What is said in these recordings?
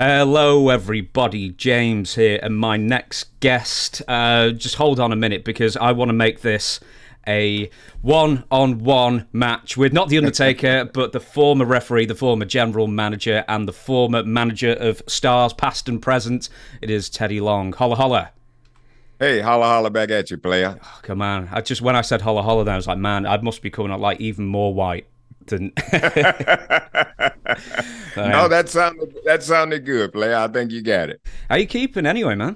Hello everybody, James here, and my next guest, just hold on a minute because I want to make this a one-on-one match with not The Undertaker, but the former referee, the former general manager, and the former manager of Stars, past and present. It is Teddy Long. Holla holla. Hey, holla holla back at you, player. Oh, come on. When I said holla holla, I was like, man, I must be coming out like even more white. No, that sounded good, player. I think you got it. How you keeping anyway, man?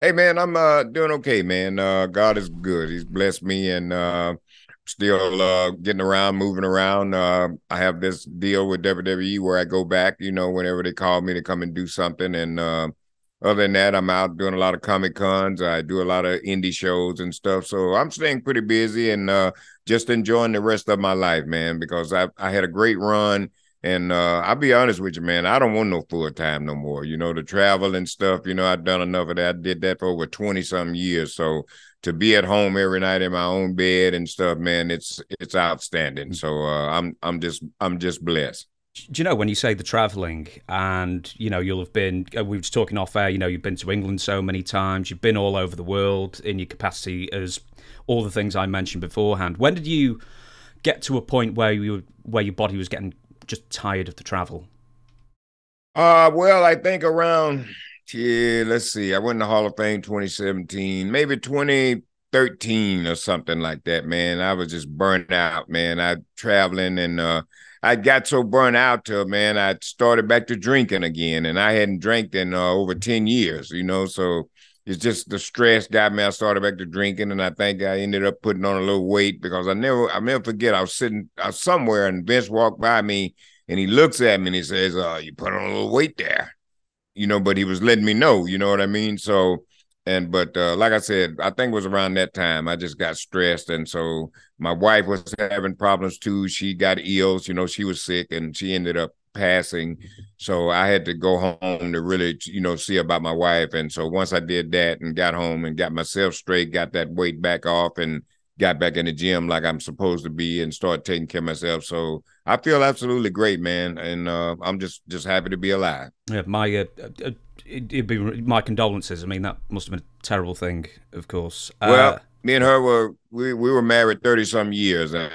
Hey, man, I'm doing okay, man. God is good. He's blessed me, and still getting around, moving around. I have this deal with WWE where I go back, you know, whenever they call me to come and do something. And other than that, I'm out doing a lot of Comic Cons. I do a lot of indie shows and stuff. So I'm staying pretty busy and just enjoying the rest of my life, man, because I had a great run. And I'll be honest with you, man, I don't want no full time no more. You know, the travel and stuff, you know, I've done enough of that. I did that for over 20-some years. So to be at home every night in my own bed and stuff, man, it's outstanding. So I'm just blessed. Do you know, when you say the traveling and, you know, you'll have been, we were just talking off air, you know, you've been to England so many times, you've been all over the world in your capacity as all the things I mentioned beforehand. When did you get to a point where your body was getting just tired of the travel? Well, I think around, let's see, I went to the Hall of Fame 2017, maybe 2013 or something like that, man. I was just burnt out, man. I traveling and, I got so burnt out to, man, I started back to drinking again, and I hadn't drank in over 10 years, you know, so it's just the stress got me. I started back to drinking, and I think I ended up putting on a little weight because I'll never forget, I was sitting somewhere, and Vince walked by me, and he looks at me, and he says, "Oh, you put on a little weight there," you know, but he was letting me know, you know what I mean, so... But like I said, I think it was around that time I just got stressed. And so my wife was having problems too. She got ill, you know, she was sick and she ended up passing. So I had to go home to really, you know, see about my wife. And so once I did that and got home and got myself straight, got that weight back off and got back in the gym like I'm supposed to be and start taking care of myself. So I feel absolutely great, man. And I'm just happy to be alive. Yeah, it'd be my condolences. I mean, that must have been a terrible thing, of course. Well, me and her we were married 30-some years, and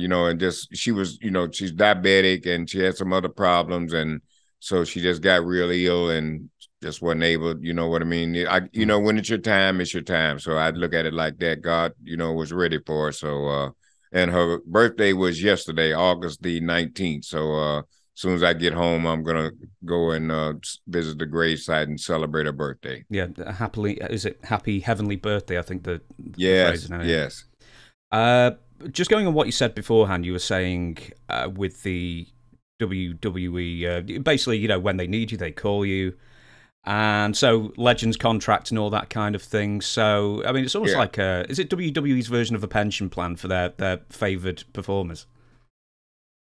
you know, and just she was, you know, she's diabetic and she had some other problems, and so she just got real ill and just wasn't able. You know what I mean? You know, when it's your time, it's your time. So I'd look at it like that. God, you know, was ready for her. So, and her birthday was yesterday, August the 19th. So, as soon as I get home, I'm going to go and visit the gravesite and celebrate her birthday. Yeah, happily, is it happy heavenly birthday, I think the phrase is now. Yes. Just going on what you said beforehand, you were saying with the WWE, basically, you know, when they need you, they call you. And so Legends contract and all that kind of thing. So, I mean, it's almost like, is it WWE's version of a pension plan for their favoured performers?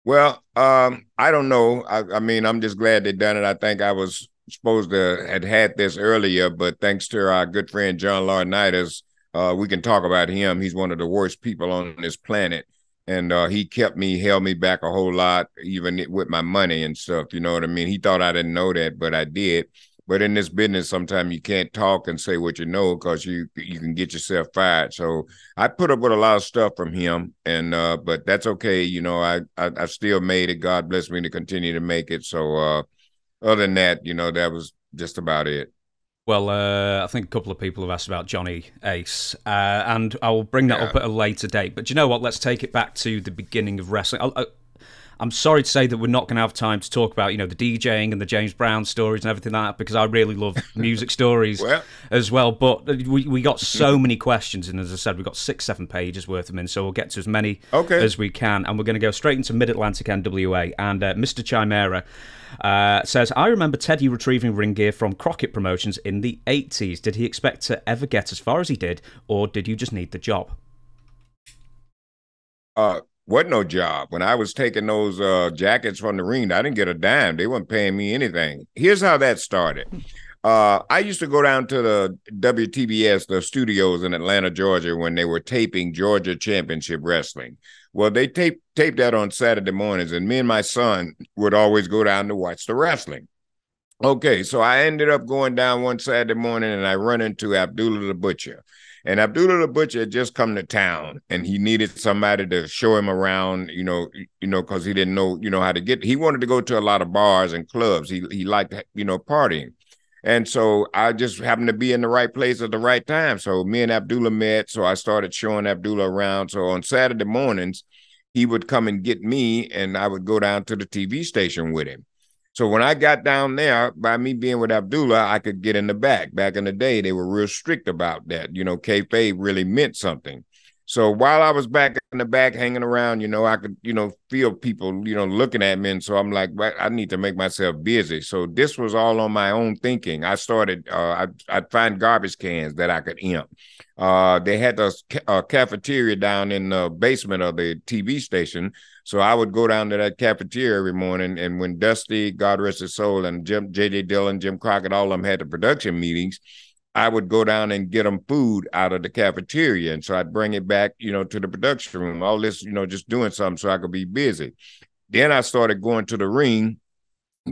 Well, I don't know. I mean, I'm just glad they done it. I think I was supposed to had this earlier, but thanks to our good friend John Laurinaitis, we can talk about him. He's one of the worst people on this planet, and he held me back a whole lot, even with my money and stuff. You know what I mean? He thought I didn't know that, but I did. But in this business, sometimes you can't talk and say what you know because you can get yourself fired. So I put up with a lot of stuff from him, and but that's okay. You know, I still made it. God bless me to continue to make it. So other than that, you know, that was just about it. Well, I think a couple of people have asked about Johnny Ace, and I will bring that up at a later date. But you know what? Let's take it back to the beginning of wrestling. I'm sorry to say that we're not going to have time to talk about, you know, the DJing and the James Brown stories and everything like that, because I really love music stories as well. But we got so many questions, and as I said, we've got 6-7 pages worth of them in, so we'll get to as many as we can. And we're going to go straight into Mid-Atlantic NWA. And Mr. Chimera says, I remember Teddy retrieving ring gear from Crockett Promotions in the 80s. Did he expect to ever get as far as he did, or did you just need the job? Wasn't no job. When I was taking those jackets from the ring, I didn't get a dime. They weren't paying me anything. Here's how that started. I used to go down to the WTBS, the studios in Atlanta, Georgia, when they were taping Georgia Championship Wrestling. Well, they taped that on Saturday mornings, and me and my son would always go down to watch the wrestling. Okay, so I ended up going down one Saturday morning, and I run into Abdullah the Butcher. And Abdullah the Butcher had just come to town, and he needed somebody to show him around, because he didn't know, how to get. He wanted to go to a lot of bars and clubs. He liked, partying. And so I just happened to be in the right place at the right time. So me and Abdullah met. So I started showing Abdullah around. So on Saturday mornings, he would come and get me, and I would go down to the TV station with him. So when I got down there, by me being with Abdullah, I could get in the back. Back in the day, they were real strict about that. Kayfabe really meant something. So while I was back in the back hanging around, I could, feel people, looking at me. And so I'm like, well, I need to make myself busy. So this was all on my own thinking. I started, I'd find garbage cans that I could empty. They had a cafeteria down in the basement of the TV station. So I would go down to that cafeteria every morning. And when Dusty, God rest his soul, and J.J. Dillon, Jim Crockett, all of them had the production meetings, I would go down and get them food out of the cafeteria. And so I'd bring it back, to the production room, all this, just doing something so I could be busy. Then I started going to the ring,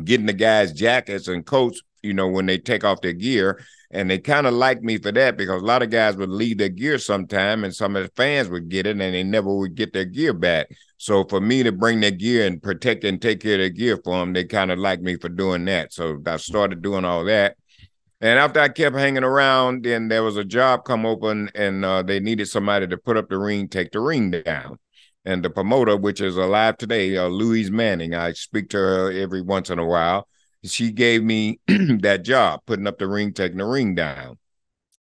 getting the guys jackets and coats, when they take off their gear. And they kind of liked me for that, because a lot of guys would leave their gear sometime, and some of the fans would get it and they never would get their gear back. So for me to bring their gear and protect and take care of their gear for them, they kind of liked me for doing that. So I started doing all that. And after I kept hanging around, then there was a job come open, and they needed somebody to put up the ring, take the ring down. And the promoter, which is alive today, Louise Manning, I speak to her every once in a while. She gave me that job, putting up the ring, taking the ring down.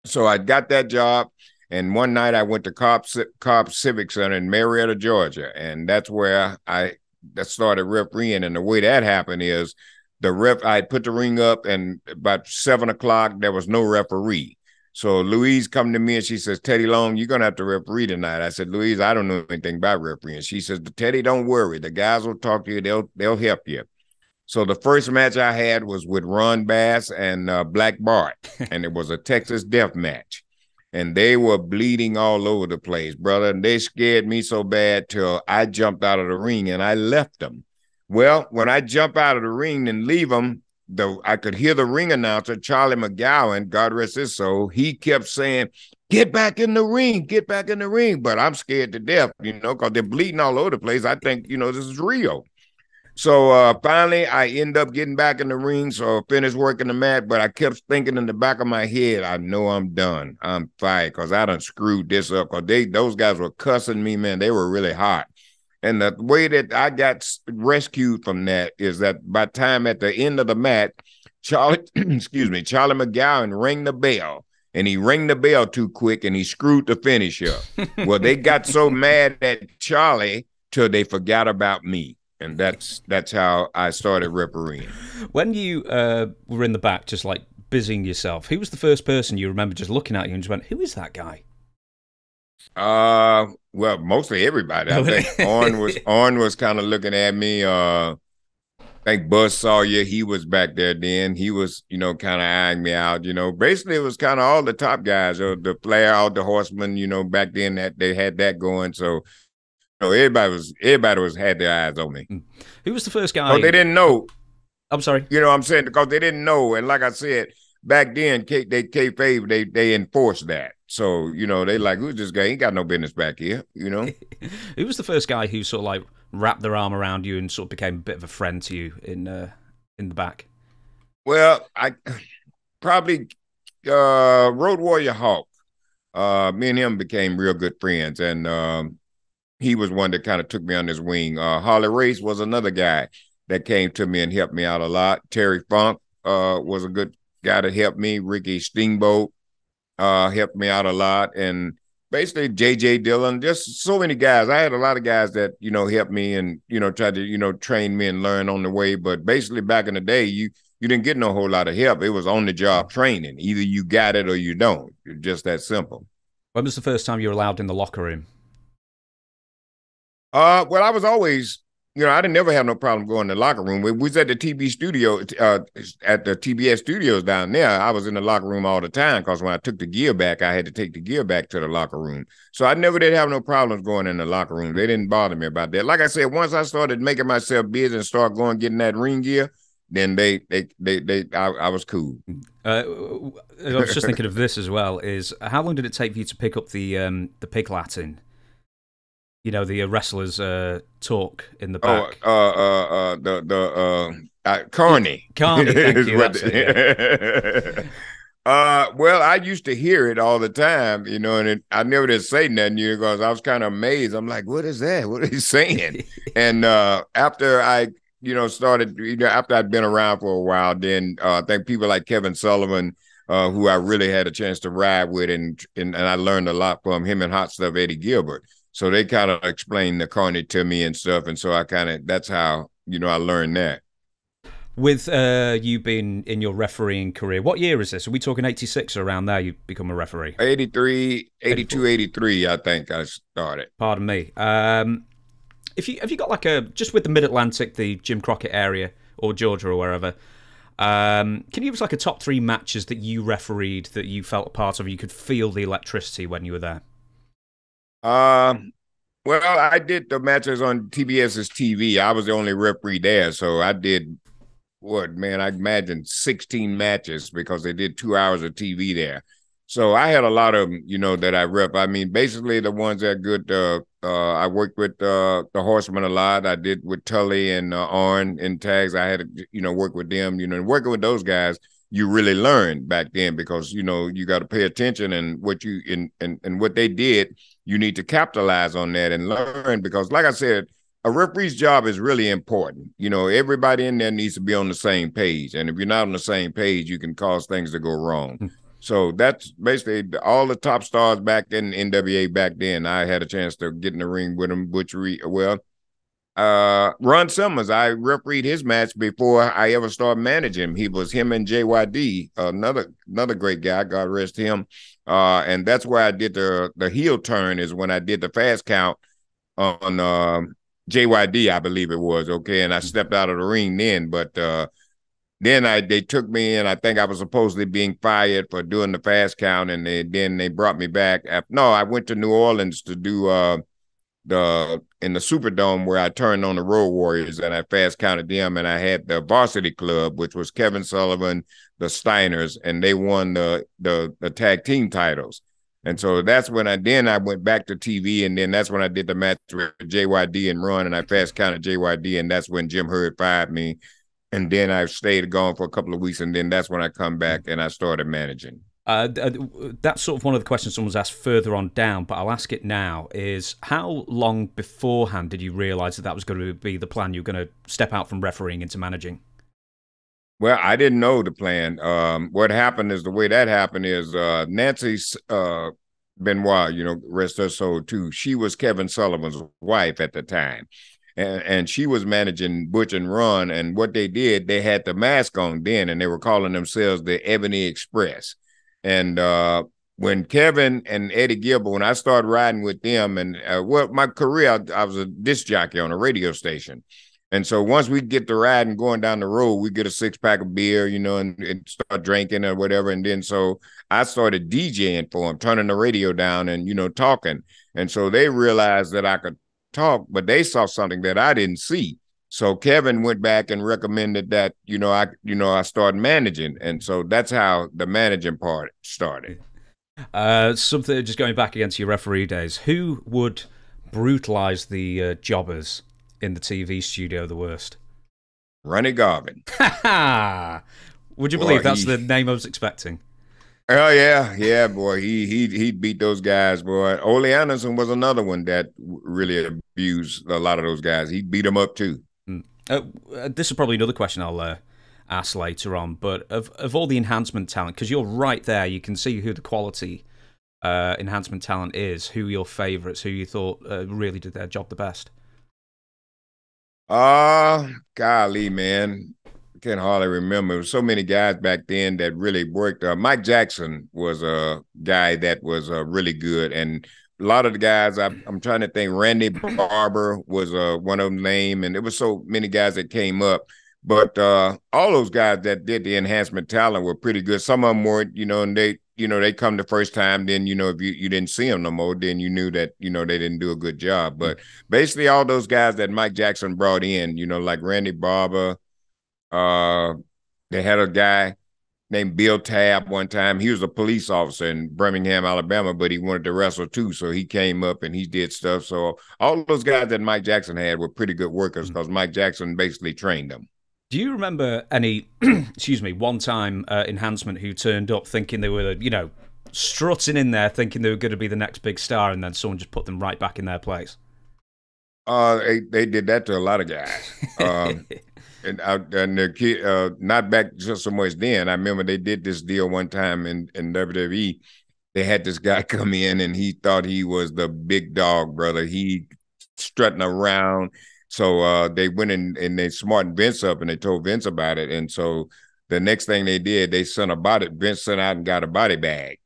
So I got that job. And one night I went to Cobb Civic Center in Marietta, Georgia. And that's where I started refereeing. And the way that happened is, I put the ring up, and about 7 o'clock, there was no referee. So Louise come to me and she says, Teddy Long, you're going to have to referee tonight. I said, Louise, I don't know anything about refereeing. She says, Teddy, don't worry. The guys will talk to you. They'll help you. So the first match I had was with Ron Bass and Black Bart, and it was a Texas death match. And they were bleeding all over the place, brother. And they scared me so bad till I jumped out of the ring and I left them. Well, when I jump out of the ring and leave him, I could hear the ring announcer, Charlie McGowan, God rest his soul, he kept saying, get back in the ring, get back in the ring. But I'm scared to death, because they're bleeding all over the place. I think, this is real. So finally, I end up getting back in the ring, so I finished working the mat, but I kept thinking in the back of my head, I know I'm done. I'm fired, because I done screwed this up. Because those guys were cussing me, man. They were really hot. And the way that I got rescued from that is that by time at the end of the match, Charlie McGowan rang the bell, and he rang the bell too quick, and he screwed the finish up. Well, they got so mad at Charlie till they forgot about me. And that's how I started refereeing. When you were in the back, just like busying yourself, who was the first person you remember just looking at you and just went, who is that guy? Well, mostly everybody. I think Orn was kind of looking at me. I think Buzz Sawyer, he was back there then. He was, kind of eyeing me out, Basically, it was kind of all the top guys, or the Flair, all the Horsemen, back then that they had that going. So, everybody had their eyes on me. Who was the first guy? Oh, they didn't know. I'm sorry. I'm saying, because they didn't know, and like I said, back then, they enforced that. So, they like, who's this guy? He ain't got no business back here, Who was the first guy who sort of like wrapped their arm around you and sort of became a bit of a friend to you in the back? Well, I probably Road Warrior Hawk. Me and him became real good friends, and he was one that kind of took me on his wing. Harley Race was another guy that came to me and helped me out a lot. Terry Funk was a good guy that helped me. Ricky Steamboat helped me out a lot, and basically J.J. Dillon, just so many guys. I had a lot of guys that helped me and tried to train me and learn on the way. But basically, back in the day, you didn't get no whole lot of help. It was on the job training. Either you got it or you don't. It's just that simple. When was the first time you were allowed in the locker room? Well, I was always you know, I didn't never have no problem going to the locker room. We was at the TB studio, at the TBS studios down there. I was in the locker room all the time because when I took the gear back, I had to take the gear back to the locker room. So I never did have no problems going in the locker room. They didn't bother me about that. Like I said, once I started making myself busy and start going getting that ring gear, then I was cool. I was just thinking of this as well. Is how long did it take for you to pick up the pig Latin? You know, the wrestlers talk in the back. Carney. Carney, thank you. Yeah. Well, I used to hear it all the time, you know, and I never did say nothing, you know, because I was kind of amazed. I'm like, what is that? What are they saying? And after I, you know, started, you know, after I'd been around for a while, then I think people like Kevin Sullivan, who I really had a chance to ride with, and I learned a lot from him and Hot Stuff Eddie Gilbert. So they kind of explained the carny to me and stuff. And so I kind of, that's how, you know, I learned that. With you being in your refereeing career, what year is this? Are we talking 86 or around there you become a referee? 83, 82, 83, I think I started. Pardon me. Have you got like a, just with the Mid-Atlantic, the Jim Crockett area or Georgia or wherever, can you give us like a top three matches that you refereed that you felt a part of, you could feel the electricity when you were there? Well, I did the matches on TBS's TV. I was the only referee there, so I did what, man, I imagine 16 matches because they did 2 hours of TV there. So I had a lot of them, you know, that I rep. I mean, basically the ones that are good, I worked with the Horsemen a lot. I did with Tully and Arn in tags. I had to, you know, work with them, you know, and working with those guys, you really learned back then because, you know, you got to pay attention and what you, and what they did. You need to capitalize on that and learn because, like I said, a referee's job is really important. You know, everybody in there needs to be on the same page. And if you're not on the same page, you can cause things to go wrong. So that's basically all the top stars back in NWA back then. I had a chance to get in the ring with them. Butch Reed, well, Ron Simmons, I refereed his match before I ever started managing him. He was him and JYD, another great guy, God rest him. And that's where I did the heel turn is when I did the fast count on JYD, I believe it was, okay? And I stepped out of the ring then, but then they took me in. I think I was supposedly being fired for doing the fast count, and then they brought me back. No, I went to New Orleans to do in the Superdome where I turned on the Road Warriors and I fast counted them, and I had the Varsity Club, which was Kevin Sullivan, the Steiners, and they won the tag team titles. And so that's when I went back to TV, and then that's when I did the match with JYD and Ron, and I fast counted JYD, and that's when Jim Hurd fired me. And then I stayed gone for a couple of weeks, and then that's when I come back and I started managing. That's sort of one of the questions someone's asked further on down, but I'll ask it now, is how long beforehand did you realise that was going to be the plan? You're going to step out from refereeing into managing? Well, I didn't know the plan. What happened is the way that happened is Nancy Benoit, you know, rest her soul too, she was Kevin Sullivan's wife at the time. And she was managing Butch and Ron, and what they did, they had the mask on then, and they were calling themselves the Ebony Express. And when Kevin and Eddie Gilbert, when I started riding with them, and well, my career, I was a disc jockey on a radio station. And so once we get to riding going down the road, we get a six-pack of beer, you know, and start drinking or whatever. And then so I started DJing for them, turning the radio down and, you know, talking. And so they realized that I could talk, but they saw something that I didn't see. So Kevin went back and recommended that, you know, I started managing. And so that's how the managing part started. Something, just going back again to your referee days, who would brutalize the jobbers in the TV studio the worst? Ronnie Garvin. Would you believe that's the name I was expecting? Oh, yeah. Yeah, boy. He beat those guys, boy. Ole Anderson was another one that really abused a lot of those guys. He beat them up, too. This is probably another question I'll ask later on, but of all the enhancement talent, because you're right there, you can see who the quality enhancement talent is, who your favourites, who you thought really did their job the best. Golly, man. I can hardly remember. There were so many guys back then that really worked. Mike Jackson was a guy that was really good, and a lot of the guys, I'm trying to think, Randy Barber was one of them named, and there was so many guys that came up. But all those guys that did the enhancement talent were pretty good. Some of them weren't, you know, and they, you know, they come the first time, then, you know, if you didn't see them no more, then you knew that, you know, they didn't do a good job. But basically all those guys that Mike Jackson brought in, you know, like Randy Barber, they had a guy named Bill Tabb one time. He was a police officer in Birmingham, Alabama, but he wanted to wrestle too. So he came up and he did stuff. So all those guys that Mike Jackson had were pretty good workers because Mike Jackson basically trained them. Do you remember any, excuse me, one-time enhancement who turned up thinking they were, you know, strutting in there thinking they were going to be the next big star, and then someone just put them right back in their place? They did that to a lot of guys. And the not back just so much then. I remember they did this deal one time in WWE. They had this guy come in, and he thought he was the big dog, brother. He strutting around. So they went in and they smartened Vince up, and they told Vince about it. And so the next thing they did, they sent a body. Vince sent out and got a body bag,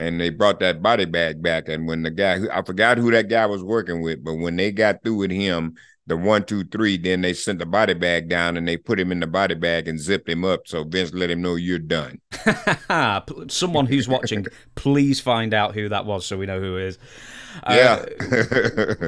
and they brought that body bag back. And when the guy, I forgot who that guy was working with, but when they got through with him, the 1, 2, 3, then they sent the body bag down and they put him in the body bag and zipped him up. So Vince let him know, you're done. Someone who's watching, please find out who that was so we know who it is. Yeah.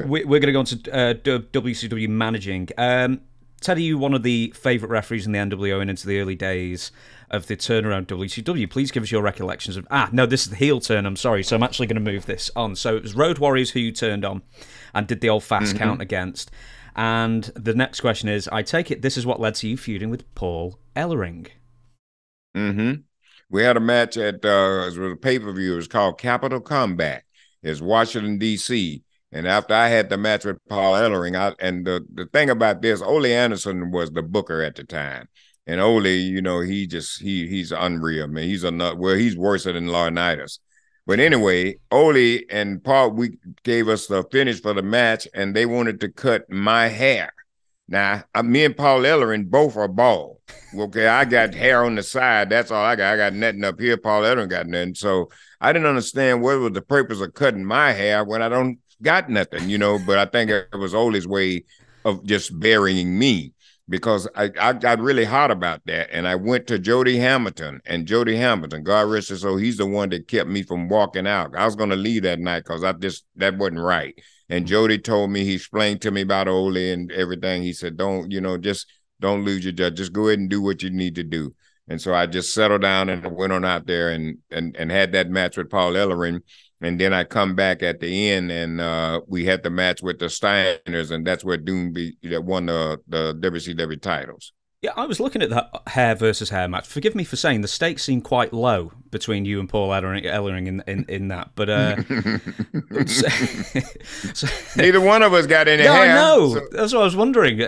We're going to go on to WCW managing. Teddy, you one of the favourite referees in the NWO and into the early days of the turnaround WCW. Please give us your recollections of... Ah, no, this is the heel turn, I'm sorry, so I'm actually going to move this on. So it was Road Warriors who you turned on and did the old fast count against. And the next question is, I take it this is what led to you feuding with Paul Ellering. We had a match at it was a pay-per-view. It was called Capital Combat. It's Washington, D.C. And after I had the match with Paul Ellering, the thing about this, Ole Anderson was the booker at the time. And Ole, you know, he's unreal, man. He's a nut. Well, he's worse than Laurinaitis. But anyway, Ole and Paul, we gave us the finish for the match, and they wanted to cut my hair. Now, me and Paul Ellering both are bald. Okay, I got hair on the side. That's all I got. I got nothing up here. Paul Ellering got nothing. So I didn't understand what was the purpose of cutting my hair when I don't got nothing, you know. But I think it was Ole's way of just burying me, because I got really hot about that. And I went to Jody Hamilton, and Jody Hamilton, God rest his soul, he's the one that kept me from walking out. I was going to leave that night because that wasn't right. And Jody told me, he explained to me about Ole and everything. He said, don't, you know, just don't lose your judge. Just go ahead and do what you need to do. And so I just settled down and I went on out there and had that match with Paul Ellering. And then I come back at the end, and we had the match with the Steiners, and that's where Doomby that won the WCW titles. Yeah, I was looking at that hair versus hair match. Forgive me for saying the stakes seem quite low between you and Paul Ellering in that, but neither one of us got any hair. I know. So, that's what I was wondering.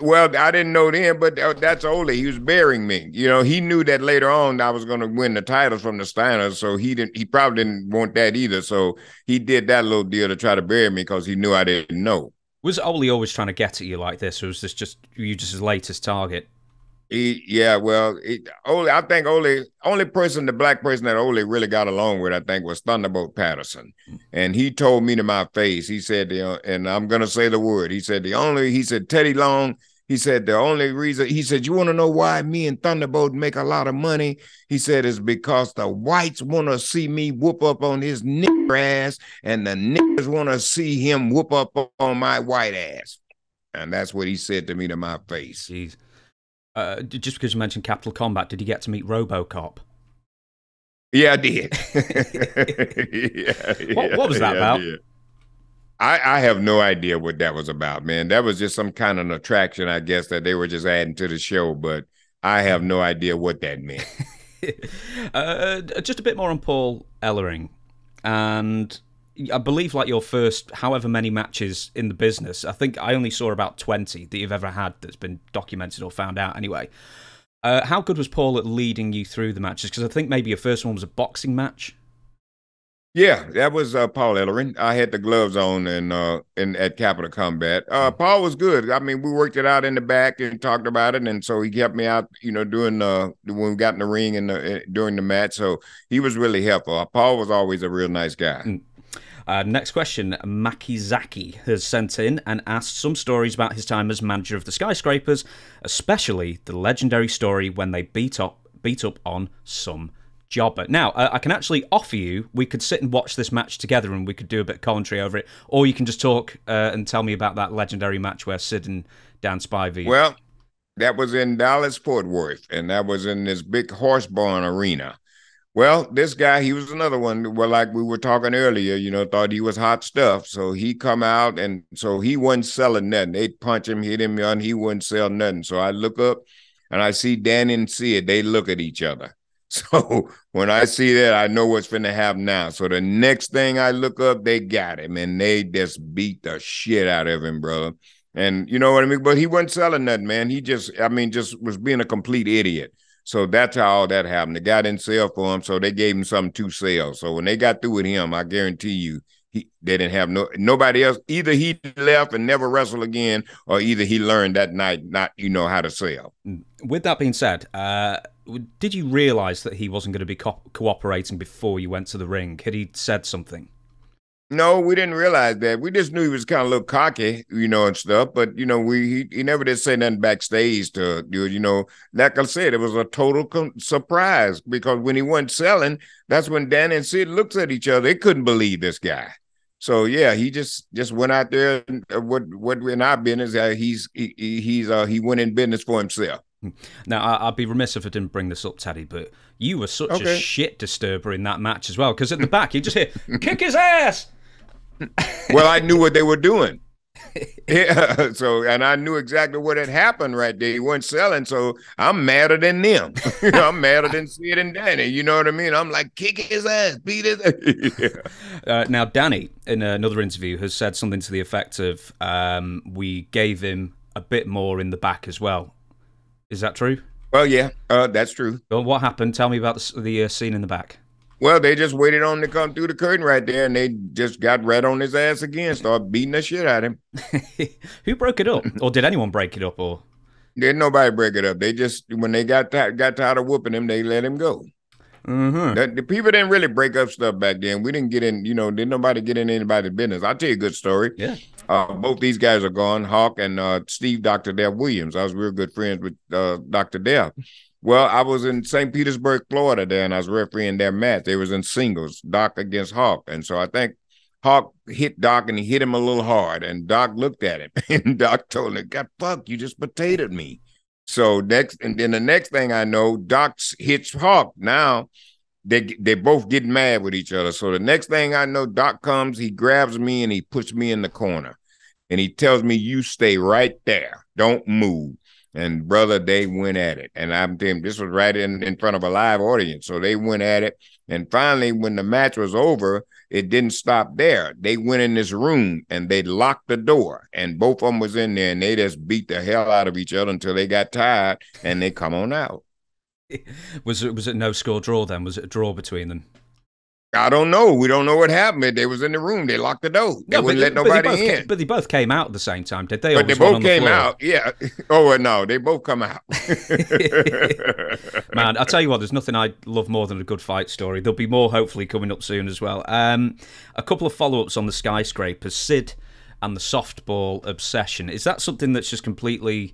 Well, I didn't know then, but that's Ole. He was burying me. You know, he knew that later on I was going to win the titles from the Steiners, so he probably didn't want that either. So he did that little deal to try to bury me because he knew I didn't know. Was Ole always trying to get at you like this, or was this just you just his latest target? Ole, I think Ole, only person, the black person that Ole really got along with, I think, was Thunderbolt Patterson. And he told me to my face, he said, and I'm going to say the word, he said, Teddy Long, he said, the only reason, he said, you want to know why me and Thunderbolt make a lot of money? He said, it's because the whites want to see me whoop up on his nigger ass, and the niggers want to see him whoop up on my white ass. And that's what he said to me to my face. Jeez. Just because you mentioned Capital Combat, did you get to meet RoboCop? Yeah, I did. What was that about? I have no idea what that was about, man. That was just some kind of an attraction, I guess, that they were just adding to the show, but I have no idea what that meant. Just a bit more on Paul Ellering. And I believe, like, your first however many matches in the business, I think I only saw about 20 that you've ever had that's been documented or found out anyway. How good was Paul at leading you through the matches? Because I think maybe your first one was a boxing match. Yeah, that was Paul Ellering. I had the gloves on and at Capital Combat. Paul was good. I mean, we worked it out in the back and talked about it, and so he kept me out, you know, doing when we got in the ring and during the match. So he was really helpful. Paul was always a real nice guy. Next question, Makizaki has sent in and asked some stories about his time as manager of the Skyscrapers, especially the legendary story when they beat up on some jobber. Now, I can actually offer you, we could sit and watch this match together and we could do a bit of commentary over it, or you can just talk and tell me about that legendary match where Sid and Dan Spivey... Well, that was in Dallas-Fort Worth, and that was in this big horse barn arena. Well, this guy, he was another one. Well, like we were talking earlier, you know, thought he was hot stuff. So he come out, and so he wasn't selling nothing. They'd punch him, hit him, and he wouldn't sell nothing. So I look up, and I see Dan and Sid. They look at each other. So when I see that, I know what's finna happen now. So the next thing I look up, they got him, and they just beat the shit out of him, brother. And you know what I mean? But he wasn't selling nothing, man. He just, I mean, just was being a complete idiot. So that's how all that happened. The guy didn't sell for him, so they gave him something to sell. So when they got through with him, I guarantee you, they didn't have nobody else. Either he left and never wrestled again, or either he learned that night not, you know, how to sell. With that being said, did you realize that he wasn't going to be cooperating before you went to the ring? Had he said something? No, we didn't realize that. We just knew he was kind of a little cocky, you know, and stuff. But, you know, he never did say nothing backstage to do, you know. Like I said, it was a total surprise, because when he wasn't selling, that's when Dan and Sid looked at each other. They couldn't believe this guy. So, yeah, he just went out there. And what in our business, he went in business for himself. Now, I'd be remiss if I didn't bring this up, Teddy, but you were such a shit disturber in that match as well, because at the back, you just hear, kick his ass! Well, I knew what they were doing. Yeah, so, and I knew exactly what had happened right there. He wasn't selling, so I'm madder than them. I'm madder than Sid and Danny. You know what I mean? I'm like, kick his ass, beat his ass. Yeah. Now, Danny, in another interview, has said something to the effect of, we gave him a bit more in the back as well. Is that true? Well, yeah, that's true. Well, what happened? Tell me about the scene in the back. Well, they just waited on him to come through the curtain right there, and they just got right on his ass again, started beating the shit out of him. Who broke it up? Or did anyone break it up? Or did nobody break it up? They just, when they got tired of whooping him, they let him go. Mm-hmm. The people didn't really break up stuff back then. We didn't get in, you know, didn't nobody get in anybody's business. I'll tell you a good story. Yeah. Both these guys are gone, Hawk and Steve, Dr. Death Williams. I was real good friends with Dr. Death. Well, I was in St. Petersburg, Florida there, and I was refereeing their match. They was in singles, Doc against Hawk. And so I think Hawk hit Doc, and he hit him a little hard, and Doc looked at him, and Doc told him, God, fuck, you just potatoed me. So next, and then the next thing I know, Doc hits Hawk. Now they both get mad with each other. So the next thing I know, Doc comes, he grabs me, and he puts me in the corner, and he tells me, you stay right there. Don't move. And, brother, they went at it. And I'm thinking, this was right in front of a live audience. So they went at it. And finally, when the match was over, it didn't stop there. They went in this room, and they locked the door. And both of them was in there, and they just beat the hell out of each other until they got tired, and they come on out. Was it no-score draw then? Was it a draw between them? I don't know. We don't know what happened. They was in the room. They locked the door. They wouldn't let nobody in. But they both came out at the same time, did they? But they both came out, yeah. Oh, no, they both come out. Man, I'll tell you what, there's nothing I love more than a good fight story. There'll be more hopefully coming up soon as well. A couple of follow-ups on the Skyscrapers. Sid and the softball obsession. Is that something that's just completely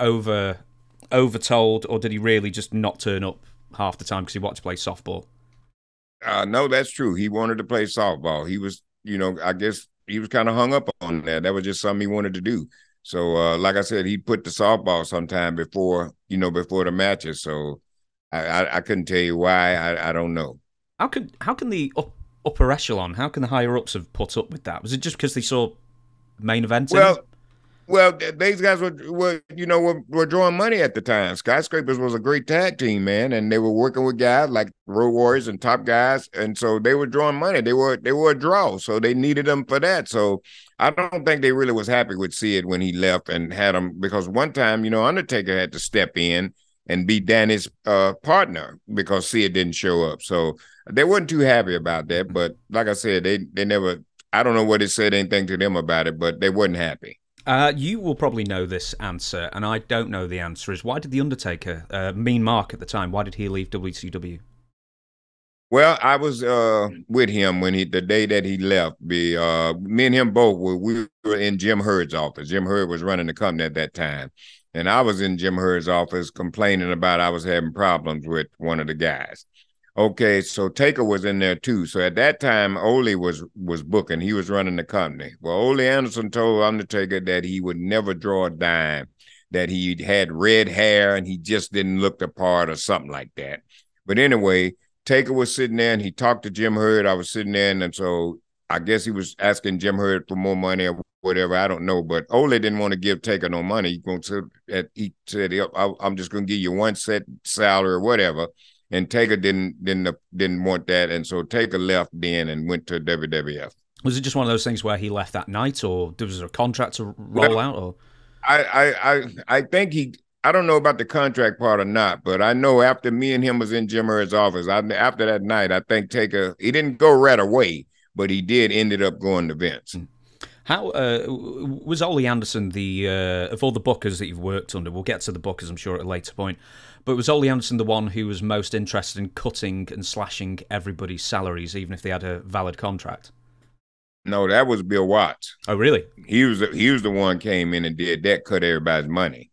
overtold, or did he really just not turn up half the time because he wanted to play softball? No, that's true. He wanted to play softball. He was, you know, I guess he was kind of hung up on that. That was just something he wanted to do. So, like I said, he put the softball sometime before, you know, before the matches. So I couldn't tell you why. I don't know. How can the upper echelon, how can the higher ups have put up with that? Was it just because they saw main events? Well, these guys were drawing money at the time. Skyscrapers was a great tag team, man, and they were working with guys like Road Warriors and Top Guys, and so they were drawing money. They were a draw, so they needed them for that. So I don't think they really was happy with Sid when he left and had him, because one time, you know, Undertaker had to step in and be Danny's partner because Sid didn't show up. So they weren't too happy about that. But like I said, they never. I don't know what it said anything to them about it, but they weren't happy. You will probably know this answer, and I don't know the answer, is why did The Undertaker, Mean Mark at the time, why did he leave WCW? Well, I was with him when the day that he left. Me and him both we were in Jim Hurd's office. Jim Hurd was running the company at that time, and I was in Jim Hurd's office complaining about I was having problems with one of the guys. Okay, so Taker was in there too. So at that time, Ole was booking. He was running the company. Well, Ole Anderson told Undertaker that he would never draw a dime, that he had red hair and he just didn't look the part or something like that. But anyway, Taker was sitting there and he talked to Jim Hurd. I was sitting there, and so I guess he was asking Jim Hurd for more money or whatever. I don't know, but Ole didn't want to give Taker no money. He said, I'm just going to give you one set salary or whatever. And Taker didn't want that. And so Taker left then and went to WWF. Was it just one of those things where he left that night, or was there a contract to roll out? Or I think he... I don't know about the contract part or not, but I know after me and him was in Jim Hurd's office, after that night, I think Taker, he didn't go right away, but he did ended up going to Vince. How was Ole Anderson the, of all the bookers that you've worked under, we'll get to the bookers, I'm sure, at a later point, but was Ole Anderson the one who was most interested in cutting and slashing everybody's salaries, even if they had a valid contract? No, that was Bill Watts. Oh, really? He was the one came in and did that, cut everybody's money.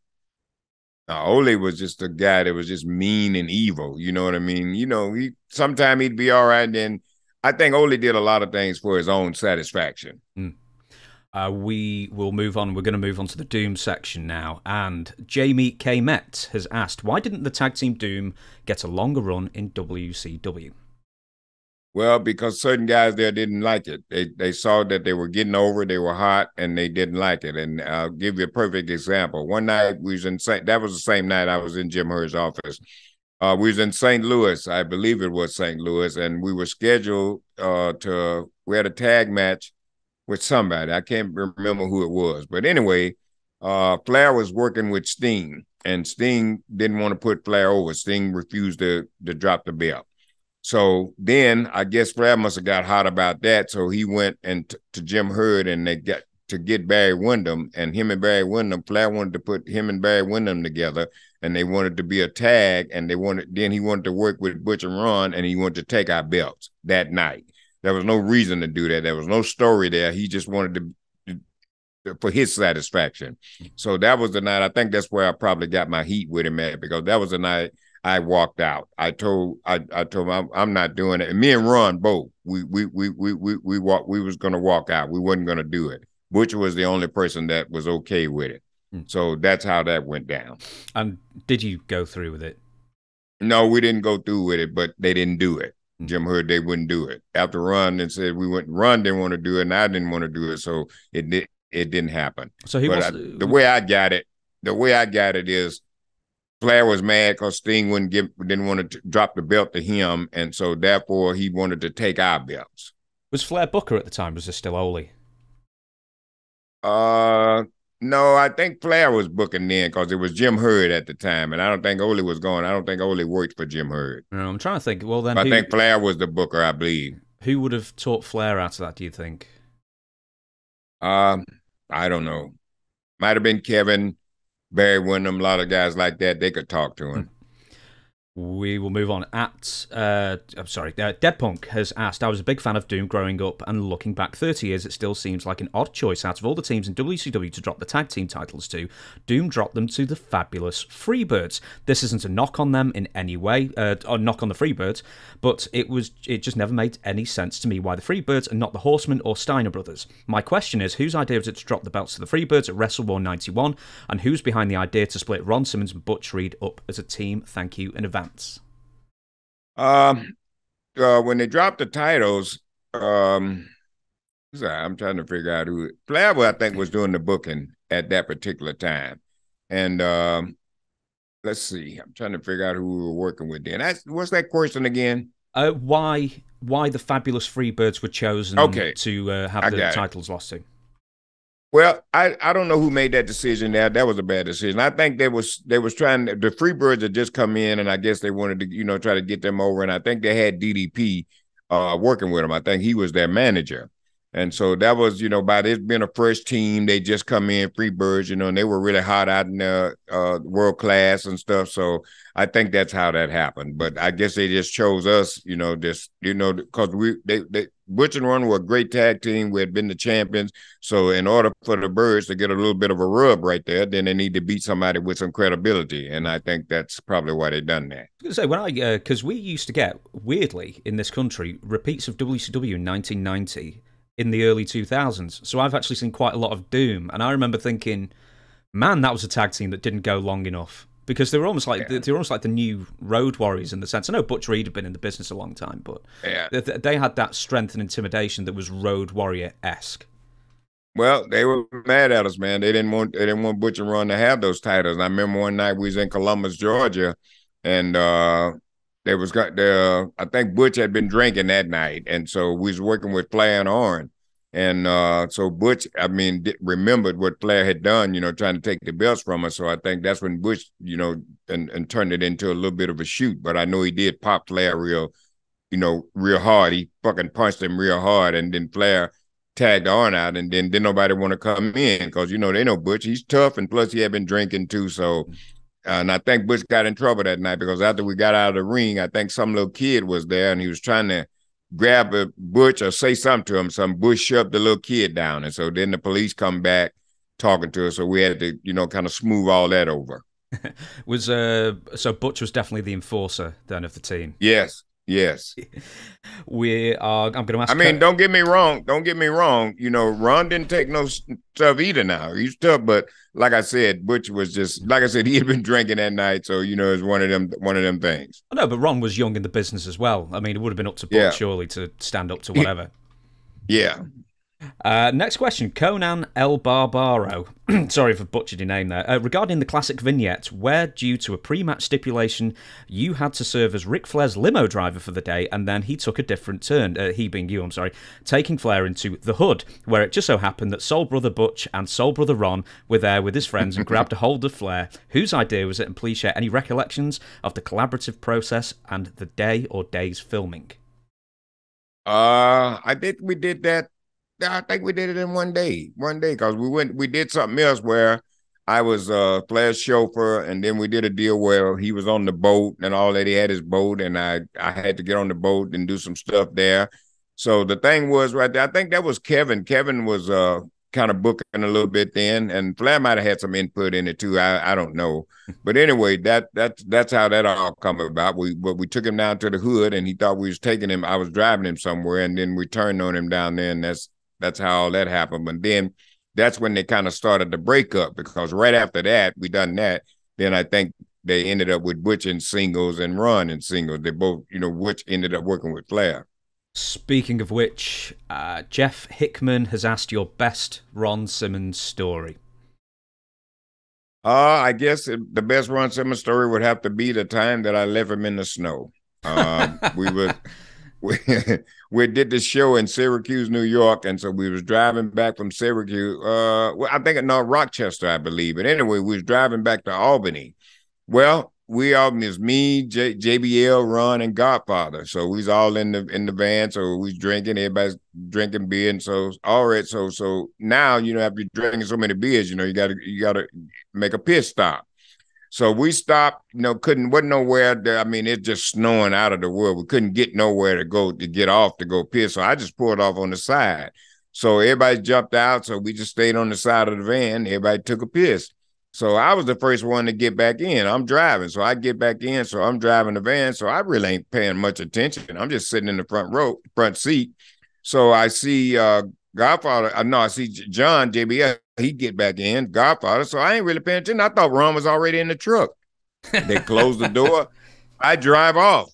Ole was just a guy that was just mean and evil. You know what I mean? You know, sometimes he'd be all right. Then I think Ole did a lot of things for his own satisfaction. Mm. We will move on. We're going to move on to the Doom section now. And Jamie K. Metz has asked, why didn't the tag team Doom get a longer run in WCW? Well, because certain guys there didn't like it. They saw that they were getting over, they were hot, and they didn't like it. And I'll give you a perfect example. One night we was in that was the same night I was in Jim Hurd's office. We was in St. Louis, I believe it was St. Louis, and we were scheduled we had a tag match with somebody. I can't remember who it was, but anyway, Flair was working with Sting, and Sting didn't want to put Flair over. Sting refused to drop the belt. So then I guess Flair must have got hot about that. So he went and to Jim Hurd, and they got to get Barry Windham, and him and Barry Windham, Flair wanted to put him and Barry Windham together, and they wanted to be a tag, and then he wanted to work with Butch and Ron, and he wanted to take our belts that night. There was no reason to do that. There was no story there. He just wanted to for his satisfaction. So that was the night. I think that's where I probably got my heat with him at, because that was the night I walked out. I told him I'm not doing it. And me and Ron both. We was gonna walk out. We wasn't gonna do it. Butch was the only person that was okay with it. Mm. So that's how that went down. And did you go through with it? No, we didn't go through with it, but they didn't do it. Mm. Jim Hurd, they wouldn't do it. After Ron and said Ron didn't want to do it, and I didn't want to do it, so it didn't happen. So the way I got it is, Flair was mad because Sting didn't want to drop the belt to him, and so therefore he wanted to take our belts. Was Flair booker at the time? Was it still Ole? No, I think Flair was booking then, because it was Jim Hurd at the time, and I don't think Ole was going. I don't think Ole worked for Jim Hurd. No, I'm trying to think. Well, then I think Flair was the booker, I believe. Who would have taught Flair out of that, do you think? I don't know. Might have been Kevin, Barry Windham, a lot of guys like that, they could talk to him. We will move on. Dead Punk has asked, I was a big fan of Doom growing up, and looking back 30 years, it still seems like an odd choice out of all the teams in WCW to drop the tag team titles to. Doom dropped them to the Fabulous Freebirds. This isn't a knock on them in any way, or knock on the Freebirds, but it just never made any sense to me why the Freebirds and not the Horsemen or Steiner Brothers. My question is, whose idea was it to drop the belts to the Freebirds at Wrestle War 91, and who's behind the idea to split Ron Simmons and Butch Reed up as a team? Thank you in advance. When they dropped the titles, I'm trying to figure out who. Flair, I think, was doing the booking at that particular time, and let's see, I'm trying to figure out who we were working with then. What's that question again? Why the Fabulous Freebirds were chosen to have the titles lost to? Well, I don't know who made that decision. That was a bad decision. I think they was trying to, the Freebirds had just come in, and I guess they wanted to, you know, try to get them over. And I think they had DDP working with them. I think he was their manager. And so that was, you know, by this being a fresh team, they just come in, Freebirds, you know, and they were really hot out in the world class and stuff. So I think that's how that happened. But I guess they just chose us, you know, just, you know, because Butch and Run were a great tag team. We had been the champions. So in order for the Birds to get a little bit of a rub right there, then they need to beat somebody with some credibility. And I think that's probably why they done that. So when I, because we used to get, weirdly, in this country, repeats of WCW in 1990 in the early 2000s. So I've actually seen quite a lot of Doom. And I remember thinking, man, that was a tag team that didn't go long enough. Because they were almost like they were almost like the new Road Warriors in the sense. I know Butch Reed had been in the business a long time, but they had that strength and intimidation that was Road Warrior-esque. Well, they were mad at us, man. They didn't want Butch and Ron to have those titles. And I remember one night we was in Columbus, Georgia, and they was got the I think Butch had been drinking that night, and so we was working with Flair and Orrin. And so Butch, I mean, remembered what Flair had done, you know, trying to take the belts from us. So I think that's when Butch, you know, and turned it into a little bit of a shoot. But I know he did pop Flair real, you know, real hard. He fucking punched him real hard. And then Flair tagged Orrin out. And then didn't nobody want to come in because, you know, they know Butch. He's tough. And plus he had been drinking too. So, and I think Butch got in trouble that night because after we got out of the ring, I think some little kid was there and he was trying to grab a Butch or say something to him. Some Butch shoved the little kid down. And so then the police come back talking to us. So we had to, you know, kind of smooth all that over. Was so Butch was definitely the enforcer then of the team. Yes. Yes. We are, I'm going to ask. I mean, don't get me wrong. Don't get me wrong. You know, Ron didn't take no stuff either now. He's tough, but like I said, Butch was just, like I said, he had been drinking that night. So, you know, it's one of them things. I know, but Ron was young in the business as well. I mean, it would have been up to Butch, surely, to stand up to whatever. Yeah. Next question. Conan El Barbaro. Sorry for butchering your name there. Regarding the classic vignette, where due to a pre-match stipulation, you had to serve as Ric Flair's limo driver for the day, and then he took a different turn, he being you, I'm sorry, taking Flair into the hood, where it just so happened that Soul Brother Butch and Soul Brother Ron were there with his friends and grabbed a hold of Flair. Whose idea was it, and please share any recollections of the collaborative process and the day or days filming? I think we did that. I think we did it in one day, because we did something else where I was Flair's chauffeur, and then we did a deal where he was on the boat and all that. He had his boat, and I had to get on the boat and do some stuff there. So the thing was right there, I think that was Kevin. Kevin was kind of booking a little bit then, and Flair might have had some input in it too. I don't know. But anyway, that's how that all come about. But we took him down to the hood, and he thought we was taking him. I was driving him somewhere, and then we turned on him down there, and that's how all that happened. But then that's when they kind of started the breakup, because right after that, we done that. Then I think they ended up with Butch in singles and Ron in singles. They both, you know, Butch ended up working with Flair. Speaking of which, Jeff Hickman has asked your best Ron Simmons story. I guess the best Ron Simmons story would have to be the time that I left him in the snow. We did the show in Syracuse, New York, and so we was driving back from Syracuse. Well, I think no, Rochester, I believe. But anyway, we was driving back to Albany. Well, we all was me, JBL, Ron, and Godfather. So we was all in the van. So we was drinking. Everybody's drinking beer, and so all right. So now, you know, after drinking so many beers, you know, you gotta make a pit stop. So we stopped, you know, wasn't nowhere there. I mean, it's just snowing out of the world. We couldn't get nowhere to get off to go piss. So I just pulled off on the side. So everybody jumped out. So we just stayed on the side of the van. Everybody took a piss. So I was the first one to get back in. I'm driving. So I get back in. So I'm driving the van. So I really ain't paying much attention. I'm just sitting in the front seat. So I see I see John, JBL. He get back in, Godfather. So I ain't really paying attention. I thought Ron was already in the truck. They closed the door. I drive off.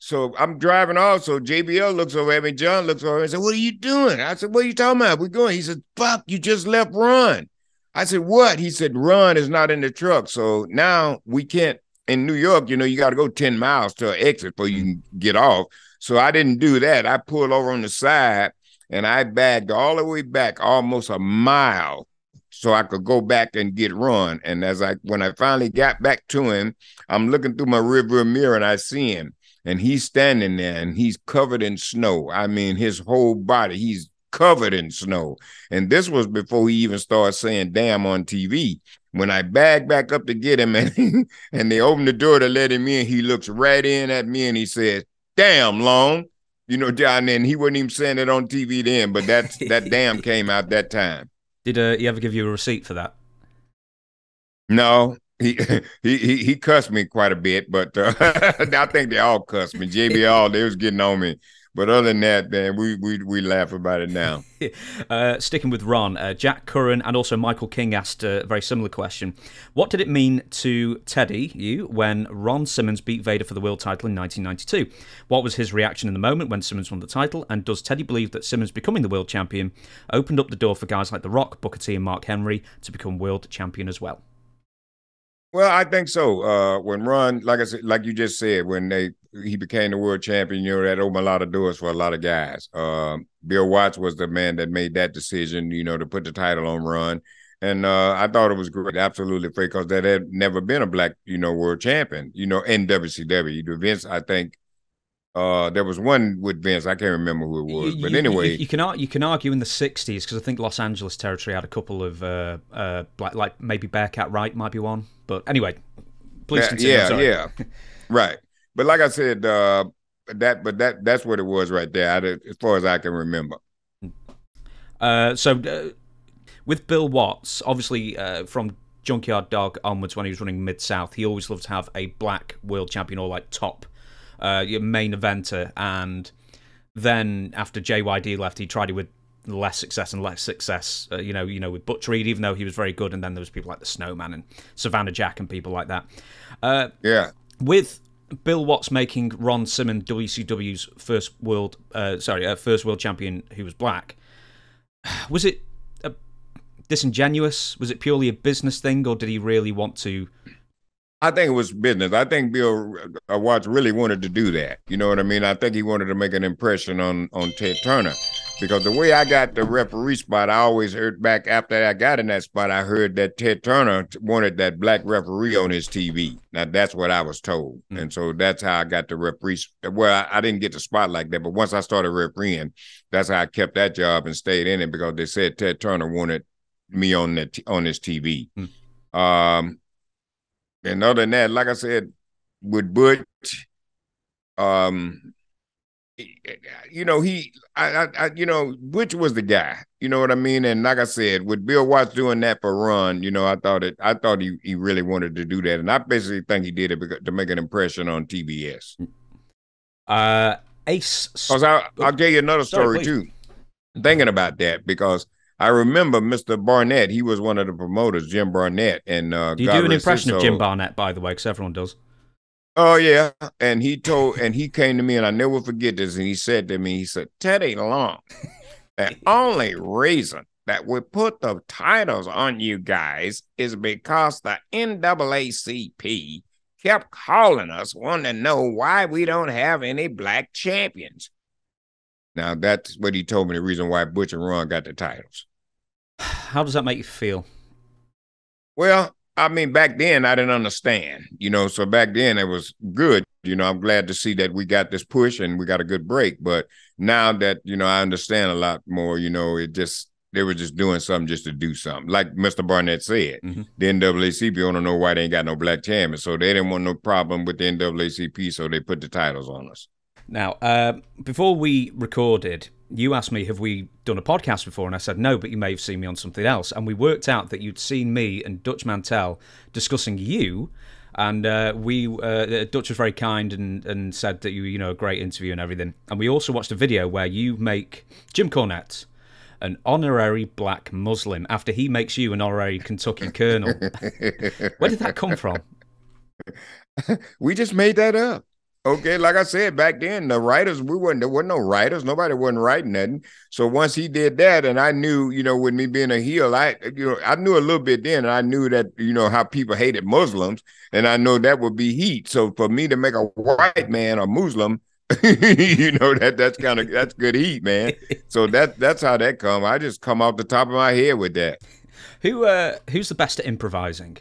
So I'm driving off. So JBL looks over at me. John looks over and said, "What are you doing?" I said, "What are you talking about? We're going." He said, "Fuck, you just left Ron." I said, "What?" He said, "Ron is not in the truck." So now we can't, in New York, you know, you got to go 10 miles to an exit before you can get off. So I didn't do that. I pulled over on the side and I bagged all the way back almost a mile, so I could go back and get Ron. And when I finally got back to him, I'm looking through my rearview mirror and I see him. And he's standing there and he's covered in snow. I mean, his whole body, he's covered in snow. And this was before he even started saying damn on TV. When I bagged back up to get him and they opened the door to let him in, he looks right in at me and he says, damn, Long. You know, John, and he wasn't even saying it on TV then, but that damn came out that time. Did he ever give you a receipt for that? No. He cussed me quite a bit, but I think they all cussed me. JB all, they was getting on me. But other than that, man, we laugh about it now. Sticking with Ron, Jack Curran and also Michael King asked a very similar question. What did it mean to Teddy, you, when Ron Simmons beat Vader for the world title in 1992? What was his reaction in the moment when Simmons won the title? And does Teddy believe that Simmons becoming the world champion opened up the door for guys like The Rock, Booker T and Mark Henry to become world champion as well? Well, I think so. When Ron, like I said, like you just said, when he became the world champion, you know, that opened a lot of doors for a lot of guys. Bill Watts was the man that made that decision, you know, to put the title on Ron. And I thought it was great, absolutely great, because there had never been a black, you know, world champion, you know, in WCW. The Vince, I think, there was one with Vince. I can't remember who it was, but anyway, you can argue in the '60s because I think Los Angeles territory had a couple of like maybe Bearcat Wright might be one. But anyway, please continue. Yeah, right. But like I said, that's what it was right there, as far as I can remember. With Bill Watts, obviously from Junkyard Dog onwards, when he was running Mid-South, he always loved to have a black world champion or like top. Your main eventer, and then after JYD left, he tried it with less success and less success. You know, with Butch Reed, even though he was very good, and then there was people like the Snowman and Savannah Jack and people like that. Yeah. With Bill Watts making Ron Simmons WCW's first world champion who was black, was it disingenuous? Was it purely a business thing, or did he really want to? I think it was business. I think Bill Watts really wanted to do that. You know what I mean? I think he wanted to make an impression on Ted Turner, because the way I got the referee spot, I always heard back after I got in that spot, I heard that Ted Turner wanted that black referee on his TV. Now, that's what I was told. And so that's how I got the referee. Well, I didn't get the spot like that, but once I started refereeing, that's how I kept that job and stayed in it, because they said Ted Turner wanted me on his TV. And other than that, like I said, with Butch, you know, Butch was the guy. You know what I mean? And like I said, with Bill Watts doing that for Ron, you know, I thought he really wanted to do that, and I basically think he did it because, to make an impression on TBS. Ace, because I'll tell you another story too. Thinking about that, because I remember Mr. Barnett. He was one of the promoters, Jim Barnett. And do you do an impression of Jim Barnett, by the way, because everyone does? Oh yeah, and he came to me, and I never forget this. And he said to me, he said, "Teddy Long, the only reason that we put the titles on you guys is because the NAACP kept calling us, wanting to know why we don't have any black champions." Now, that's what he told me, the reason why Butch and Ron got the titles. How does that make you feel? Well, I mean, back then, I didn't understand, you know, so back then it was good. You know, I'm glad to see that we got this push and we got a good break. But now that, you know, I understand a lot more, you know, they were just doing something just to do something. Like Mr. Barnett said, the NAACP don't know why they ain't got no black champions. So they didn't want no problem with the NAACP, so they put the titles on us. Now, before we recorded, you asked me, have we done a podcast before? And I said, no, but you may have seen me on something else. And we worked out that you'd seen me and Dutch Mantel discussing you. And Dutch was very kind and said that you know, a great interview and everything. And we also watched a video where you make Jim Cornette an honorary black Muslim after he makes you an honorary Kentucky colonel. Where did that come from? We just made that up. Okay, like I said, back then, the writers, there weren't no writers. Nobody wasn't writing nothing. So once he did that, and I knew, you know, with me being a heel, I knew a little bit then, and I knew that, you know, how people hated Muslims, and I know that would be heat. So for me to make a white man a Muslim, you know, that's good heat, man. So that's how that come. I just come off the top of my head with that. Who's the best at improvising?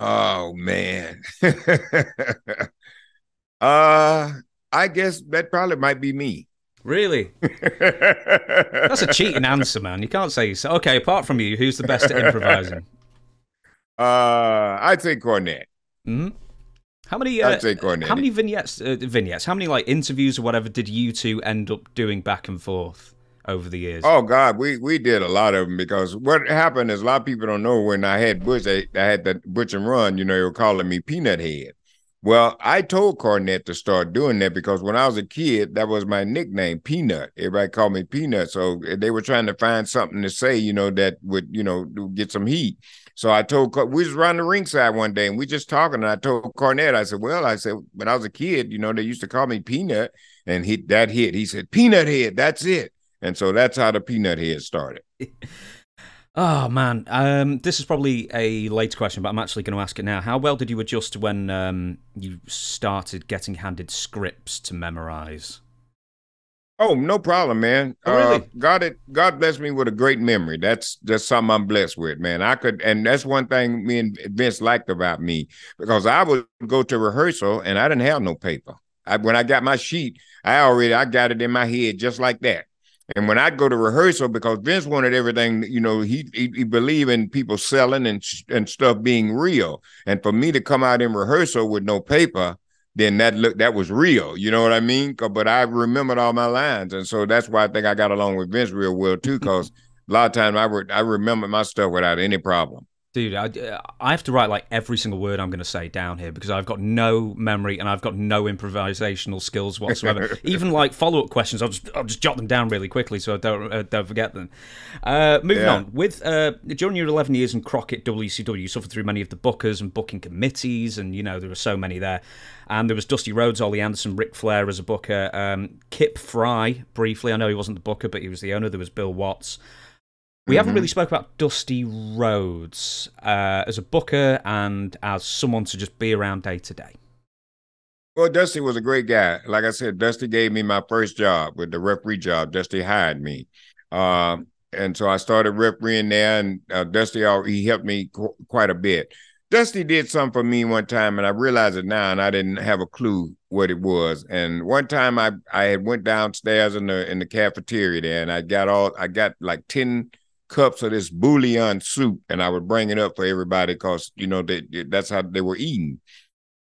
Oh man. I guess that probably might be me. Really? That's a cheating answer, man. You can't say so. Okay, apart from you, who's the best at improvising? I'd say Cornette. Mm-hmm. How many vignettes? How many like interviews or whatever did you two end up doing back and forth over the years? Oh God, we did a lot of them, because what happened is, a lot of people don't know, when I had Butch, I had that Butch and Run. You know, they were calling me Peanut Head. Well, I told Cornette to start doing that, because when I was a kid, that was my nickname, Peanut. Everybody called me Peanut. So they were trying to find something to say, you know, that would, you know, get some heat. So I told, we was around the ringside one day and we just talking, and I told Cornette, I said, well, I said, when I was a kid, you know, they used to call me Peanut, and that hit. He said, Peanut Head, that's it. And so that's how the Peanut Head started. Oh, man. This is probably a late question, but I'm actually going to ask it now. How well did you adjust when you started getting handed scripts to memorize? Oh, no problem, man. Oh, really? God blessed me with a great memory. That's just something I'm blessed with, man. I could, and that's one thing me and Vince liked about me, because I would go to rehearsal and I didn't have no paper. When I got my sheet, I got it in my head just like that. And when I'd go to rehearsal, because Vince wanted everything, you know, he believed in people selling and stuff being real. And for me to come out in rehearsal with no paper, then that was real. You know what I mean? But I remembered all my lines. And so that's why I think I got along with Vince real well, too, because a lot of times I remember my stuff without any problem. Dude, I have to write like every single word I'm going to say down here, because I've got no memory and I've got no improvisational skills whatsoever. Even like follow-up questions, I'll just jot them down really quickly so I don't forget them. Moving on, during your 11 years in Crockett WCW, you suffered through many of the bookers and booking committees, and you know there were so many there. And there was Dusty Rhodes, Ollie Anderson, Ric Flair as a booker, Kip Fry briefly. I know he wasn't the booker, but he was the owner. There was Bill Watts. We haven't really spoke about Dusty Rhodes as a booker and as someone to just be around day to day. Well, Dusty was a great guy. Like I said, Dusty gave me my first job with the referee job. Dusty hired me. And so I started refereeing there, and Dusty, he helped me quite a bit. Dusty did something for me one time, and I realize it now, and I didn't have a clue what it was. And one time I had went downstairs in the cafeteria there, and I got like 10 cups of this bouillon soup, and I would bring it up for everybody, because you know that's how they were eating.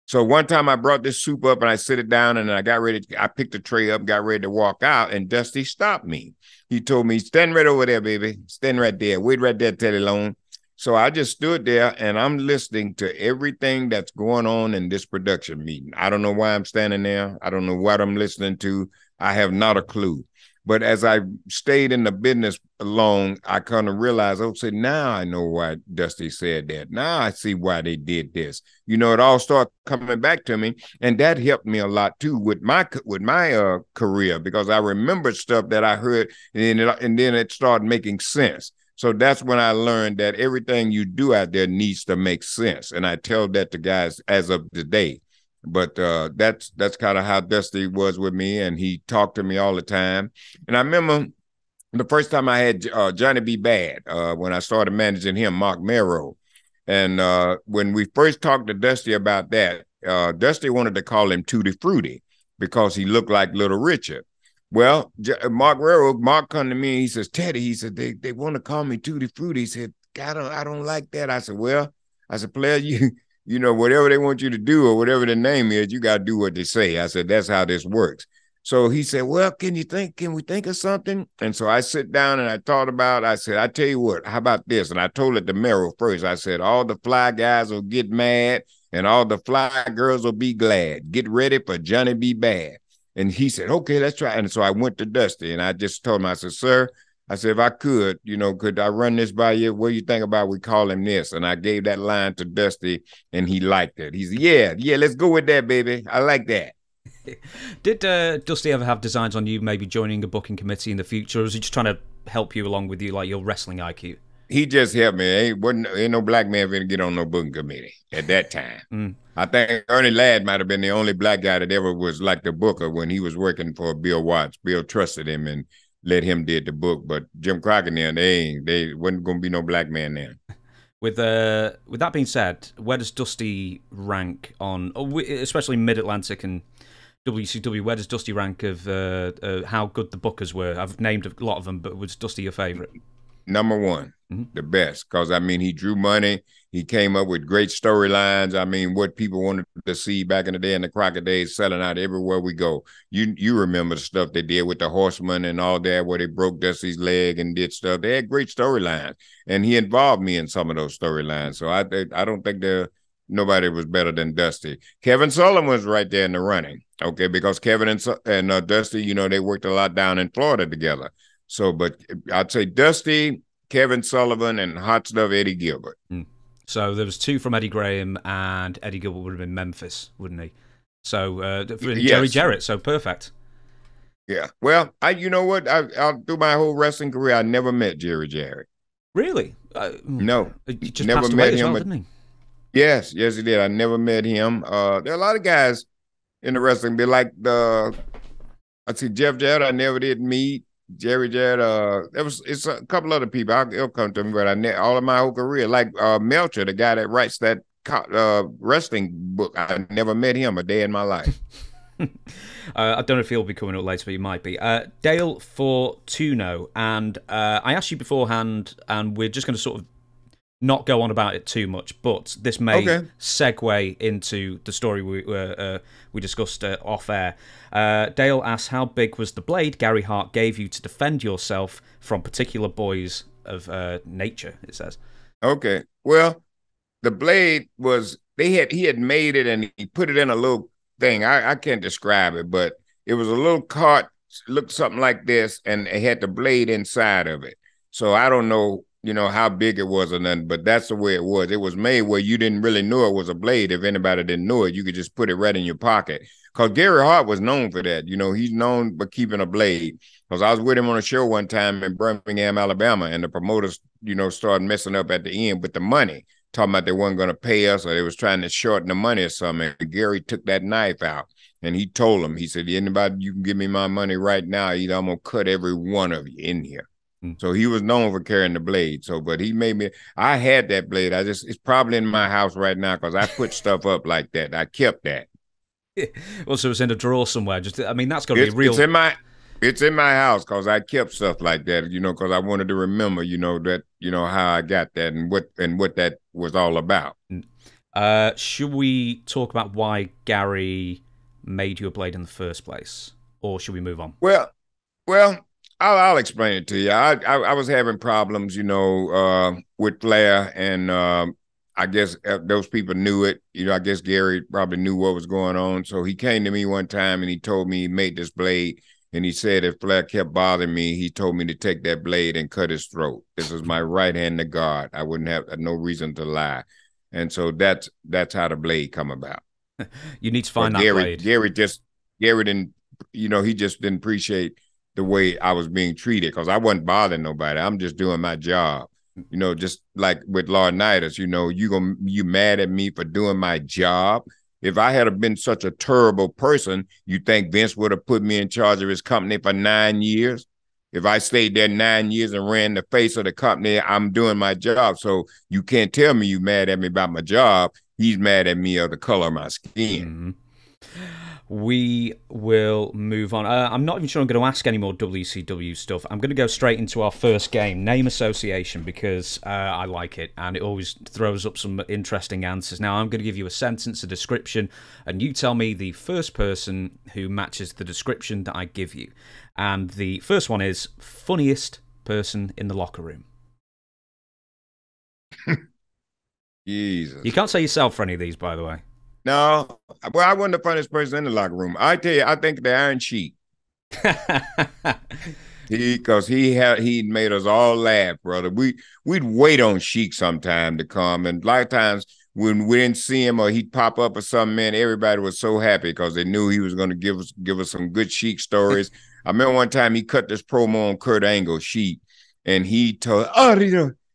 So one time I brought this soup up and I set it down, and I got ready I picked the tray up, got ready to walk out, and Dusty stopped me. He told me, stand right over there, baby, stand right there, wait right there, Teddy Long. So I just stood there, and I'm listening to everything that's going on in this production meeting. I don't know why I'm standing there. I don't know what I'm listening to. I have not a clue. But as I stayed in the business long, I kind of realized, oh, see, now I know why Dusty said that. Now I see why they did this. You know, it all started coming back to me, and that helped me a lot too with my career, because I remembered stuff that I heard, and then it started making sense. So that's when I learned that everything you do out there needs to make sense, and I tell that to guys as of today. But that's kind of how Dusty was with me, and he talked to me all the time. And I remember the first time I had Johnny B. Bad, when I started managing him, Mark Merrow. And when we first talked to Dusty about that, Dusty wanted to call him Tutti Frutti because he looked like Little Richard. Well, Mark come to me and he says, Teddy, he said, they want to call me Tutti Frutti. He said, I don't like that. I said, well, I said, player, you know, whatever they want you to do or whatever the name is, you got to do what they say. I said, that's how this works. So he said, well, can we think of something? And so I sit down and I thought about it. I said, I tell you what, how about this? And I told it to Merrill first. I said, all the fly guys will get mad and all the fly girls will be glad. Get ready for Johnny B. Bad. And he said, okay, let's try. And so I went to Dusty and I just told him, I said, sir, I said, if I could, you know, could I run this by you? What do you think about we call him this? And I gave that line to Dusty, and he liked it. He said, yeah, let's go with that, baby. I like that. Did Dusty ever have designs on you maybe joining a booking committee in the future, or was he just trying to help you along with you, like your wrestling IQ? He just helped me. Ain't no black man finna get on no booking committee at that time. I think Ernie Ladd might have been the only black guy that ever was like the booker when he was working for Bill Watts. Bill trusted him and let him did the book, but Jim Crockett now, they wasn't gonna be no black man there. With that being said, where does Dusty rank on, especially Mid Atlantic and WCW, where does Dusty rank of how good the bookers were? I've named a lot of them, but was Dusty your favorite? Number one, the best, because, I mean, he drew money. He came up with great storylines. I mean, what people wanted to see back in the day in the Crockett days, selling out everywhere we go. You remember the stuff they did with the Horsemen and all that, where they broke Dusty's leg and did stuff. They had great storylines, and he involved me in some of those storylines. So I don't think there nobody was better than Dusty. Kevin Sullivan was right there in the running, okay, because Kevin and Dusty, you know, they worked a lot down in Florida together. So, but I'd say Dusty, Kevin Sullivan, and hot stuff Eddie Gilbert. So there was two from Eddie Graham, and Eddie Gilbert would have been Memphis, wouldn't he? So Jerry Jarrett, so perfect. Yeah. Well, you know what? Through my whole wrestling career, I never met Jerry Jarrett. Really? No. You just never met him, didn't he? Yes. Yes, he did. I never met him. There are a lot of guys in the wrestling, but like I'd say Jeff Jarrett, I never did meet. Jerry Jarrett, it's a couple other people. It'll come to me, but all of my whole career, like Melcher, the guy that writes that wrestling book, I never met him a day in my life. I don't know if he'll be coming up later, but he might be. Dale Fortuno, and I asked you beforehand, and we're just going to sort of not go on about it too much, but this may segue into the story we discussed off air. Dale asks, how big was the blade Gary Hart gave you to defend yourself from particular boys of nature, it says. Okay, well, the blade was, he had made it and he put it in a little thing. I can't describe it, but it was a little cart, looked something like this, and it had the blade inside of it. So I don't know, you know, how big it was or nothing, but that's the way it was. It was made where you didn't really know it was a blade. If anybody didn't know it, you could just put it right in your pocket. Because Gary Hart was known for that. You know, he's known for keeping a blade. Because I was with him on a show one time in Birmingham, Alabama, and the promoters, you know, started messing up at the end with the money, talking about they weren't going to pay us or they was trying to shorten the money or something. And Gary took that knife out and he told him, he said, anybody, you can give me my money right now, either I'm going to cut every one of you in here. So he was known for carrying the blade. So, but he made me, I had that blade. It's probably in my house right now because I put stuff up like that. I kept that. Yeah. Well, so it's in a drawer somewhere. Just, I mean, that's got to be real. It's in my house because I kept stuff like that, you know, because I wanted to remember, you know, that, you know, how I got that and what that was all about. Should we talk about why Gary made you a blade in the first place, or should we move on? Well. I'll explain it to you. I was having problems, you know, with Flair, and I guess those people knew it. You know, I guess Gary probably knew what was going on. So he came to me one time and he told me he made this blade, and he said if Flair kept bothering me, he told me to take that blade and cut his throat. This is my right hand to God. I wouldn't have no reason to lie. And so that's how the blade come about. You need to find that blade. Gary didn't, you know, he just didn't appreciate the way I was being treated, because I wasn't bothering nobody. I'm just doing my job. You know, just like with Laurinaitis, you know, you mad at me for doing my job. If I had been such a terrible person, you think Vince would have put me in charge of his company for 9 years? If I stayed there 9 years and ran the face of the company, I'm doing my job. So you can't tell me you mad at me about my job. He's mad at me of the color of my skin. We will move on. I'm not even sure I'm going to ask any more WCW stuff. I'm going to go straight into our first game, Name Association, because I like it, and it always throws up some interesting answers. Now, I'm going to give you a sentence, a description, and you tell me the first person who matches the description that I give you. And the first one is funniest person in the locker room. Jesus. You can't say yourself for any of these, by the way. No, well, I wasn't the funniest person in the locker room. I tell you, I think the Iron Sheik, because he made us all laugh, brother. We'd wait on Sheik sometime to come, and a lot of times when we didn't see him or he'd pop up or something, man, everybody was so happy because they knew he was going to give us some good Sheik stories. I remember one time he cut this promo on Kurt Angle, Sheik, and he told, "Oh,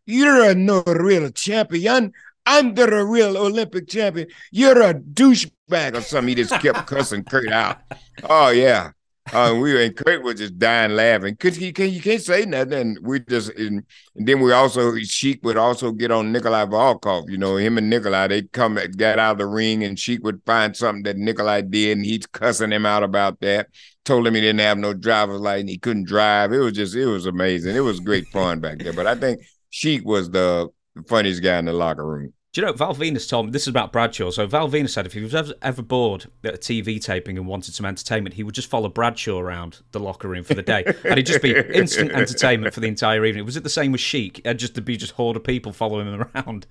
you're no real champion. I'm the real Olympic champion. You're a douchebag," or something. He just kept cussing Kurt out. Oh, yeah. We and Kurt was just dying laughing because you can't say nothing. And we just and then we also Sheik would also get on Nikolai Volkov. You know, him and Nikolai, they'd come got out of the ring, and Sheik would find something that Nikolai did, and he's cussing him out about that. Told him he didn't have no driver's license, and he couldn't drive. It was amazing. It was great fun back there. But I think Sheik was the funniest guy in the locker room. Do you know, Val Venis told me, this is about Bradshaw, so Val Venis said if he was ever bored at a TV taping and wanted some entertainment, he would just follow Bradshaw around the locker room for the day, and it'd just be instant entertainment for the entire evening. Was it the same with Sheik? There'd be just a horde of people following him around.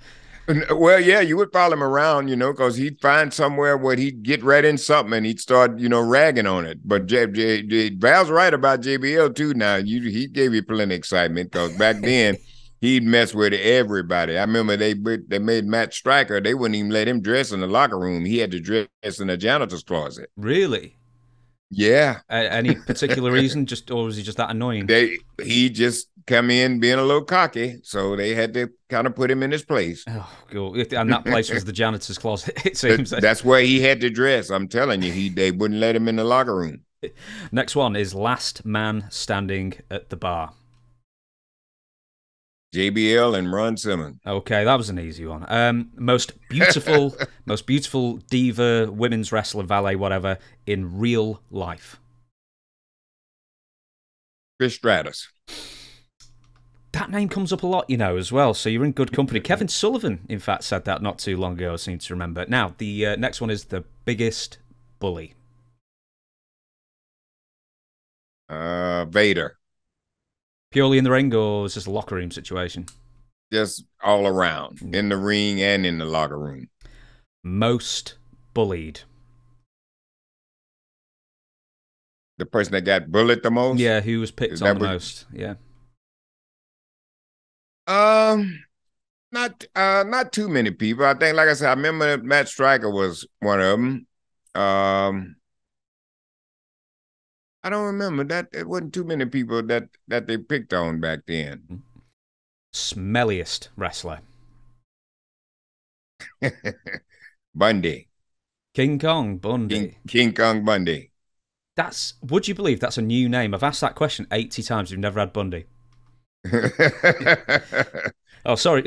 Well, yeah, you would follow him around, you know, because he'd find somewhere where he'd get right in something and he'd start, you know, ragging on it. But Val's right about JBL, too, now. He gave you plenty of excitement because back then... He'd mess with everybody. I remember they made Matt Striker. They wouldn't even let him dress in the locker room. He had to dress in a janitor's closet. Really? Yeah. Any particular reason? Or was he just that annoying? He just come in being a little cocky, so they had to kind of put him in his place. Oh, cool. And that place was the janitor's closet, it seems. That's where he had to dress. I'm telling you, they wouldn't let him in the locker room. Next one is Last Man Standing at the Bar. JBL and Ron Simmons. Okay, that was an easy one. Most beautiful diva, women's wrestler, valet, whatever, in real life. Trish Stratus. That name comes up a lot, you know, as well, so you're in good company. Kevin Sullivan, in fact, said that not too long ago, I seem to remember. Now, the next one is the biggest bully. Vader. Purely in the ring, or is this a locker room situation? Just all around, in the ring and in the locker room. Most bullied. The person that got bullied the most? Yeah, who was picked on the most? Yeah. Not too many people. I think, like I said, I remember Matt Striker was one of them. I don't remember that. It wasn't too many people that they picked on back then. Smelliest wrestler. Bundy. King Kong Bundy. King Kong Bundy. That's, would you believe that's a new name? I've asked that question 80 times. You've never had Bundy. Oh, sorry,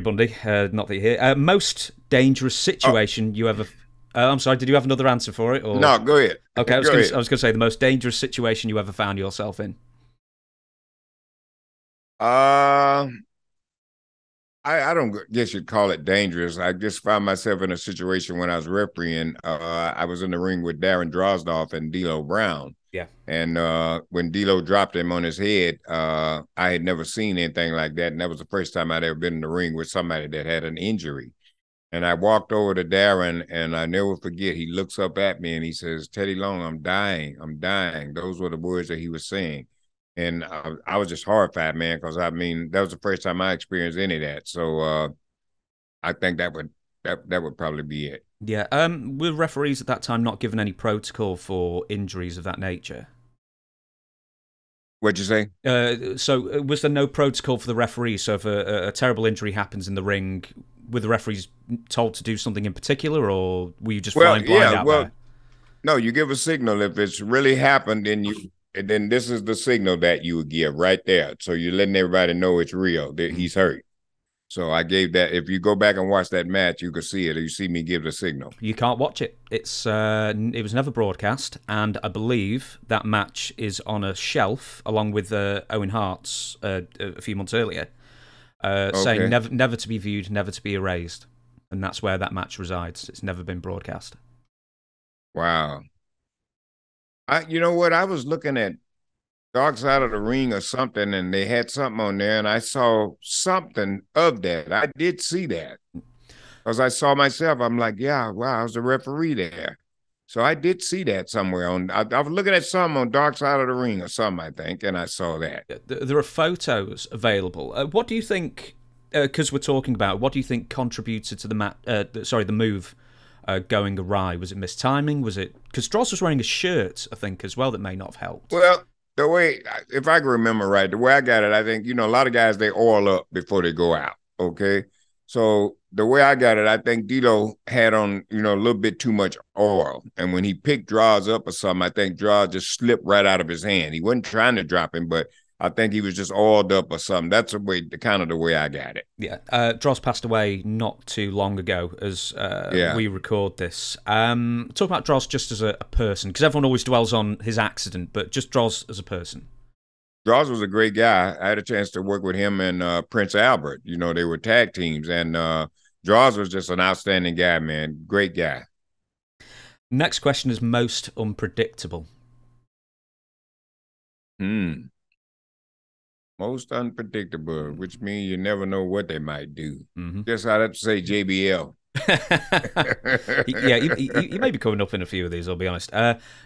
Bundy. Not that you're here. Most dangerous situation you ever... I'm sorry, did you have another answer for it? Or... No, go ahead. Okay, I was going to say the most dangerous situation you ever found yourself in. I don't guess you'd call it dangerous. I just found myself in a situation when I was refereeing. I was in the ring with Darren Drozdoff and D'Lo Brown. Yeah. And when D'Lo dropped him on his head, I had never seen anything like that, and that was the first time I'd ever been in the ring with somebody that had an injury. And I walked over to Darren, and I never forget, he looks up at me and he says, "Teddy Long, I'm dying. I'm dying." Those were the words that he was saying. And I was just horrified, man, because, I mean, that was the first time I experienced any of that. So I think that would probably be it. Yeah. Were referees at that time not given any protocol for injuries of that nature? What'd you say? So was there no protocol for the referees? So if a terrible injury happens in the ring... Were the referees told to do something in particular, or were you just flying blind out there? No, you give a signal. If it's really happened, then this is the signal that you would give right there. So you're letting everybody know it's real, that he's hurt. So I gave that. If you go back and watch that match, you could see it. You see me give the signal. You can't watch it. It's it was never broadcast, and I believe that match is on a shelf along with Owen Hart's a few months earlier. Okay. Saying never to be viewed, never to be erased, and that's where that match resides. It's never been broadcast. Wow. You know what? I was looking at Dark Side of the Ring or something, and they had something on there, and I saw something of that. I did see that because I saw myself. I'm like, yeah, wow, I was a referee there, so I did see that somewhere. I was looking at something on Dark Side of the Ring or something, I think, and I saw that. There are photos available. What do you think? Because we're talking about, what do you think contributed to the move going awry? Was it mistiming? Was it because Strauss was wearing a shirt, I think, as well, that may not have helped? Well, the way, if I can remember right, the way I got it, I think, you know, a lot of guys, they oil up before they go out. Okay. So the way I got it, I think Dilo had on, a little bit too much oil. And when he picked Draws up or something, I think Draws just slipped right out of his hand. He wasn't trying to drop him, but I think he was just oiled up or something. That's the way, kind of the way I got it. Yeah. Droz passed away not too long ago as we record this. Talk about Droz just as a person, because everyone always dwells on his accident, but just Droz as a person. Droz was a great guy. I had a chance to work with him and Prince Albert. They were tag teams, and Droz was just an outstanding guy, man. Great guy. Next question is most unpredictable. Most unpredictable, which means you never know what they might do. Guess I'd have to say JBL. Yeah, he may be coming up in a few of these, I'll be honest.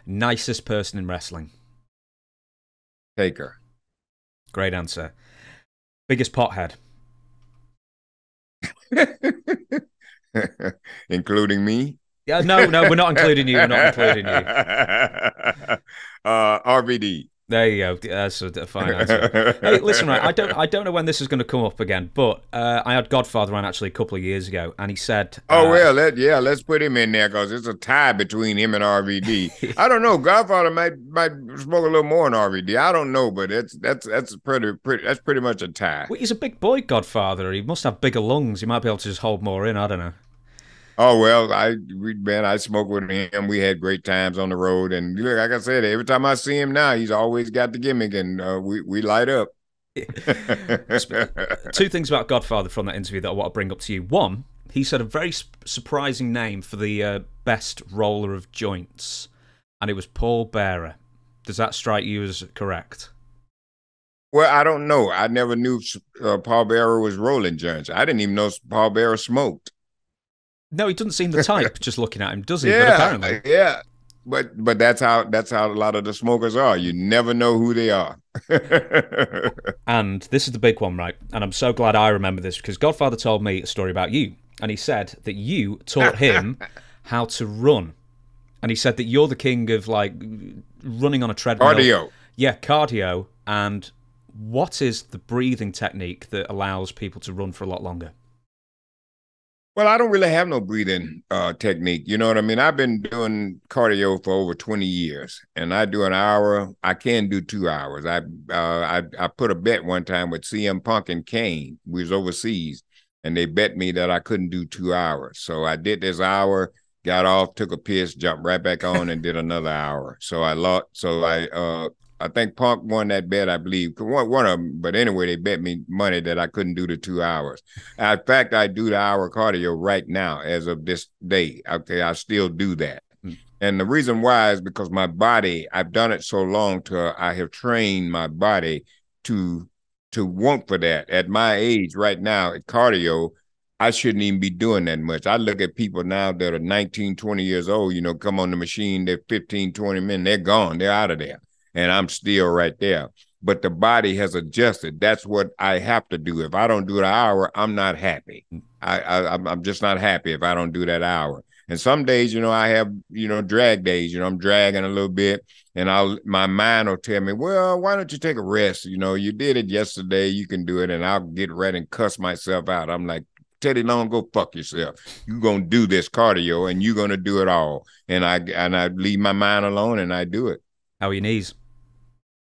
Nicest person in wrestling? Taker. Great answer. Biggest pothead? Including me? Yeah, no, we're not including you. We're not including you. RVD. There you go. That's a fine answer. Hey, listen, right, I don't know when this is going to come up again, but I had Godfather on actually a couple of years ago, and he said... oh, well, let's put him in there, because it's a tie between him and RVD. I don't know. Godfather might smoke a little more on RVD. I don't know, but that's pretty much a tie. Well, he's a big boy, Godfather. He must have bigger lungs. He might be able to just hold more in. I don't know. Oh, well, I smoked with him. We had great times on the road. And look, like I said, every time I see him now, he's always got the gimmick, and we light up. Two things about Godfather from that interview that I want to bring up to you. One, he said a very surprising name for the best roller of joints, and it was Paul Bearer. Does that strike you as correct? Well, I don't know. I never knew Paul Bearer was rolling joints. I didn't even know Paul Bearer smoked. No, he doesn't seem the type. Just looking at him, does he? Yeah, but apparently, yeah. But that's how a lot of the smokers are. You never know who they are. And this is the big one, right? And I'm so glad I remember this, because Godfather told me a story about you, and he said that you taught him how to run, and he said that you're the king of like running on a treadmill. Cardio. Yeah, cardio. And what is the breathing technique that allows people to run for a lot longer? Well, I don't really have no breathing technique. You know what I mean? I've been doing cardio for over 20 years, and I do an hour. I can do 2 hours. I put a bet one time with CM Punk and Kane. We was overseas, and they bet me that I couldn't do 2 hours. So I did this hour, got off, took a piss, jumped right back on, and did another hour. So I lost. So I think Punk won that bet, I believe. One of them. But anyway, they bet me money that I couldn't do the 2 hours. In fact, I do the hour cardio right now as of this day. Okay, I still do that. And the reason why is because my body, I've done it so long till I have trained my body to want for that. At my age right now, at cardio, I shouldn't even be doing that much. I look at people now that are 19, 20 years old, come on the machine, they're 15, 20 minutes, they're gone, they're out of there. And I'm still right there. But the body has adjusted. That's what I have to do. If I don't do the hour, I'm not happy. I'm just not happy if I don't do that hour. And some days, I have, drag days. I'm dragging a little bit, and my mind will tell me, well, why don't you take a rest? You did it yesterday. You can do it. And I'll get ready and cuss myself out. I'm like, Teddy Long, go fuck yourself. You're going to do this cardio, and you're going to do it all. And I leave my mind alone, and I do it. How are your knees?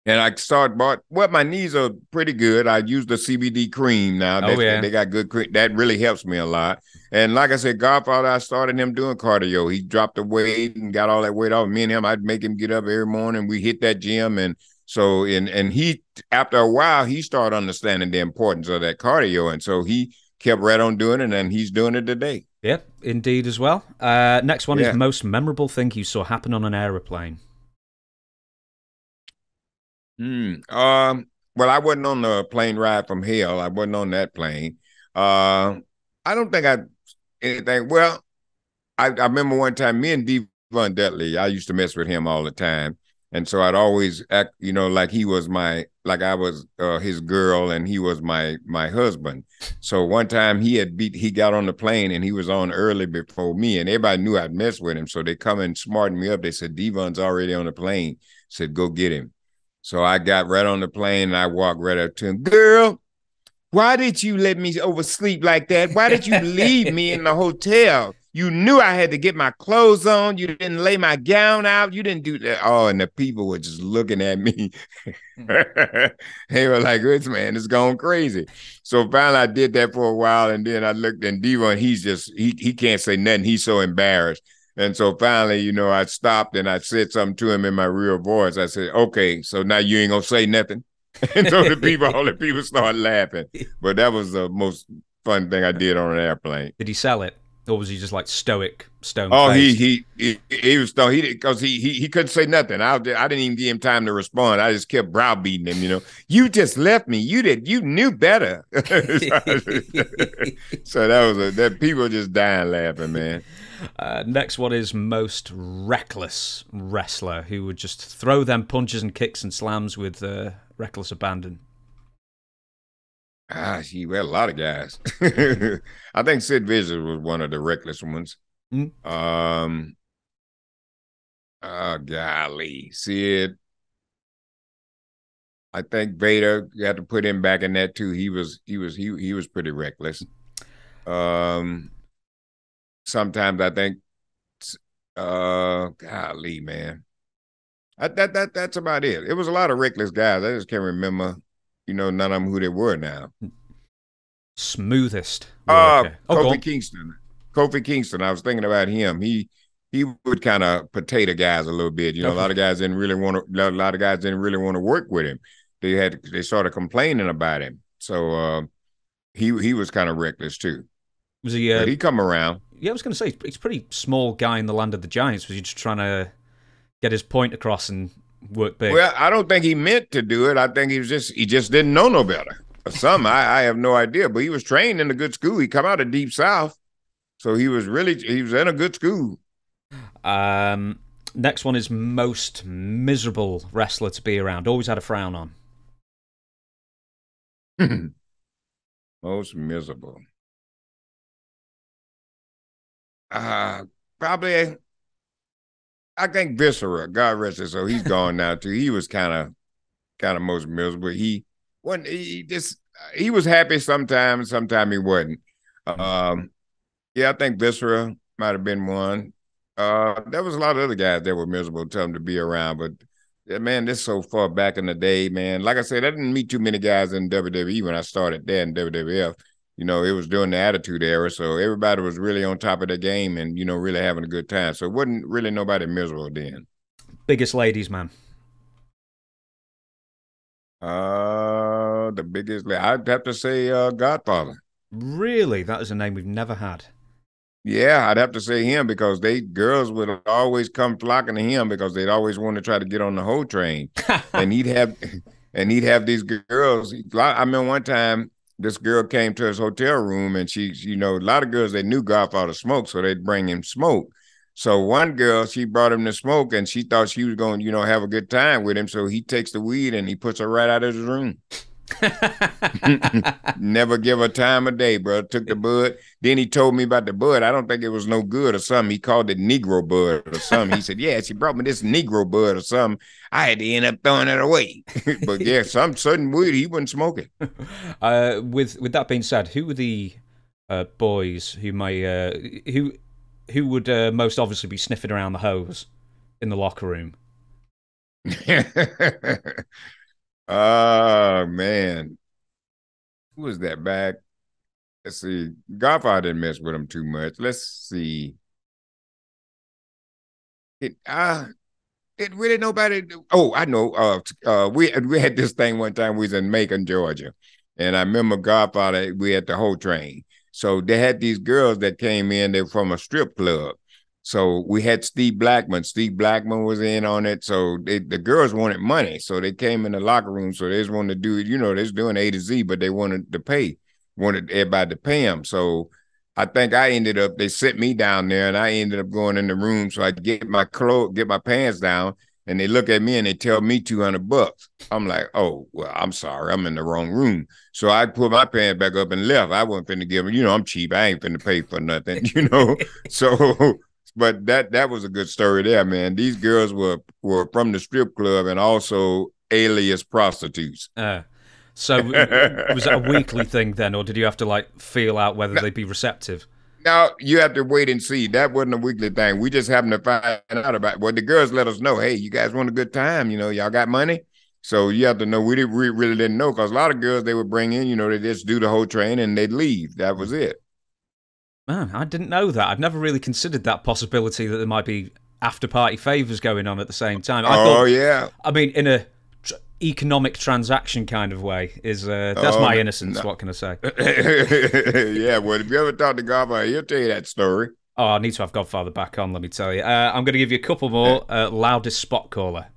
And I my knees are pretty good. I use the CBD cream now. They got good cream. That really helps me a lot. And like I said, Godfather, I started him doing cardio. He dropped the weight and got all that weight off. Me and him, I'd make him get up every morning. We hit that gym. And so, and he, after a while, he started understanding the importance of that cardio. And so he kept right on doing it, and he's doing it today. Yep, indeed as well. Next one is most memorable thing you saw happen on an aeroplane. Well, I wasn't on the plane ride from hell. I wasn't on that plane. I don't think anything. Well, I remember one time, me and Devon Dudley, I used to mess with him all the time. And so I'd always act, like he was like I was his girl, and he was my husband. So one time he got on the plane, and he was on early before me, and everybody knew I'd mess with him. So they come and smarten me up. They said, Devon's already on the plane. I said, go get him. So I got right on the plane, and I walked right up to him. Girl, Why did you let me oversleep like that? Why did you leave me in the hotel? You knew I had to get my clothes on. You didn't lay my gown out. You didn't do that. Oh, and the people were just looking at me. They were like, this man is going crazy. So finally I did that for a while. And then I looked at D-Ron, he's just, he can't say nothing. He's so embarrassed. And so finally, you know, I stopped and I said something to him in my real voice. I said, okay, so now you ain't gonna say nothing. And so all the people started laughing. But that was the most fun thing I did on an airplane. Did he sell it? Or was he just like stoic, stone-faced? Oh, he was stone. He because he couldn't say nothing. I didn't even give him time to respond. I just kept browbeating him. You know, you just left me. You knew better. So that people just dying laughing, man. Next one is most reckless wrestler who would just throw them punches and kicks and slams with reckless abandon. He had a lot of guys. I think Sid Vicious was one of the reckless ones. Golly, Sid. I think Vader, you had to put him back in that too. He was pretty reckless. Sometimes I think, golly, man, that's about it. It was a lot of reckless guys. I just can't remember. You know, none of them who they were now. Smoothest. Kofi Kingston. Kofi Kingston. I was thinking about him. He would kind of potato guys a little bit. You know, okay. A lot of guys didn't really want to work with him. They started complaining about him. So he was kind of reckless too. Was he? But he come around. Yeah, I was going to say he's a pretty small guy in the land of the giants. Was he just trying to get his point across and? Work big. Well, I don't think he meant to do it. I think he just didn't know no better. Or some I have no idea. But he was trained in a good school. He come out of Deep South, so he was in a good school. Next one is most miserable wrestler to be around. Always had a frown on. Most miserable. Probably. I think Viscera, God rest his soul, he's gone now too. He was kind of most miserable. He was happy sometimes he wasn't. Yeah, I think Viscera might have been one. There was a lot of other guys that were miserable to them to be around, but yeah, man, this is so far back in the day, man. Like I said, I didn't meet too many guys in WWE when I started there in WWF. You know, it was during the Attitude Era, so everybody was really on top of their game and, you know, really having a good time. So it wasn't really nobody miserable then. Biggest ladies, man. The biggest lady. I'd have to say Godfather. Really? That is a name we've never had. Yeah, I'd have to say him because girls would always come flocking to him because they'd always want to try to get on the whole train. And he'd have these girls. I remember one time, this girl came to his hotel room and she, you know, a lot of girls, they knew Godfather smoked, so they'd bring him smoke. So one girl, she brought him the smoke and she thought she was going to, you know, have a good time with him. So he takes the weed and he puts her right out of his room. Never give her time of day, bro. Took the bud. Then he told me about the bud. I don't think it was no good or something. He called it Negro bud or something. He said, yeah, she brought me this Negro bud or something. I had to end up throwing it away. But yeah, some certain weed he wouldn't smoke it. With that being said, who were the boys who may who would most obviously be sniffing around the hose in the locker room? Oh, man. Who was that back? Let's see. Godfather didn't mess with him too much. Let's see. It really nobody. Oh, I know. We had this thing one time. We was in Macon, Georgia. And I remember Godfather, we had the whole train. So they had these girls that came in. They were from a strip club. So we had Steve Blackman. Steve Blackman was in on it. So the girls wanted money. So they came in the locker room. So they just wanted to do it. You know, they're doing A to Z, but they wanted everybody to pay them. So I think they sent me down there and I ended up going in the room. So I get my pants down and they look at me and they tell me $200. I'm like, oh, well, I'm sorry. I'm in the wrong room. So I put my pants back up and left. I wasn't finna give them, you know, I'm cheap. I ain't finna pay for nothing, you know? So... But that was a good story there, man. These girls were from the strip club and also alias prostitutes. So was that a weekly thing then, or did you have to like feel out whether they'd be receptive? No, you have to wait and see. That wasn't a weekly thing. We just happened to find out about it. Well, the girls let us know, hey, you guys want a good time? You know, y'all got money? So you have to know. We really didn't know, because a lot of girls they would bring in, you know, they just do the whole train and they'd leave. That was it. Man, I didn't know that. I've never really considered that possibility that there might be after-party favors going on at the same time. I thought, yeah. I mean, in a economic transaction kind of way is that's my innocence. No. What can I say? Yeah, well, if you ever talk to Godfather, he'll tell you that story. Oh, I need to have Godfather back on. Let me tell you. I'm going to give you a couple more. Loudest spot caller.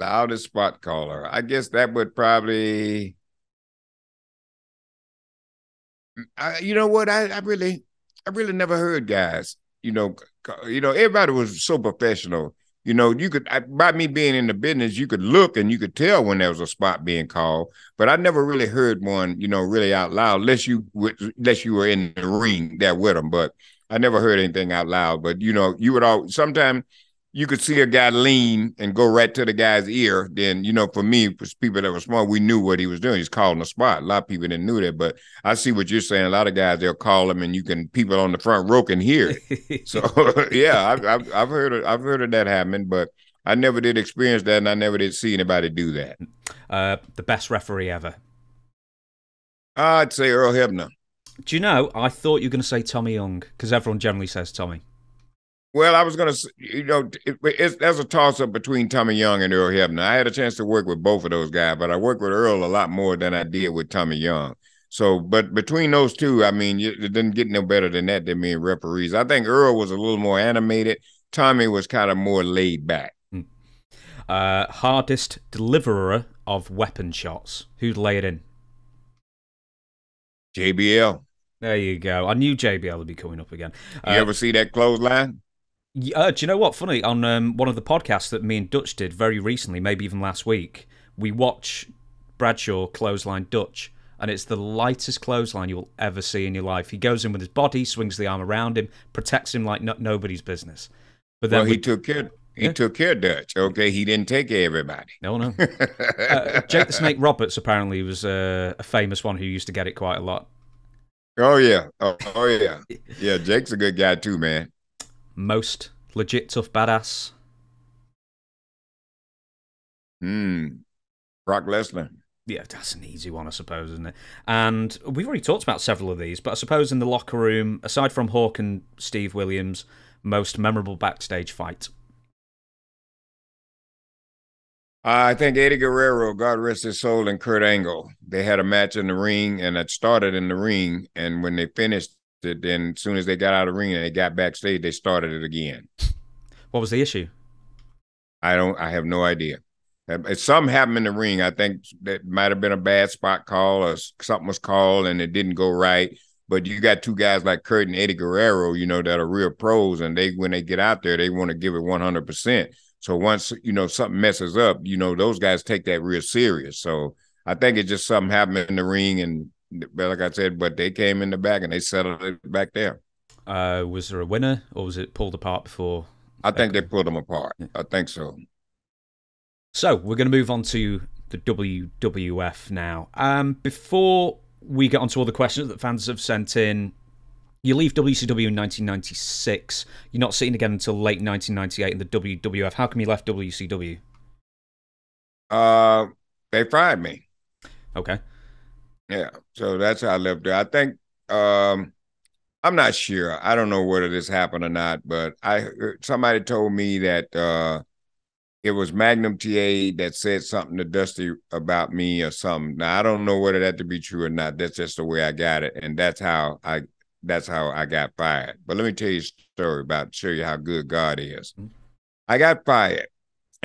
Loudest spot caller. I guess that would probably. You know what? I really never heard guys. You know, everybody was so professional. You know, you could by me being in the business, you could look and you could tell when there was a spot being called. But I never really heard one, you know, really out loud, unless you were in the ring there with them. But I never heard anything out loud. But you know, you would always sometimes. You could see a guy lean and go right to the guy's ear. Then, you know, for me, people that were smart, we knew what he was doing. He's calling a spot. A lot of people didn't know that, but I see what you're saying. A lot of guys, they'll call him, and you can people on the front row can hear it. So, yeah, I've heard of that happening, but I never did experience that, and I never did see anybody do that. The best referee ever? I'd say Earl Hebner. Do you know, I thought you were going to say Tommy Young, because everyone generally says Tommy. Well, I was going to, you know, there's a toss-up between Tommy Young and Earl Hebner. I had a chance to work with both of those guys, but I worked with Earl a lot more than I did with Tommy Young. So, but between those two, I mean, it didn't get no better than that than being referees. I think Earl was a little more animated. Tommy was kind of more laid back. Hardest deliverer of weapon shots. Who'd lay it in? JBL. There you go. I knew JBL would be coming up again. You ever see that clothesline? Do you know what? Funny, on one of the podcasts that me and Dutch did very recently, maybe even last week, we watch Bradshaw clothesline Dutch, and it's the lightest clothesline you will ever see in your life. He goes in with his body, swings the arm around him, protects him like nobody's business. But then well, he took care of Dutch. Okay, he didn't take care of everybody. No. Jake the Snake Roberts apparently was a famous one who used to get it quite a lot. Oh yeah, oh yeah, yeah. Jake's a good guy too, man. Most legit tough badass. Brock Lesnar. Yeah, that's an easy one, I suppose, isn't it? And we've already talked about several of these, but I suppose in the locker room, aside from Hawk and Steve Williams, most memorable backstage fight. I think Eddie Guerrero, God rest his soul, and Kurt Angle. They had a match in the ring, and it started in the ring, and when they finished it, then as soon as they got out of the ring and they got backstage, they started it again. What was the issue? I have no idea. Something happened in the ring. I think that might have been a bad spot call or something was called and it didn't go right. But you got two guys like Kurt and Eddie Guerrero, you know, that are real pros, and they when they get out there, they want to give it 100%. So once, you know, something messes up, you know, those guys take that real serious. So I think it's just something happened in the ring, and like I said, but they came in the back and they settled it back there. Was there a winner, or was it pulled apart before? I think they pulled them apart. Yeah. I think so. So we're going to move on to the WWF now. Before we get on to all the questions that fans have sent in, you leave WCW in 1996. You're not sitting again until late 1998 in the WWF. How come you left WCW? They fired me. Okay. Yeah, so that's how I left there. I think, I'm not sure. I don't know whether this happened or not, but somebody told me that it was Magnum TA that said something to Dusty about me or something. Now, I don't know whether that to be true or not. That's just the way I got it, and that's how I got fired. But let me tell you a story about show you how good God is. I got fired,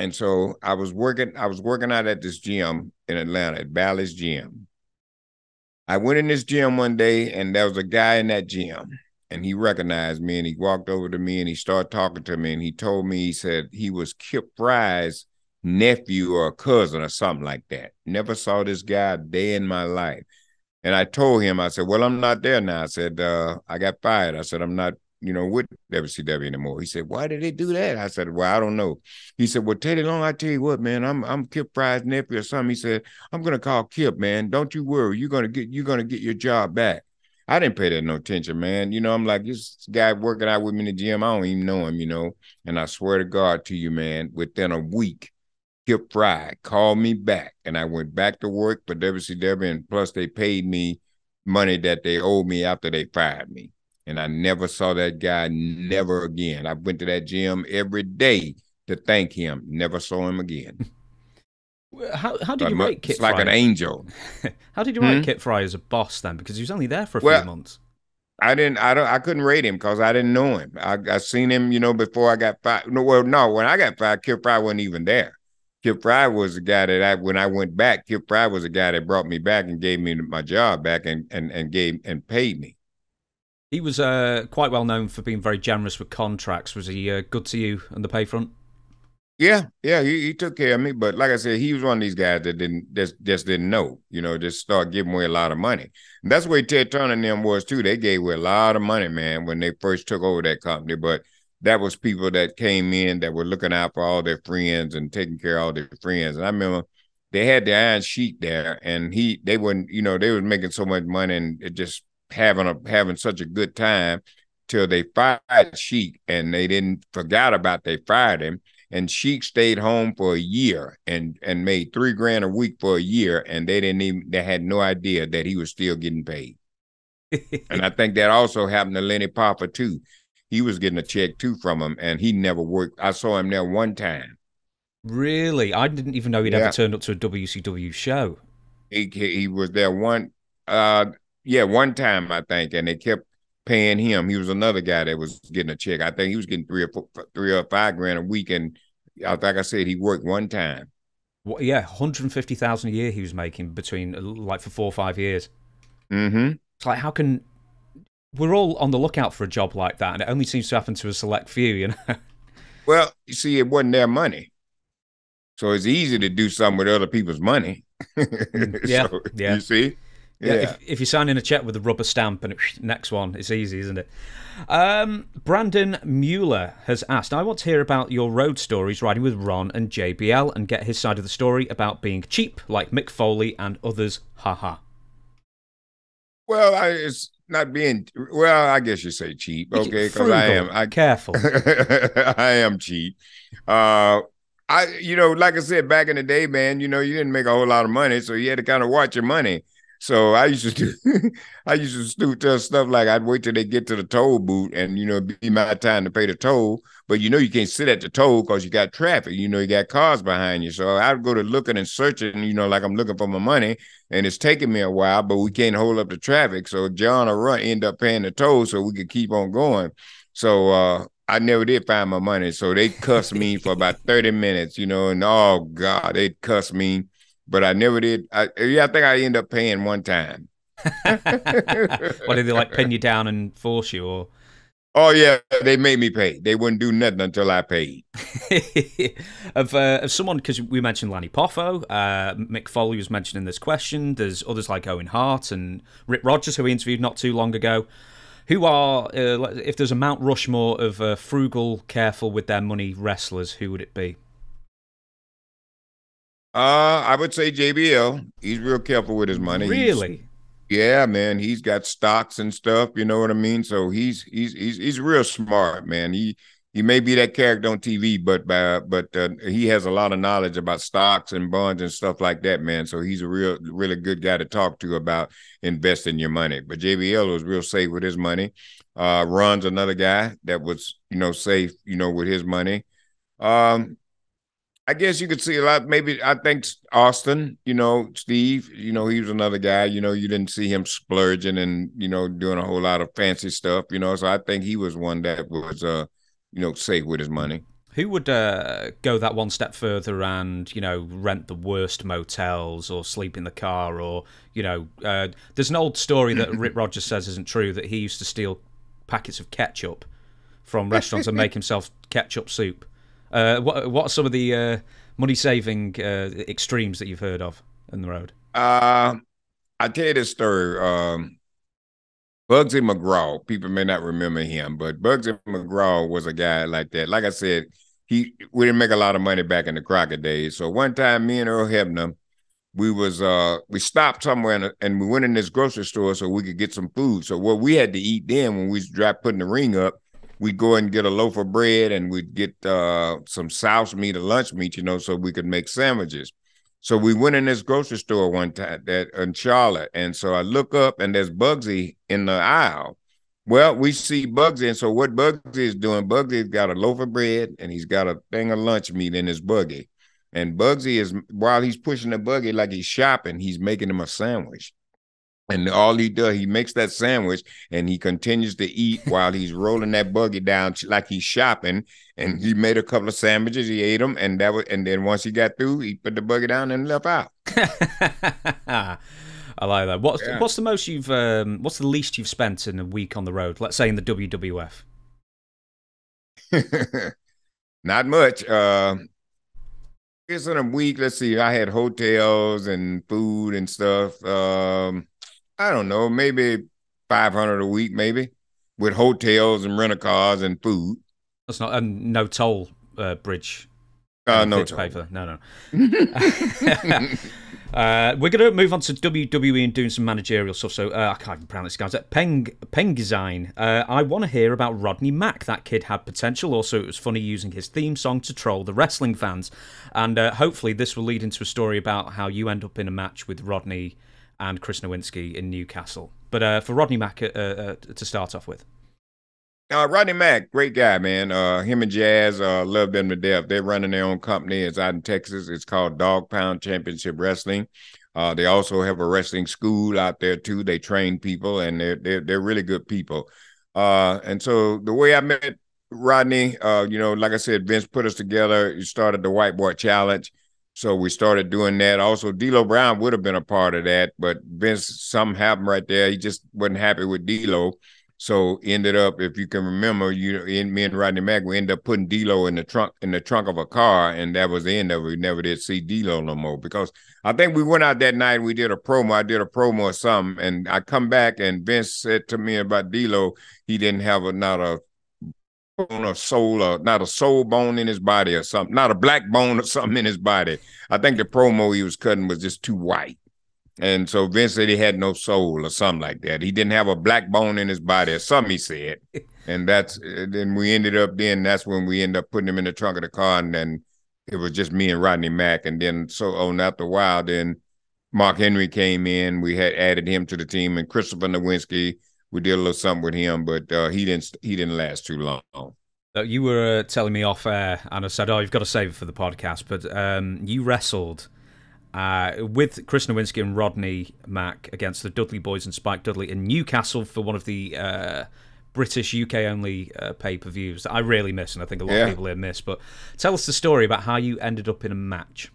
and so I was working out at this gym in Atlanta, at Bally's Gym. I went in this gym one day, and there was a guy in that gym, and he recognized me, and he walked over to me, and he started talking to me, and he told me, he said he was Kip Fry's nephew or cousin or something like that. Never saw this guy a day in my life. And I told him, I said, well, I'm not there now. I said, I got fired. I said, I'm not you know, with WCW anymore. He said, why did they do that? I said, well, I don't know. He said, well, Teddy Long, I tell you what, man, I'm Kip Fry's nephew or something. He said, I'm going to call Kip, man. Don't you worry. You're going to get your job back. I didn't pay that no attention, man. You know, I'm like, this guy working out with me in the gym, I don't even know him, you know. And I swear to God to you, man, within a week, Kip Fry called me back, and I went back to work for WCW, and plus they paid me money that they owed me after they fired me. And I never saw that guy, never again. I went to that gym every day to thank him. Never saw him again. How did you write Kip Fry? It's like an angel. How did you write Kip Fry as a boss then? Because he was only there for a few months. I couldn't rate him because I didn't know him. I seen him, you know, before I got fired. No, well, no, when I got fired, Kip Fry wasn't even there. Kip Fry was the guy that when I went back, Kip Fry was the guy that brought me back and gave me my job back and paid me. He was quite well known for being very generous with contracts. Was he good to you on the pay front? Yeah, he took care of me, but like I said, he was one of these guys that just didn't know, you know, just start giving away a lot of money. And that's where Ted Turner and them was too. They gave away a lot of money, man, when they first took over that company. But that was people that came in that were looking out for all their friends and taking care of all their friends. And I remember they had the Iron Sheik there, and they wouldn't, you know, they was making so much money and it just having such a good time till they fired Sheik, and they didn't forgot about they fired him. And Sheik stayed home for a year and made $3 grand a week for a year, and they had no idea that he was still getting paid. And I think that also happened to Lenny Parfit too. He was getting a check too from him, and he never worked. I saw him there one time. Really? I didn't even know he'd ever turned up to a WCW show. He was there one time, I think, and they kept paying him. He was another guy that was getting a check. I think he was getting $3 or $5 grand a week, and like I said, he worked one time. Well, yeah, $150,000 a year he was making between like for 4 or 5 years. It's like, how can we're all on the lookout for a job like that, and it only seems to happen to a select few, you know? Well, you see, it wasn't their money, so it's easy to do something with other people's money. You see. Yeah, if you sign in a check with a rubber stamp and next one, it's easy, isn't it? Brandon Mueller has asked, I want to hear about your road stories riding with Ron and JBL and get his side of the story about being cheap, like Mick Foley and others. Haha. Well, it's not being, well, I guess you say cheap, okay? Because careful. I am cheap. You know, like I said, back in the day, man, you know, you didn't make a whole lot of money, so you had to kind of watch your money. So I used to do just stuff like I'd wait till they get to the toll booth, and, you know, it'd be my time to pay the toll. But, you know, you can't sit at the toll because you got traffic, you know, you got cars behind you. So I'd go to looking and searching, you know, like I'm looking for my money, and it's taking me a while, but we can't hold up the traffic. So John or Runt end up paying the toll so we could keep on going. So I never did find my money. So they cussed me for about 30 minutes, you know, and oh God, they cussed me. But I never did. I think I ended up paying one time. What, did they like pin you down and force you? Or? Oh, yeah, they made me pay. They wouldn't do nothing until I paid. Of someone, because we mentioned Lanny Poffo, Mick Foley was mentioned in this question. There's others like Owen Hart and Rip Rogers, who we interviewed not too long ago, who are, if there's a Mount Rushmore of frugal, careful with their money wrestlers, who would it be? I would say JBL. He's real careful with his money. Really? Yeah, man. He's got stocks and stuff. You know what I mean? So he's real smart, man. He may be that character on TV, but he has a lot of knowledge about stocks and bonds and stuff like that, man. So he's a really good guy to talk to about investing your money. But JBL was real safe with his money. Ron's another guy that was, you know, safe, you know, with his money. I guess you could see a lot. Maybe I think Austin, you know, Steve, you know, he was another guy, you know, you didn't see him splurging and, you know, doing a whole lot of fancy stuff, you know, so I think he was one that was, you know, safe with his money. Who would go that one step further and, you know, rent the worst motels or sleep in the car or, you know, there's an old story that Rip Rogers says isn't true, that he used to steal packets of ketchup from restaurants and make himself ketchup soup. What are some of the money-saving extremes that you've heard of on the road? I tell you this story. Bugsy McGraw, people may not remember him, but Bugsy McGraw was a guy like that. Like I said, we didn't make a lot of money back in the Crockett days. So one time, me and Earl Hebner, we stopped somewhere and we went in this grocery store so we could get some food. So what we had to eat then, when we dropped putting the ring up, we'd go and get a loaf of bread and we'd get some souse meat or lunch meat, you know, so we could make sandwiches. So we went in this grocery store one time in Charlotte. And so I look up and there's Bugsy in the aisle. Well, we see Bugsy. And so what Bugsy is doing, Bugsy's got a loaf of bread and he's got a thing of lunch meat in his buggy. And Bugsy is, while he's pushing the buggy like he's shopping, he's making him a sandwich. And all he does, he makes that sandwich and he continues to eat while he's rolling that buggy down like he's shopping. And he made a couple of sandwiches. He ate them, and that was. And then once he got through, he put the buggy down and left out. I like that. What's the most you've? What's the least you've spent in a week on the road? Let's say in the WWF. Not much. It's in a week. Let's see. I had hotels and food and stuff. I don't know. Maybe $500 a week, maybe, with hotels and rental cars and food. That's not no toll bridge. No toll. Paper. No. We're going to move on to WWE and doing some managerial stuff. So I can't even pronounce this guy's Pengzine. I want to hear about Rodney Mack. That kid had potential. Also, it was funny using his theme song to troll the wrestling fans. And hopefully this will lead into a story about how you end up in a match with Rodney and Chris Nowinski in Newcastle. But for Rodney Mack to start off with. Rodney Mack, great guy, man. Him and Jazz, love them to death. They're running their own company. It's out in Texas. It's called Dog Pound Championship Wrestling. They also have a wrestling school out there too. They train people, and they're really good people. And so the way I met Rodney, you know, like I said, Vince put us together. He started the White Boy Challenge. So we started doing that. Also, D'Lo Brown would have been a part of that, but Vince, something happened right there. He just wasn't happy with D'Lo. So ended up, if you can remember, me and Rodney Mack, we ended up putting D'Lo in the trunk of a car, and that was the end of it. We never did see D'Lo no more, because I think we went out that night. We did a promo. I did a promo or something, and I come back, and Vince said to me about D'Lo, he didn't have not a soul bone in his body or something, not a black bone or something in his body. I think the promo he was cutting was just too white. And so Vince said he had no soul or something like that. He didn't have a black bone in his body or something, he said. And that's when we ended up putting him in the trunk of the car. And then it was just me and Rodney Mack. And then after a while, then Mark Henry came in. We had added him to the team, and Christopher Nowinski. We did a little something with him, but he didn't last too long. You were telling me off air, and I said, "Oh, you've got to save it for the podcast." But you wrestled. With Chris Nowinski and Rodney Mack against the Dudley Boys and Spike Dudley in Newcastle for one of the British UK-only pay-per-views that I really miss, and I think a lot of people here miss. But tell us the story about how you ended up in a match.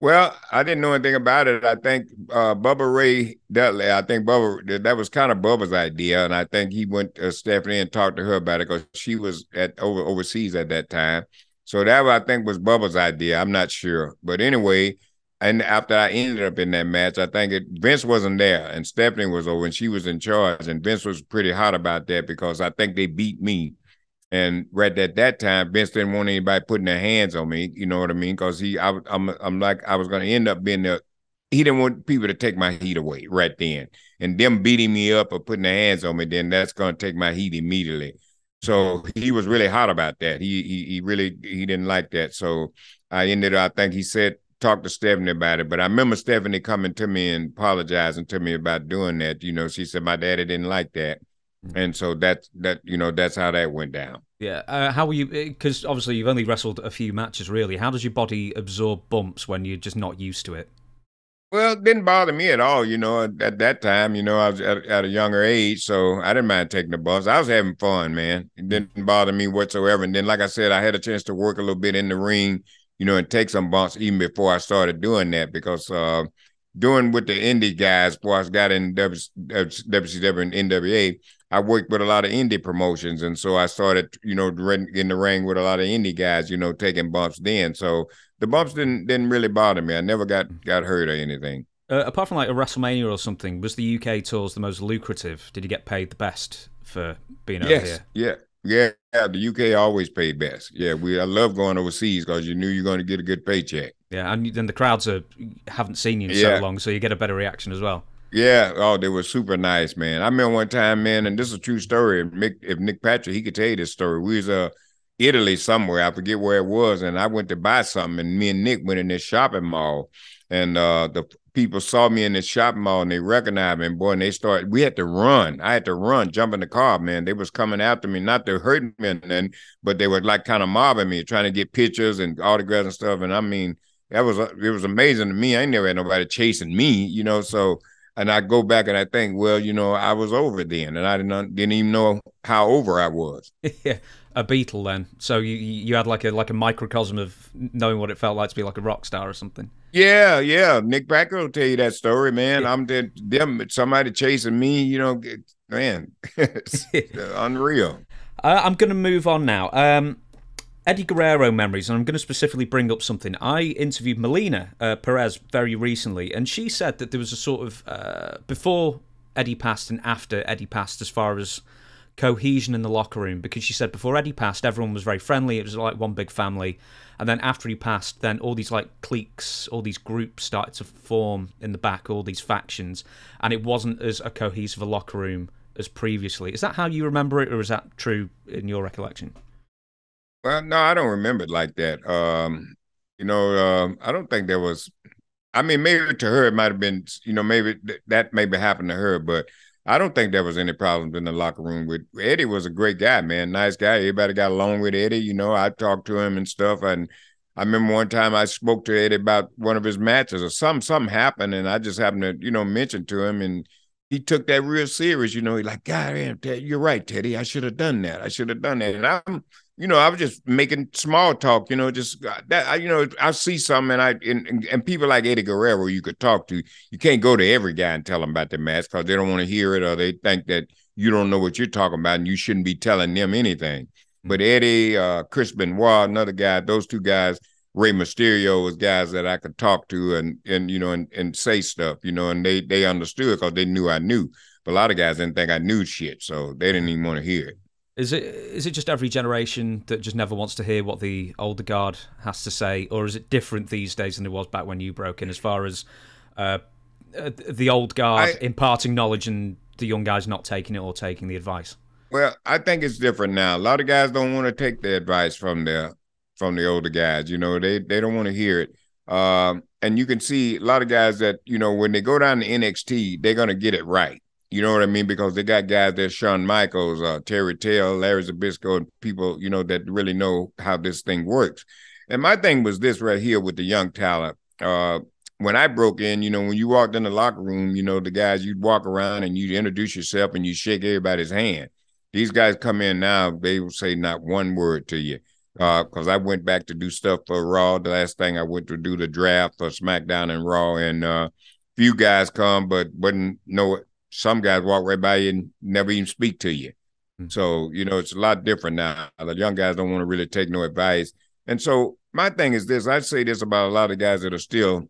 Well, I didn't know anything about it. I think Bubba Ray Dudley, that was kind of Bubba's idea, and I think he went to Stephanie and talked to her about it, because she was overseas at that time. So that, I think, was Bubba's idea. I'm not sure. But anyway... And after I ended up in that match, I think Vince wasn't there, and Stephanie was over, and she was in charge. And Vince was pretty hot about that, because I think they beat me. And right at that time, Vince didn't want anybody putting their hands on me. You know what I mean? Because I was going to end up being there. He didn't want people to take my heat away right then. And them beating me up or putting their hands on me, then that's going to take my heat immediately. So he was really hot about that. He didn't like that. So I ended up, I think he said, talked to Stephanie about it, but I remember Stephanie coming to me and apologizing to me about doing that. You know, she said my daddy didn't like that, and so that's how that went down. Yeah, how were you? Because obviously you've only wrestled a few matches, really. How does your body absorb bumps when you're just not used to it? Well, it didn't bother me at all. You know, at that time, you know, I was at a younger age, so I didn't mind taking the bumps. I was having fun, man. It didn't bother me whatsoever. And then, like I said, I had a chance to work a little bit in the ring, you know, and take some bumps even before I started doing that, because doing with the indie guys before I got in WCW and NWA, I worked with a lot of indie promotions. And so I started, you know, in the ring with a lot of indie guys, you know, taking bumps then. So the bumps didn't really bother me. I never got hurt or anything. apart from like a WrestleMania or something, was the UK tours the most lucrative? Did you get paid the best for being over here? Yeah, the UK always paid best. Yeah, I love going overseas because you knew you're going to get a good paycheck. Yeah, and then the crowds haven't seen you in so long, so you get a better reaction as well. Yeah, oh, they were super nice, man. I remember one time, man, and this is a true story. If Nick Patrick, he could tell you this story. We was Italy somewhere, I forget where it was, and I went to buy something, and me and Nick went in this shopping mall, and the people saw me in this shopping mall, and they recognized me, and boy, and they started, we had to run. I had to run, jump in the car, man. They was coming after me, not to hurt me, but they were like kind of mobbing me, trying to get pictures and autographs and stuff, and I mean, it was amazing to me. I ain't never had nobody chasing me, you know, so... And I go back and I think, well, you know, I was over then, and I didn't even know how over I was. Yeah, a Beatle then. So you had like a microcosm of knowing what it felt like to be like a rock star or something. Yeah. Nick Patrick will tell you that story, man. Yeah. Somebody chasing me, you know, man, it's unreal. I'm gonna move on now. Eddie Guerrero memories, and I'm going to specifically bring up something. I interviewed Melina Perez very recently, and she said that there was a sort of, before Eddie passed and after Eddie passed, as far as cohesion in the locker room, because she said before Eddie passed, everyone was very friendly, it was like one big family, and then after he passed, then all these like cliques, all these groups started to form in the back, all these factions, and it wasn't as a cohesive a locker room as previously. Is that how you remember it, or is that true in your recollection? Well, no, I don't remember it like that. You know, I don't think there was, I mean, maybe to her it might have been, you know, maybe that maybe happened to her, but I don't think there was any problems in the locker room with Eddie. Was a great guy, man, nice guy. Everybody got along with Eddie, you know, I talked to him and stuff. And I remember one time I spoke to Eddie about one of his matches or something happened, and I just happened to, you know, mention to him, and he took that real serious, you know. He's like, God damn, you're right, Teddy. I should have done that. I should have done that. And I'm, you know, I was just making small talk, you know, just that, you know, I see something, and and people like Eddie Guerrero you could talk to. You can't go to every guy and tell them about the match because they don't want to hear it, or they think that you don't know what you're talking about and you shouldn't be telling them anything. But Eddie, Chris Benoit, another guy, those two guys, Rey Mysterio was guys that I could talk to and you know, and say stuff, you know, and they understood because they knew I knew. But a lot of guys didn't think I knew shit, so they didn't even want to hear it. Is it just every generation that just never wants to hear what the older guard has to say, or is it different these days than it was back when you broke in, as far as the old guard imparting knowledge and the young guys not taking it or taking the advice? Well, I think it's different now. A lot of guys don't want to take the advice from the older guys, you know, they don't want to hear it. And you can see a lot of guys that, you know, when they go down to NXT, they're going to get it right. You know what I mean? Because they got guys that Shawn Michaels, Terry Tell, Larry Zbyszko, and people, you know, that really know how this thing works. And my thing was this right here with the young talent. When I broke in, you know, when you walked in the locker room, you know, the guys, you'd walk around and you'd introduce yourself and you shake everybody's hand. These guys come in now, they will say not one word to you. Because I went back to do stuff for Raw. The last thing I went to do the draft for SmackDown and Raw, and few guys come, but wouldn't know it. Some guys walk right by you and never even speak to you. So, you know, it's a lot different now. The young guys don't want to really take no advice. And so my thing is this, I say this about a lot of guys that are still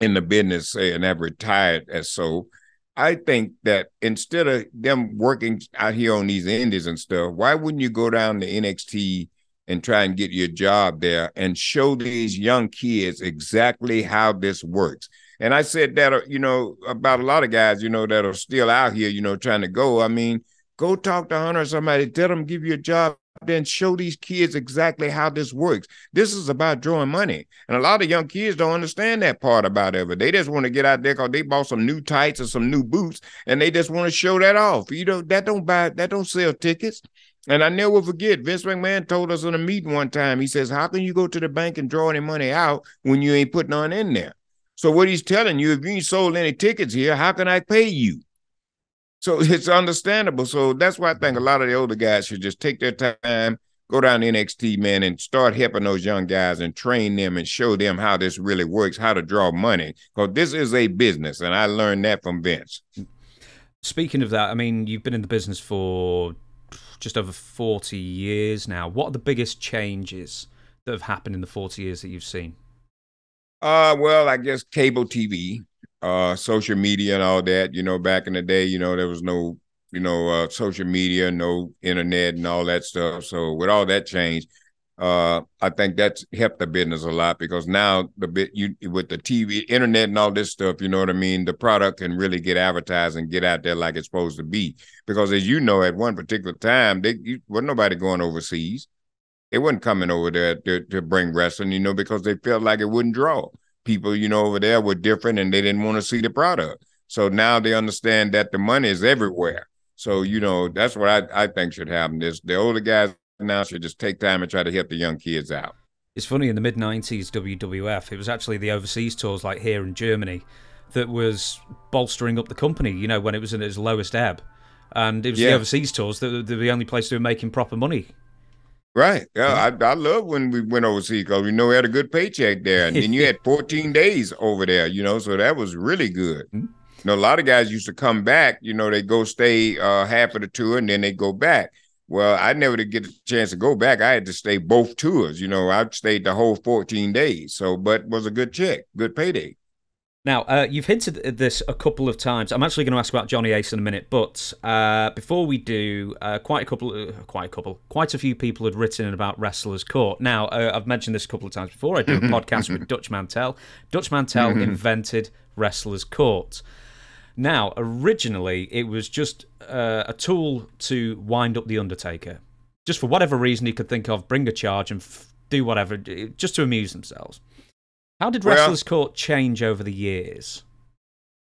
in the business, say, and have retired as so. I think that instead of them working out here on these indies and stuff, why wouldn't you go down to NXT and try and get your job there and show these young kids exactly how this works? And I said that, you know, about a lot of guys, you know, that are still out here, you know, trying to go. I mean, go talk to Hunter or somebody, tell them, give you a job, then show these kids exactly how this works. This is about drawing money. And a lot of young kids don't understand that part about it. They just want to get out there because they bought some new tights or some new boots, and they just want to show that off. You know, that don't sell tickets. And I never forget, Vince McMahon told us in a meeting one time, he says, how can you go to the bank and draw any money out when you ain't putting none in there? So what he's telling you, if you ain't sold any tickets here, how can I pay you? So it's understandable. So that's why I think a lot of the older guys should just take their time, go down to NXT, man, and start helping those young guys and train them and show them how this really works, how to draw money. Because this is a business, and I learned that from Vince. Speaking of that, I mean, you've been in the business for just over 40 years now. What are the biggest changes that have happened in the 40 years that you've seen? Well, I guess cable TV. social media and all that. You know, back in the day, you know, there was no, you know, social media, no internet and all that stuff. So with all that change, I think that's helped the business a lot, because now with the TV, internet and all this stuff, you know what I mean, the product can really get advertised and get out there like it's supposed to be. Because as you know, at one particular time, wasn't nobody going overseas. They wasn't coming over there to bring wrestling, you know, because they felt like it wouldn't draw. People, you know, over there were different and they didn't want to see the product. So now they understand that the money is everywhere. So, you know, that's what I think should happen. Is the older guys now should just take time and try to help the young kids out. It's funny, in the mid-90s WWF, it was actually the overseas tours like here in Germany that was bolstering up the company, you know, when it was in its lowest ebb. And it was the overseas tours that were the only place they were making proper money. Right. Yeah, I love when we went overseas, because we know we had a good paycheck there. And then you had 14 days over there, you know, so that was really good. Mm-hmm. You know, a lot of guys used to come back, you know, they go stay half of the tour and then they go back. Well, I never did get a chance to go back. I had to stay both tours. You know, I stayed the whole 14 days. So, but was a good check, good payday. Now, you've hinted at this a couple of times. I'm actually going to ask about Johnny Ace in a minute, but before we do, quite a few people had written in about Wrestler's Court. Now, I've mentioned this a couple of times before. I do a podcast with Dutch Mantel. Dutch Mantel invented Wrestler's Court. Now, originally, it was just a tool to wind up The Undertaker. Just for whatever reason he could think of, bring a charge and do whatever, just to amuse themselves. How did Wrestler's Court change over the years?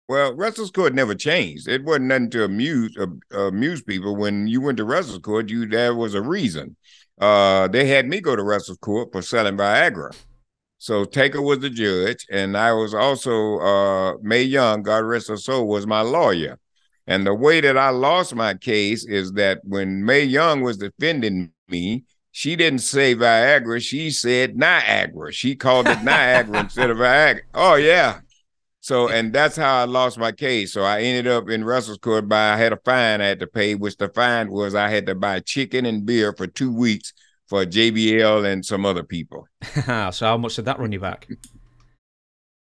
Well, Wrestler's Court never changed. It wasn't nothing to amuse people. When you went to Wrestler's Court, there was a reason. They had me go to Wrestler's Court for selling Viagra. So Taker was the judge, and I was also, Mae Young, God rest her soul, was my lawyer. And the way that I lost my case is that when Mae Young was defending me, she didn't say Viagra, she said Niagara. She called it Niagara instead of Viagra. Oh, yeah. So, and that's how I lost my case. So I ended up in Wrestler's Court I had a fine I had to pay, which the fine was I had to buy chicken and beer for 2 weeks for JBL and some other people. So how much did that run you back?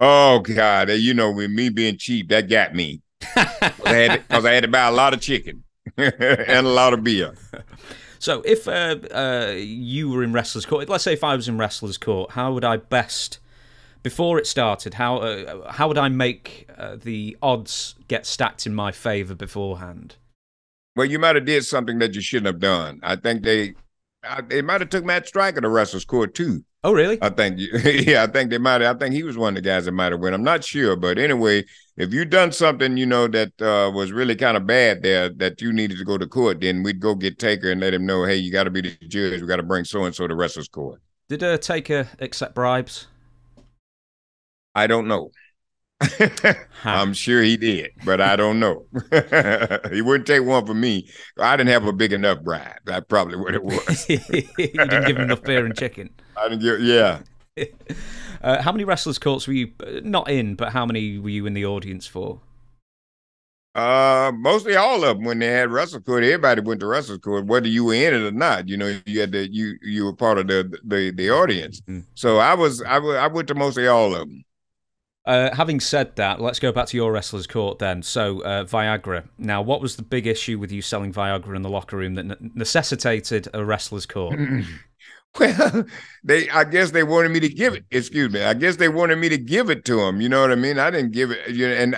Oh, God. You know, with me being cheap, that got me. Because I had to buy a lot of chicken and a lot of beer. So if you were in Wrestler's Court, let's say if I was in Wrestler's Court, how would I best, before it started, how would I make the odds get stacked in my favor beforehand? Well, you might have did something that you shouldn't have done. I think they might have took Matt Striker to Wrestler's Court too. Oh, really? I think, yeah, I think they might have. I think he was one of the guys that might have went. I'm not sure, but anyway, if you done something, you know, that was really kind of bad there, that you needed to go to court, then we'd go get Taker and let him know, hey, you got to be the judge. We got to bring so and so to Wrestler's Court. Did Taker accept bribes? I don't know. I'm sure he did, but I don't know. He wouldn't take one for me. I didn't have a big enough bribe. That's probably what it was. You didn't give him enough beer and chicken. I didn't give. Yeah. How many Wrestler's Courts were you not in? But how many were you in the audience for? Mostly all of them. When they had Wrestler's Court, everybody went to Wrestler's Court, whether you were in it or not. You know, you had you were part of the audience. So I went to mostly all of them. Having said that, let's go back to your Wrestler's Court then. So, Viagra. Now, what was the big issue with you selling Viagra in the locker room that necessitated a Wrestler's Court? Well, I guess they wanted me to give it. Excuse me. I guess they wanted me to give it to them. You know what I mean? I didn't give it. You know, and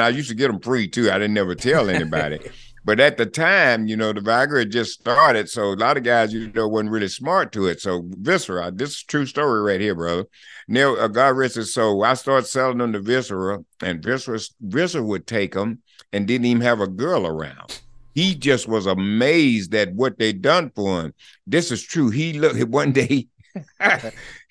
I used to get them free too. I didn't never tell anybody. But at the time, you know, the Viagra had just started, so a lot of guys, you know, wasn't really smart to it. So Viscera, this is a true story right here, brother. Now, God rest his soul, I started selling them to Viscera, and Viscera would take them and didn't even have a girl around. He just was amazed at what they'd done for him. This is true. He looked one day,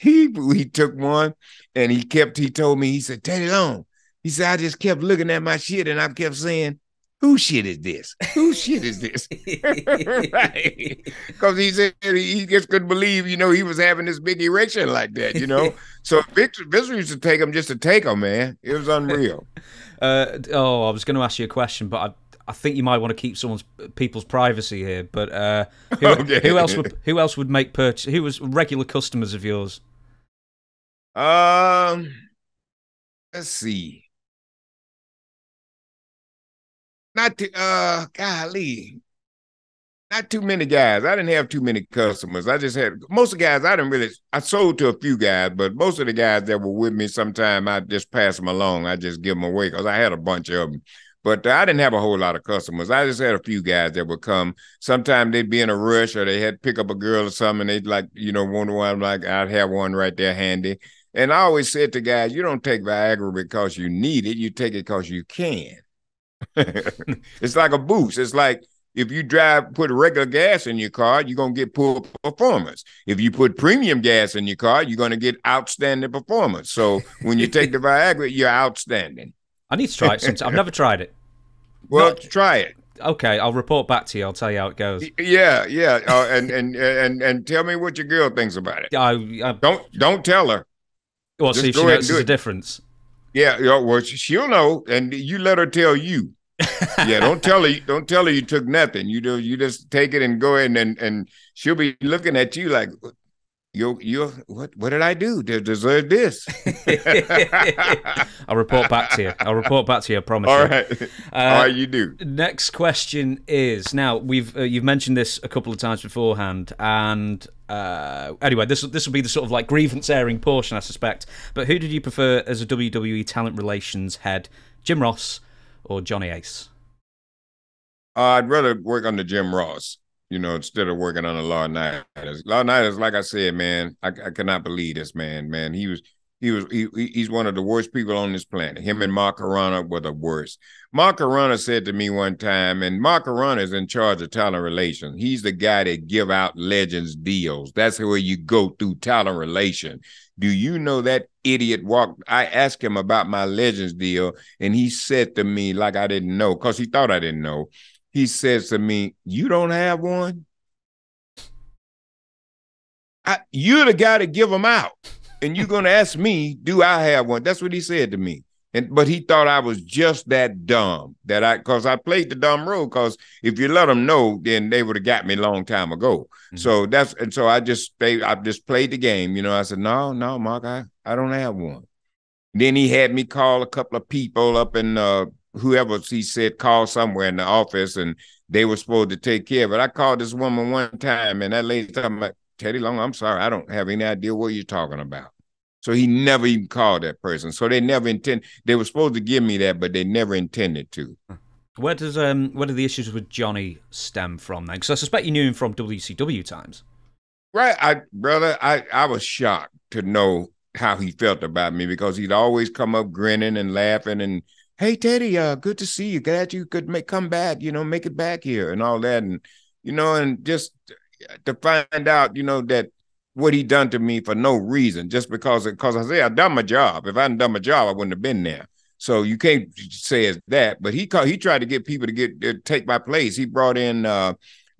he took one, and he told me, he said, "Take it on." He said, "I just kept looking at my shit, and I kept saying, whose shit is this? Whose shit is this?" Right. Because he said he just couldn't believe, you know, he was having this big erection like that, you know. So Viscera used to take them just to take them, man. It was unreal. Oh, I was going to ask you a question, but I think you might want to keep people's privacy here. But who else would make purchase? Who was regular customers of yours? Let's see. Not too many guys. I didn't have too many customers. I just had most of the guys. I sold to a few guys, but most of the guys that were with me, sometime I just pass them along. I just give them away because I had a bunch of them. But I didn't have a whole lot of customers. I just had a few guys that would come. Sometimes they'd be in a rush, or they had to pick up a girl or something, and they'd like, wonder why I'm like, I'd have one right there handy. And I always said to guys, you don't take Viagra because you need it. You take it because you can. It's like a boost. It's like, if you put regular gas in your car, you're going to get poor performance. If you put premium gas in your car, you're going to get outstanding performance. So when you take the Viagra, you're outstanding. I need to try it sometime. I've never tried it. Well, try it. Okay, I'll report back to you. I'll tell you how it goes. Yeah. And tell me what your girl thinks about it. Don't tell her. Well, see if she notices the difference. Yeah, well, she'll know, and you let her tell you. Yeah, don't tell her you took nothing. You just take it and go in, and she'll be looking at you like, what did I do to deserve this? I'll report back to you. I promise. All right, you do. Next question is, now you've mentioned this a couple of times beforehand, and anyway, this will be the sort of like grievance airing portion, I suspect. But who did you prefer as a WWE talent relations head, Jim Ross or Johnny Ace? I'd rather work under Jim Ross, instead of working on a Laurinaitis. Laurinaitis, like I said, man, I cannot believe this man. Man, he's one of the worst people on this planet. Him and Mark Carano were the worst. Mark Carano said to me one time, and Mark Carano is in charge of talent relations. He's the guy that give out legends deals. That's where you go through talent relation. Do you know that idiot walked? I asked him about my legends deal, and he said to me, like I didn't know, because he thought I didn't know. He says to me, you don't have one? You're the guy to give them out. And you're going to ask me, do I have one? That's what he said to me. But he thought I was just that dumb, because I played the dumb role, because if you let them know, then they would have got me a long time ago. Mm-hmm. So I just played the game. I said, no, Mark, I don't have one. Then he had me call a couple of people up in whoever, he said, call somewhere in the office, and they were supposed to take care of it. I called this woman one time, and that lady talking about, Teddy Long, I'm sorry, I don't have any idea what you're talking about. So he never even called that person. So they never intended. They were supposed to give me that, but they never intended to. Where do the issues with Johnny stem from then? Because I suspect you knew him from WCW times. Right. Brother, I was shocked to know how he felt about me, because he'd always come up grinning and laughing and, hey, Teddy, good to see you. Glad you could come back, make it back here and all that. And, and just to find out, that what he done to me for no reason, just because I say I done my job. If I hadn't done my job, I wouldn't have been there. So you can't say it's that. But he tried to get people to take my place. He brought in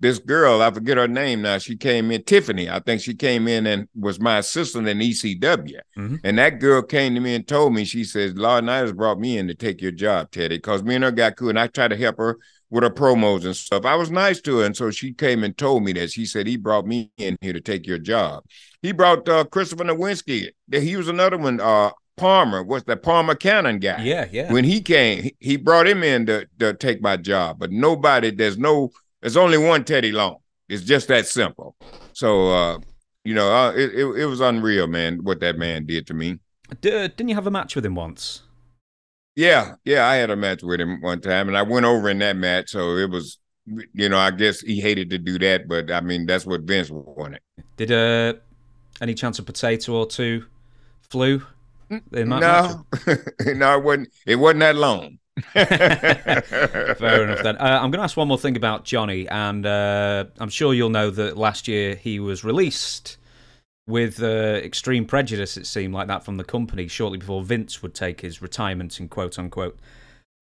this girl. I forget her name now. She came in, Tiffany. I think she came in and was my assistant in ECW. Mm-hmm. And that girl came to me and told me, she says, Laurinaitis brought me in to take your job, Teddy, because me and her got cool, and I tried to help her with her promos and stuff. I was nice to her, and so she came and told me that. She said, he brought me in here to take your job. He brought Christopher Nowinski. He was another one, Palmer. What's that Palmer Cannon guy? Yeah. When he came, he brought him in to take my job. But nobody, there's only one Teddy Long. It's just that simple. So, it was unreal, man, what that man did to me. Didn't you have a match with him once? Yeah, I had a match with him one time, and I went over in that match, so it was, I guess he hated to do that, but, I mean, that's what Vince wanted. Did any chance of potato or two flew? No, no, it wasn't that long. Fair enough, then. I'm going to ask one more thing about Johnny, and I'm sure you'll know that last year he was released with extreme prejudice, it seemed like that, from the company shortly before Vince would take his retirement in quote-unquote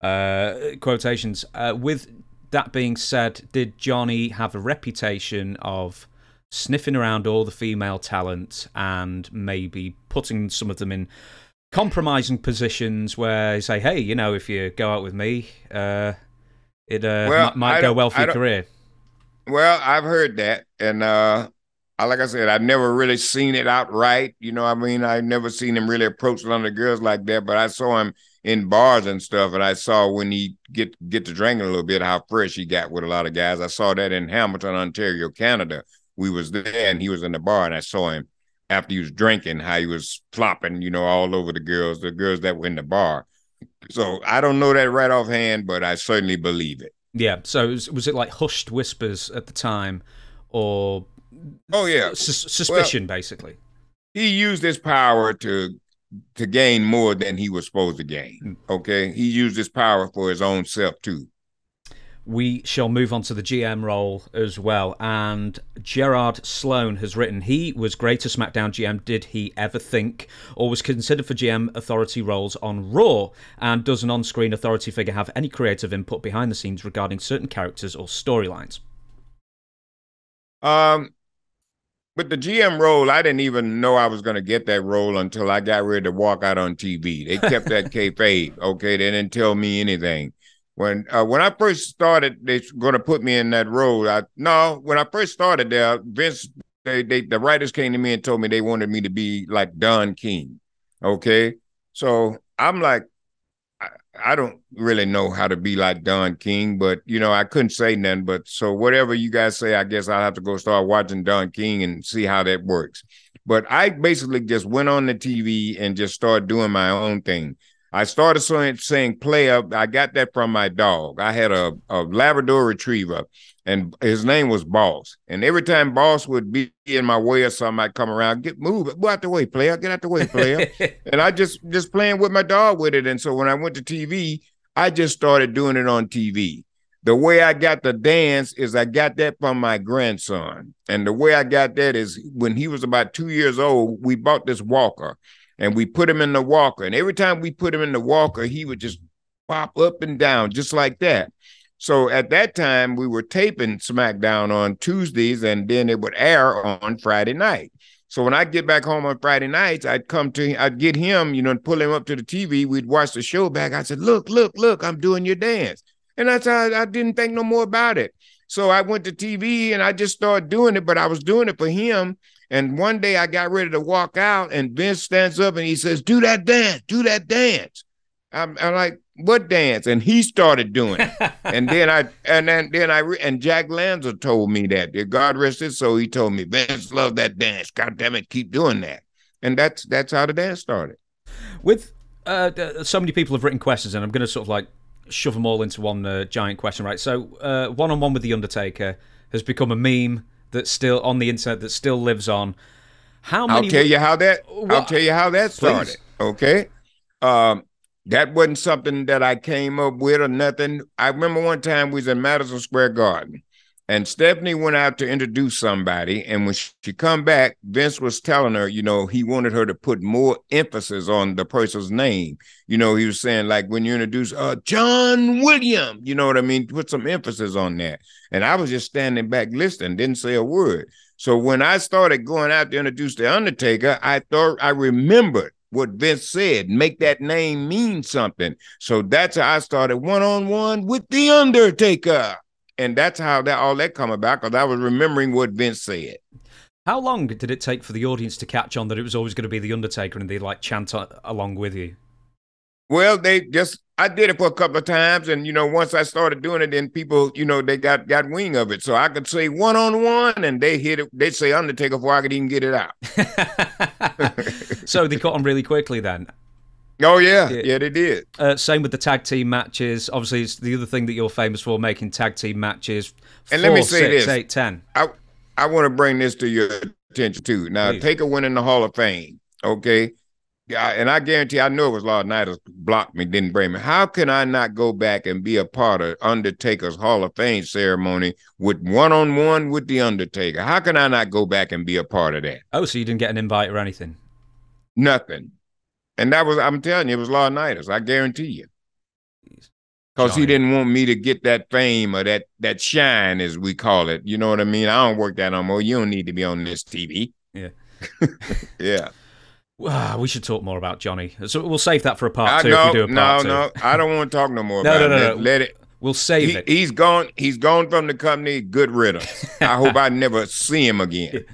quotations. With that being said, did Johnny have a reputation of sniffing around all the female talent and maybe putting some of them in compromising positions where you say, hey, if you go out with me, it might go well for your career? Well, I've heard that, and... like I said, I've never really seen it outright. I've never seen him really approach a lot of girls like that, but I saw him in bars and stuff. And I saw when he get to drinking a little bit, how fresh he got with a lot of guys. I saw that in Hamilton, Ontario, Canada. We was there and he was in the bar and I saw him after he was drinking, how he was flopping, you know, all over the girls that were in the bar. So I don't know that right offhand, but I certainly believe it. Yeah. So was it like hushed whispers at the time or? Oh, yeah. Suspicion, well, basically. He used his power to gain more than he was supposed to gain. Okay. He used his power for his own self, too. We shall move on to the GM role as well. And Gerard Sloan has written, he was great as SmackDown GM. Did he ever think or was considered for GM authority roles on Raw? And does an on-screen authority figure have any creative input behind the scenes regarding certain characters or storylines? But the GM role, I didn't even know I was going to get that role until I got ready to walk out on TV. They kept that kayfabe, okay? They didn't tell me anything. When I first started, they're going to put me in that role. When I first started there, Vince, the writers came to me and told me they wanted me to be like Don King, okay? So I'm like, I don't really know how to be like Don King, but, you know, I couldn't say nothing. But so whatever you guys say, I guess I'll have to go start watching Don King and see how that works. But I basically just went on the TV and just started doing my own thing. I started saying play up. I got that from my dog. I had a Labrador retriever and his name was Boss. And every time Boss would be in my way or something, I'd come around, move out the way, player, get out the way, player. And I just playing with my dog with it. And so when I went to TV, I just started doing it on TV. The way I got the dance is I got that from my grandson. And the way I got that is when he was about 2 years old, we bought this walker. And we put him in the walker. And every time we put him in the walker, he would just pop up and down just like that. So at that time, we were taping SmackDown on Tuesdays, and then it would air on Friday night. So when I get back home on Friday nights, I'd get him, you know, and pull him up to the TV. We'd watch the show back. I said, look, I'm doing your dance. And that's how I didn't think no more about it. So I went to TV and I just started doing it, but I was doing it for him. And one day I got ready to walk out and Vince stands up and he says, do that dance, do that dance. I'm like, what dance? And he started doing it. and then Jack Lanza told me that. God rest his soul, he told me, Vince loved that dance. God damn it, keep doing that. And that's how the dance started. With so many people have written questions and I'm going to sort of like shove them all into one giant question, right? So One-on-One with The Undertaker has become a meme that's still on the internet, that still lives on. I'll tell you how that started. Please. Okay. That wasn't something that I came up with or nothing. I remember one time we was in Madison Square Garden and Stephanie went out to introduce somebody. And when she come back, Vince was telling her, you know, he wanted her to put more emphasis on the person's name. You know, he was saying like, when you introduce John Williams, you know what I mean? Put some emphasis on that. And I was just standing back listening, didn't say a word. So when I started going out to introduce The Undertaker, I thought I remembered what Vince said, make that name mean something. So that's how I started One-on-One with The Undertaker. And that's how all that come about, because I was remembering what Vince said. How long did it take for the audience to catch on that it was always going to be The Undertaker and they like chant along with you? Well, I did it for a couple of times. And, you know, once I started doing it, then people, you know, they got wing of it. So I could say One-on-One and they hit it. They'd say Undertaker before I could even get it out. So they caught on really quickly then. Oh, yeah. Yeah, they did. Same with the tag team matches. Obviously, it's the other thing that you're famous for, making tag team matches. And let me say this. 8, 10. I want to bring this to your attention, too. Now, please. Taker went in the Hall of Fame, okay? And I guarantee, I know it was Lord Nidus blocked me, didn't bring me. How can I not go back and be a part of Undertaker's Hall of Fame ceremony with One-on-One with The Undertaker? How can I not go back and be a part of that? Oh, so you didn't get an invite or anything? Nothing. And that was, I'm telling you, it was Lord Nidus. I guarantee you. Because he didn't want me to get that fame or that shine, as we call it. You know what I mean? I don't work that no more. You don't need to be on this TV. Yeah. Yeah. Well, we should talk more about Johnny. So we'll save that for a part two if we do a part two. No, I don't want to talk no more about it. No. Let it. We'll save it. He's gone from the company. Good riddance. I hope I never see him again.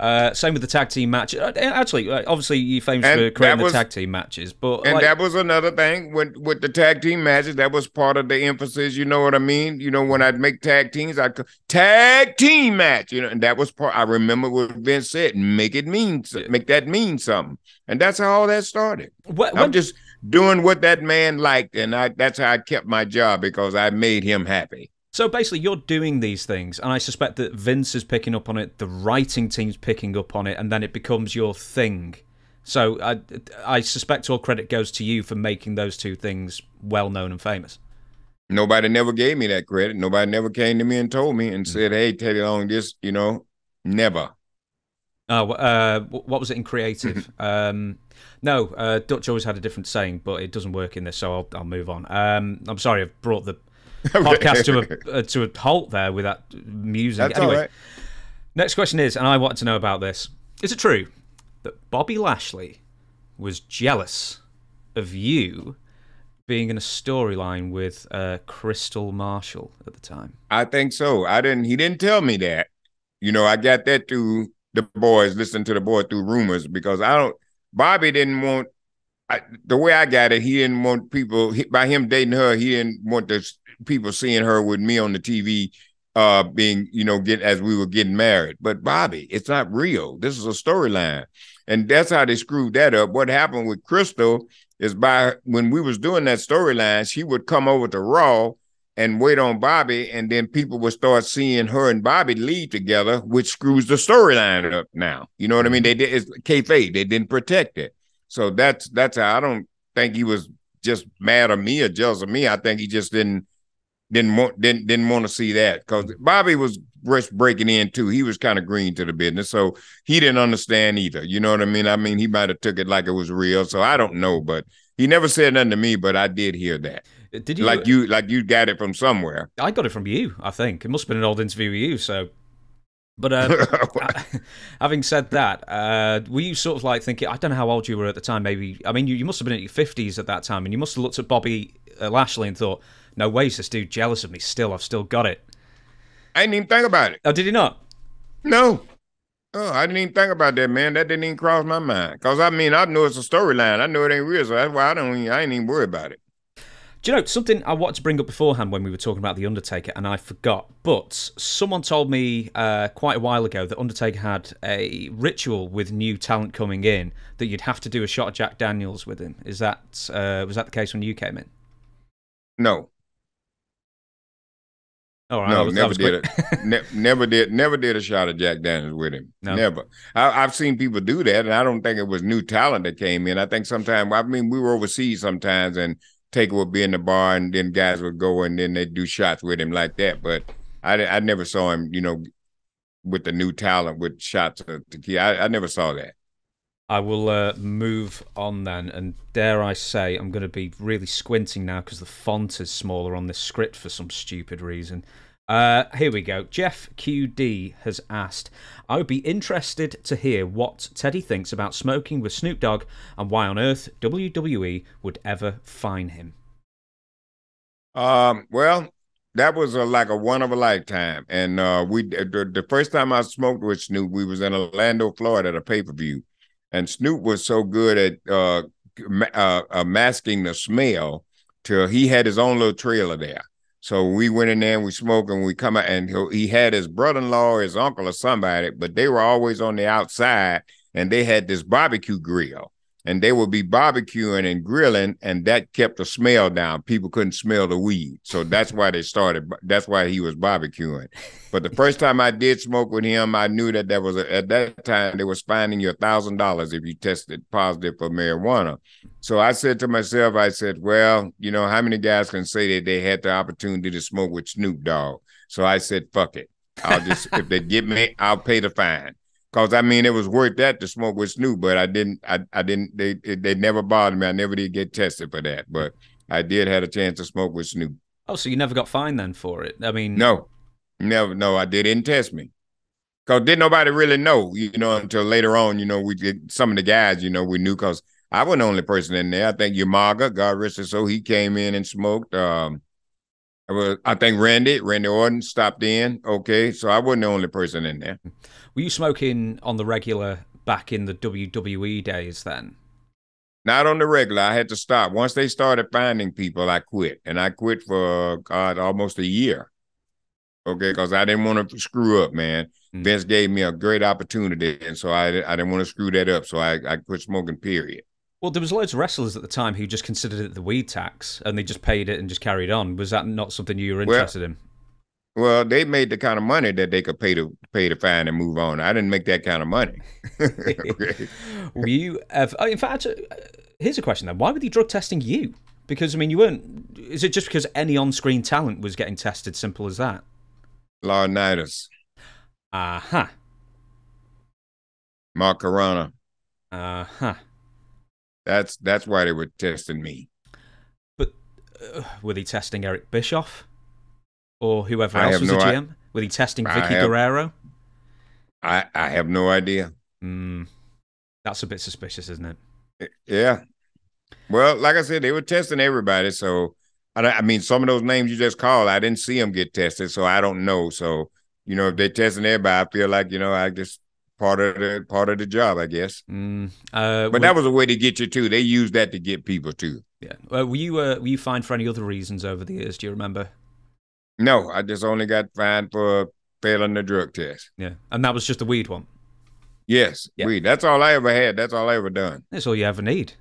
Same with the tag team match. Actually, obviously, you're famous for creating the tag team matches, but and like, that was another thing with the tag team matches. That was part of the emphasis. You know what I mean? You know, when I'd make tag teams, I'd go, tag team match. You know, and that was part. I remember what Vince said: make it mean, make that mean something. And that's how all that started. I'm just doing what that man liked, and that's how I kept my job, because I made him happy. So basically, you're doing these things, and I suspect that Vince is picking up on it, the writing team's picking up on it, and then it becomes your thing. So I suspect all credit goes to you for making those two things well-known and famous. Nobody never gave me that credit. Nobody never came to me and told me and said, hey, Teddy Long, this, you know, never. Oh, what was it in creative? Dutch always had a different saying, but it doesn't work in this, so I'll move on. I'm sorry, I've brought the podcast to a halt there with that music. That's anyway, all right. Next question is, and I want to know about this: is it true that Bobby Lashley was jealous of you being in a storyline with Crystal Marshall at the time? I think so. He didn't tell me that. You know, I got that through the boys, listening to the boy through rumors, because Bobby didn't want. The way I got it, he didn't want people, by him dating her, he didn't want the people seeing her with me on the TV being, you know, as we were getting married. But Bobby, it's not real. This is a storyline. And that's how they screwed that up. What happened with Crystal is when we was doing that storyline, she would come over to Raw and wait on Bobby, and then people would start seeing her and Bobby leave together, which screws the storyline up now. You know what I mean? It's kayfabe. They didn't protect it. So that's how. I don't think he was just mad at me or jealous of me. I think he just didn't want to see that, because Bobby was breaking in too. He was kind of green to the business, so he didn't understand either. You know what I mean? I mean, he might have took it like it was real. So I don't know, but he never said nothing to me. But I did hear that. Did you? Like you got it from somewhere. I got it from you. I think it must have been an old interview with you. So. But having said that, were you sort of like thinking, I don't know how old you were at the time, maybe, I mean, you must have been in your 50s at that time, and you must have looked at Bobby Lashley and thought, no way is this dude jealous of me still, I've still got it. I didn't even think about it. Oh, did you not? No. Oh, I didn't even think about that, man. That didn't even cross my mind. Because, I mean, I know it's a storyline. I know it ain't real, so that's why I ain't even worried about it. Do you know, something I wanted to bring up beforehand when we were talking about The Undertaker, and I forgot, but someone told me quite a while ago that Undertaker had a ritual with new talent coming in, that you'd have to do a shot of Jack Daniels with him. Is that, was that the case when you came in? No. All right, no, never did a shot of Jack Daniels with him. No. Never. I've seen people do that, and I don't think it was new talent that came in. I think sometimes, I mean, we were overseas sometimes, and Taker would be in the bar, and then guys would go, and then they'd do shots with him like that. But I never saw him, you know, with the new talent, with shots of tequila. I never saw that. I will move on then, and dare I say, I'm going to be really squinting now because the font is smaller on this script for some stupid reason. Here we go. Jeff QD has asked, I would be interested to hear what Teddy thinks about smoking with Snoop Dogg and why on earth WWE would ever fine him. Well, that was like a one of a lifetime. And the first time I smoked with Snoop, we was in Orlando, Florida at a pay-per-view. And Snoop was so good at masking the smell till he had his own little trailer there. So we went in there and we smoked, and we come out, and he had his brother-in-law or his uncle or somebody, but they were always on the outside, and they had this barbecue grill, and they would be barbecuing and grilling, and that kept the smell down. People couldn't smell the weed. So that's why they started. That's why he was barbecuing. But the first time I did smoke with him, I knew that there was at that time they was fining you $1,000 if you tested positive for marijuana. So I said to myself, I said, well, you know, how many guys can say that they had the opportunity to smoke with Snoop Dogg? So I said, fuck it. I'll just, if they get me, I'll pay the fine. Because, I mean, it was worth that to smoke with Snoop, but they never bothered me. I never did get tested for that, but I did have a chance to smoke with Snoop. Oh, so you never got fined then for it? I mean. No, never. No, they didn't test me. Because didn't nobody really know, you know, until later on, you know, we did, some of the guys, you know, we knew because I wasn't the only person in there. I think Umaga, God rest his soul, he came in and smoked. I think Randy Orton stopped in. Okay, so I wasn't the only person in there. Were you smoking on the regular back in the WWE days then? Not on the regular. I had to stop. Once they started finding people, I quit. And I quit for, God, almost a year. Okay, because I didn't want to screw up, man. Mm. Vince gave me a great opportunity, and so I didn't want to screw that up, so I quit smoking, period. Well, there was loads of wrestlers at the time who just considered it the weed tax, and they just paid it and just carried on. Was that not something you were interested in? Well, they made the kind of money that they could pay the fine and move on. I didn't make that kind of money. Were you ever, in fact, here's a question then. Why were they drug testing you? Because, I mean, you weren't... Is it just because any on-screen talent was getting tested, simple as that? Laurinaitis. Aha. Uh-huh. Mark Carano. Aha. Uh-huh. That's why they were testing me. But were they testing Eric Bischoff or whoever else was the GM? Were they testing Vicky Guerrero? I have no idea. Mm, that's a bit suspicious, isn't it? Yeah. Well, like I said, they were testing everybody. So I mean, some of those names you just called, I didn't see them get tested, so I don't know. So you know, if they're testing everybody, I feel like I just. Part of the job, I guess. Mm, but that was a way to get you too. They used that to get people too. Yeah. Were you fined for any other reasons over the years? Do you remember? No, I just only got fined for failing the drug test. Yeah, and that was just the weed one. Yes, yeah. Weed. That's all I ever had. That's all I ever done. That's all you ever need.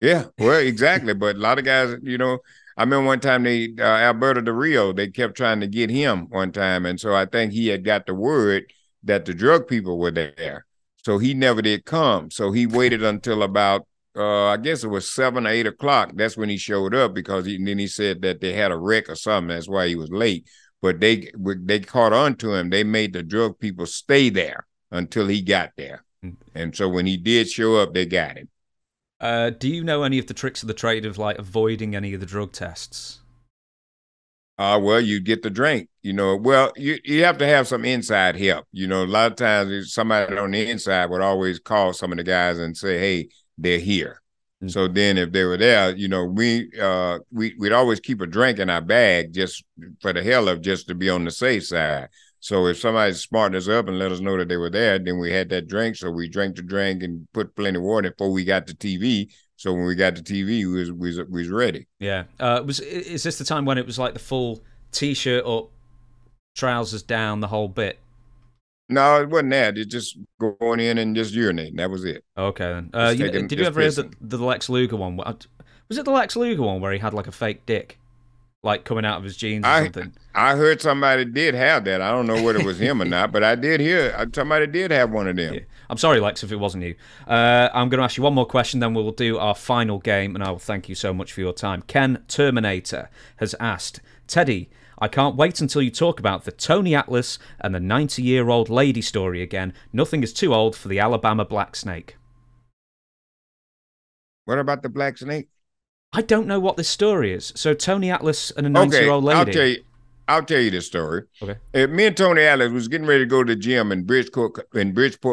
Yeah. Well, exactly. But a lot of guys, I remember one time they Alberto Del Rio. They kept trying to get him one time, and so I think he had got the word that the drug people were there. So he never did come. So he waited until about, I guess it was 7 or 8 o'clock. That's when he showed up, because then he said that they had a wreck or something. That's why he was late. But they caught on to him. They made the drug people stay there until he got there. And so when he did show up, they got him. Do you know any of the tricks of the trade of like avoiding any of the drug tests? Well, you get the drink, Well, you have to have some inside help. A lot of times somebody on the inside would always call some of the guys and say, hey, they're here. Mm-hmm. So then if they were there, we'd always keep a drink in our bag just for the hell of just to be on the safe side. So if somebody smartened us up and let us know that they were there, then we had that drink. So we drank the drink and put plenty of water before we got to TV. So when we got to TV, we was ready. Yeah. Is this the time when it was like the full T-shirt up, trousers down, the whole bit? No, it wasn't that. It just going in and just urinating. That was it. Okay. Then. Did you ever hear the Lex Luger one? Was it the Lex Luger one where he had like a fake dick, like coming out of his jeans or something? I heard somebody did have that. I don't know whether it was him or not, but I did hear somebody did have one of them. Yeah. I'm sorry, Lex, if it wasn't you. I'm going to ask you one more question, then we'll do our final game, and I will thank you so much for your time. Ken Terminator has asked, Teddy, I can't wait until you talk about the Tony Atlas and the 90-year-old lady story again. Nothing is too old for the Alabama Black Snake. What about the Black Snake? I don't know what this story is. So Tony Atlas and a 90-year-old lady. I'll tell you this story. Okay. Me and Tony Atlas was getting ready to go to the gym in Bridgeport,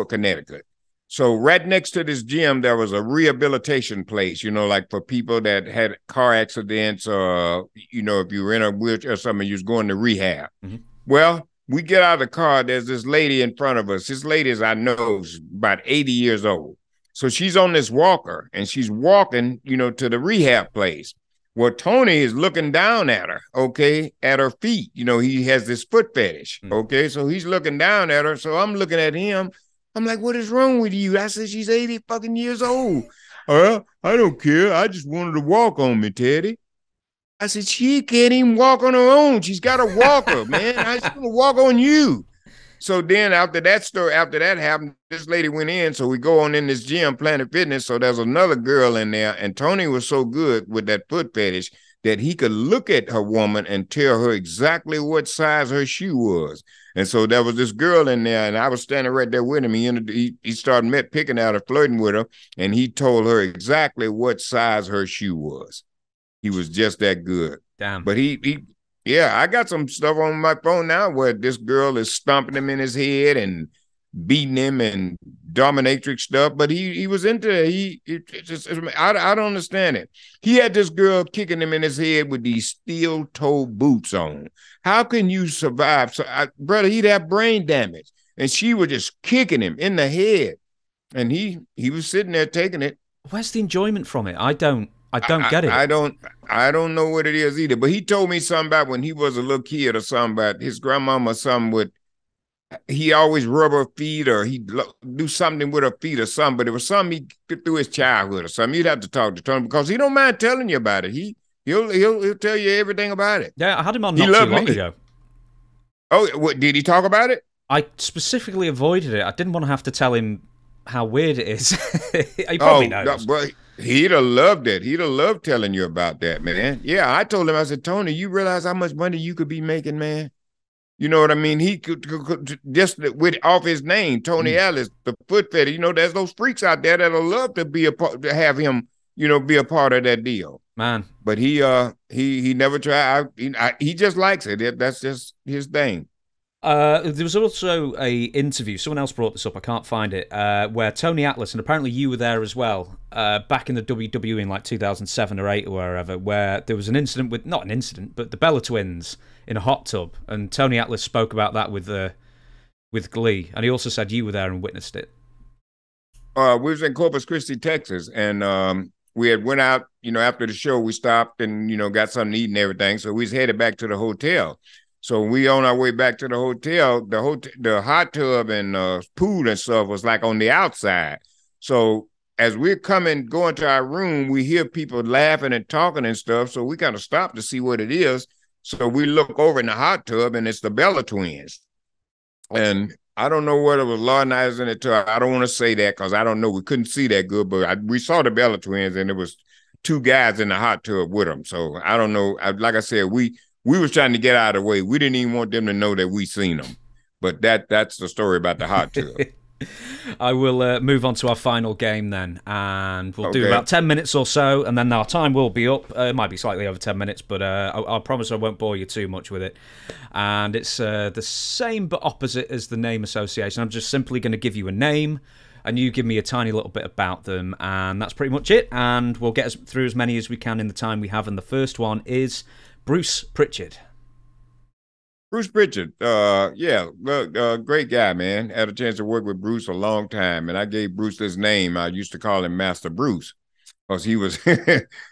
Connecticut. So right next to this gym, there was a rehabilitation place, like for people that had car accidents or, if you were in a wheelchair or something, you was going to rehab. Mm-hmm. Well, we get out of the car. There's this lady in front of us. This lady is, I know, about 80 years old. So she's on this walker, and she's walking, to the rehab place. Well, Tony is looking down at her, okay, at her feet. He has this foot fetish, okay? So he's looking down at her. So I'm looking at him. I'm like, what is wrong with you? I said, she's 80 fucking years old. Well, I don't care. I just wanted to walk on me, Teddy. I said, she can't even walk on her own. She's got a walker, man. I just want to walk on you. So then after that story, after that happened, this lady went in. So we go on in this gym, Planet Fitness. So there's another girl in there. And Tony was so good with that foot fetish that he could look at her woman and tell her exactly what size her shoe was. And so there was this girl in there, and I was standing right there with him. He started picking at her, flirting with her, and he told her exactly what size her shoe was. He was just that good. Damn. But yeah, I got some stuff on my phone now where this girl is stomping him in his head and beating him and dominatrix stuff, but he was into it. I don't understand it. He had this girl kicking him in his head with these steel-toed boots on. How can you survive? So, brother, he'd have brain damage, and she was just kicking him in the head, and he was sitting there taking it. Where's the enjoyment from it? I don't get it. I don't know what it is either. But he told me something about when he was a little kid or something about his grandmama or something would. He always rub her feet or he'd do something with her feet or something, but it was something he through his childhood or something. You'd have to talk to Tony because he don't mind telling you about it. He'll tell you everything about it. Yeah, I had him on not too long ago. Oh, what, did he talk about it? I specifically avoided it. I didn't want to have to tell him how weird it is. He probably knows. Bro, he'd have loved it. He'd have loved telling you about that, man. Yeah, I told him, I said, Tony, you realize how much money you could be making, man? You know what I mean? He could just with off his name, Tony Ellis, the foot fetish. You know, there's those freaks out there that'll love to be to have him, you know, be a part of that deal, man. But he never tried. He just likes it. That's just his thing. There was also a interview. Someone else brought this up. I can't find it. Where Tony Atlas, and apparently you were there as well. Back in the WWE in like 2007 or 8 or wherever, where there was an incident with not an incident, but the Bella Twins in a hot tub, and Tony Atlas spoke about that with glee, and he also said you were there and witnessed it. We was in Corpus Christi, Texas, and we had went out. You know, after the show, we stopped and got something to eat and everything. So we was headed back to the hotel. So we on our way back to the hotel, the hot tub and pool and stuff was like on the outside. So as we're going to our room, we hear people laughing and talking and stuff. So we kind of stop to see what it is. So we look over in the hot tub and it's the Bella Twins. And I don't know whether it was Laura and I was in it. I don't want to say that because I don't know. We couldn't see that good, but we saw the Bella Twins and it was two guys in the hot tub with them. So I don't know. Like I said, we was trying to get out of the way. We didn't even want them to know that we seen them. But that's the story about the hot tub. I will move on to our final game then. And we'll do about 10 minutes or so. And then our time will be up. It might be slightly over 10 minutes. But I promise I won't bore you too much with it. And it's the same but opposite as the name association. I'm just simply going to give you a name. And you give me a tiny little bit about them. And that's pretty much it. And we'll get through as many as we can in the time we have. And the first one is... Bruce Pritchard. Bruce Pritchard, great guy, man. Had a chance to work with Bruce a long time, and I gave Bruce his name. I used to call him Master Bruce because he was,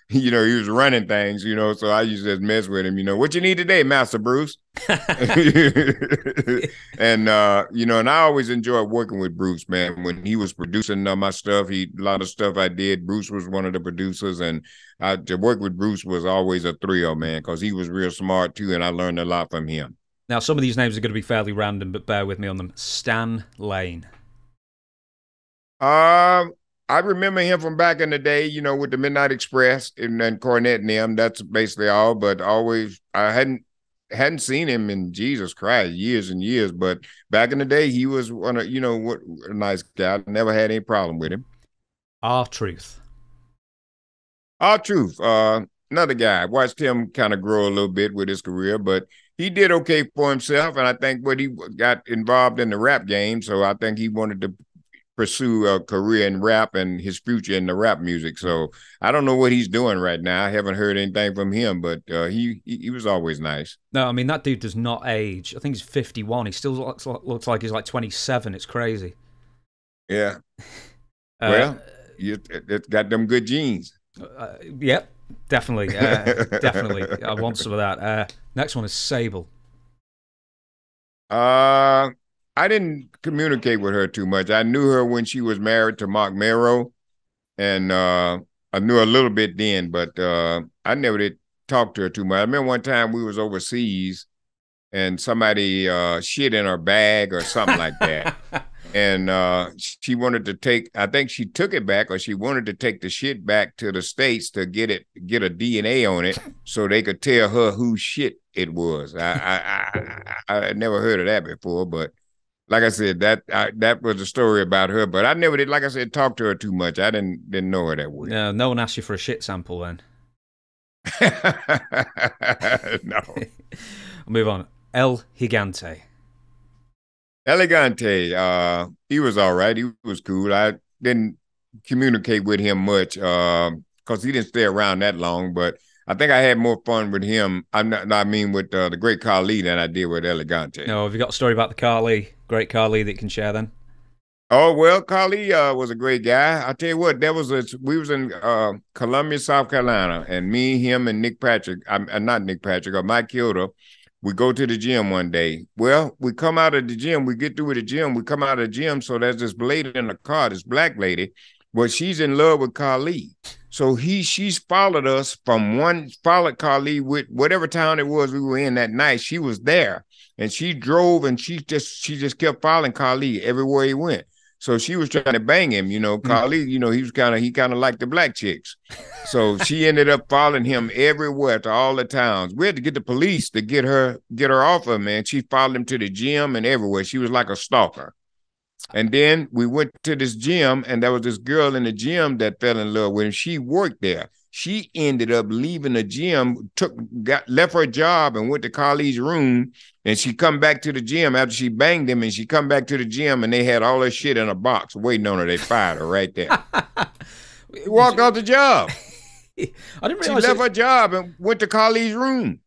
he was running things, so I used to just mess with him, what you need today, Master Bruce? And, and I always enjoyed working with Bruce, man. When he was producing my stuff, a lot of stuff I did, Bruce was one of the producers, and to work with Bruce was always a thrill, man, because he was real smart, too, and I learned a lot from him. Now, some of these names are going to be fairly random, but bear with me on them. Stan Lane. I remember him from back in the day, with the Midnight Express and Cornette and them. That's basically all, but always I hadn't seen him in Jesus Christ years and years, but back in the day he was one of a nice guy. Never had any problem with him. R-Truth. R-Truth, another guy. Watched him kind of grow a little bit with his career, but he did okay for himself, and I think he got involved in the rap game, so I think he wanted to pursue a career in rap and his future in the rap music. So I don't know what he's doing right now. I haven't heard anything from him, but he was always nice. No, I mean, that dude does not age. I think he's 51. He still looks like he's like 27. It's crazy. Yeah. Well, it's got them good genes. Yep, definitely. Definitely. I want some of that. Next one is Sable. I didn't communicate with her too much. I knew her when she was married to Mark Mero, and I knew her a little bit then, but I never did talk to her too much. I remember one time we was overseas and somebody shit in her bag or something like that. And she wanted to I think she took it back, or she wanted to take the shit back to the States to get a DNA on it so they could tell her whose shit it was. I never heard of that before, but like I said, that was a story about her, but I never did, like I said, talk to her too much. I didn't know her that way. No, no one asked you for a shit sample then. No. I'll move on. El Gigante. Elegante, he was all right. He was cool. I didn't communicate with him much because he didn't stay around that long. But I think I had more fun with him. I mean with the great Carly than I did with Elegante. No, have you got a story about the Carly, great Carly, that you can share then? Oh, well, Carly was a great guy. I tell you what, we was in Columbia, South Carolina, and me, him, and Nick Patrick. Mike Kilda. We go to the gym one day. Well, we come out of the gym. We get through the gym. We come out of the gym. So there's this lady in the car, this black lady. Well, she's in love with Carly. So she's followed us followed Carly with whatever town it was we were in that night. She was there and she drove and she just kept following Carly everywhere he went. So she was trying to bang him, you know. Carly, you know, he kind of liked the black chicks. So she ended up following him everywhere to all the towns. We had to get the police to get her off of him, man. She followed him to the gym and everywhere. She was like a stalker. And then we went to this gym, and there was this girl in the gym that fell in love with him. She worked there. She ended up leaving the gym, left her job and went to Carly's room, and she come back to the gym after she banged him, and she come back to the gym, and they had all her shit in a box waiting on her. They fired her right there. Walked off the job. I didn't realize she left her job and went to Carly's room.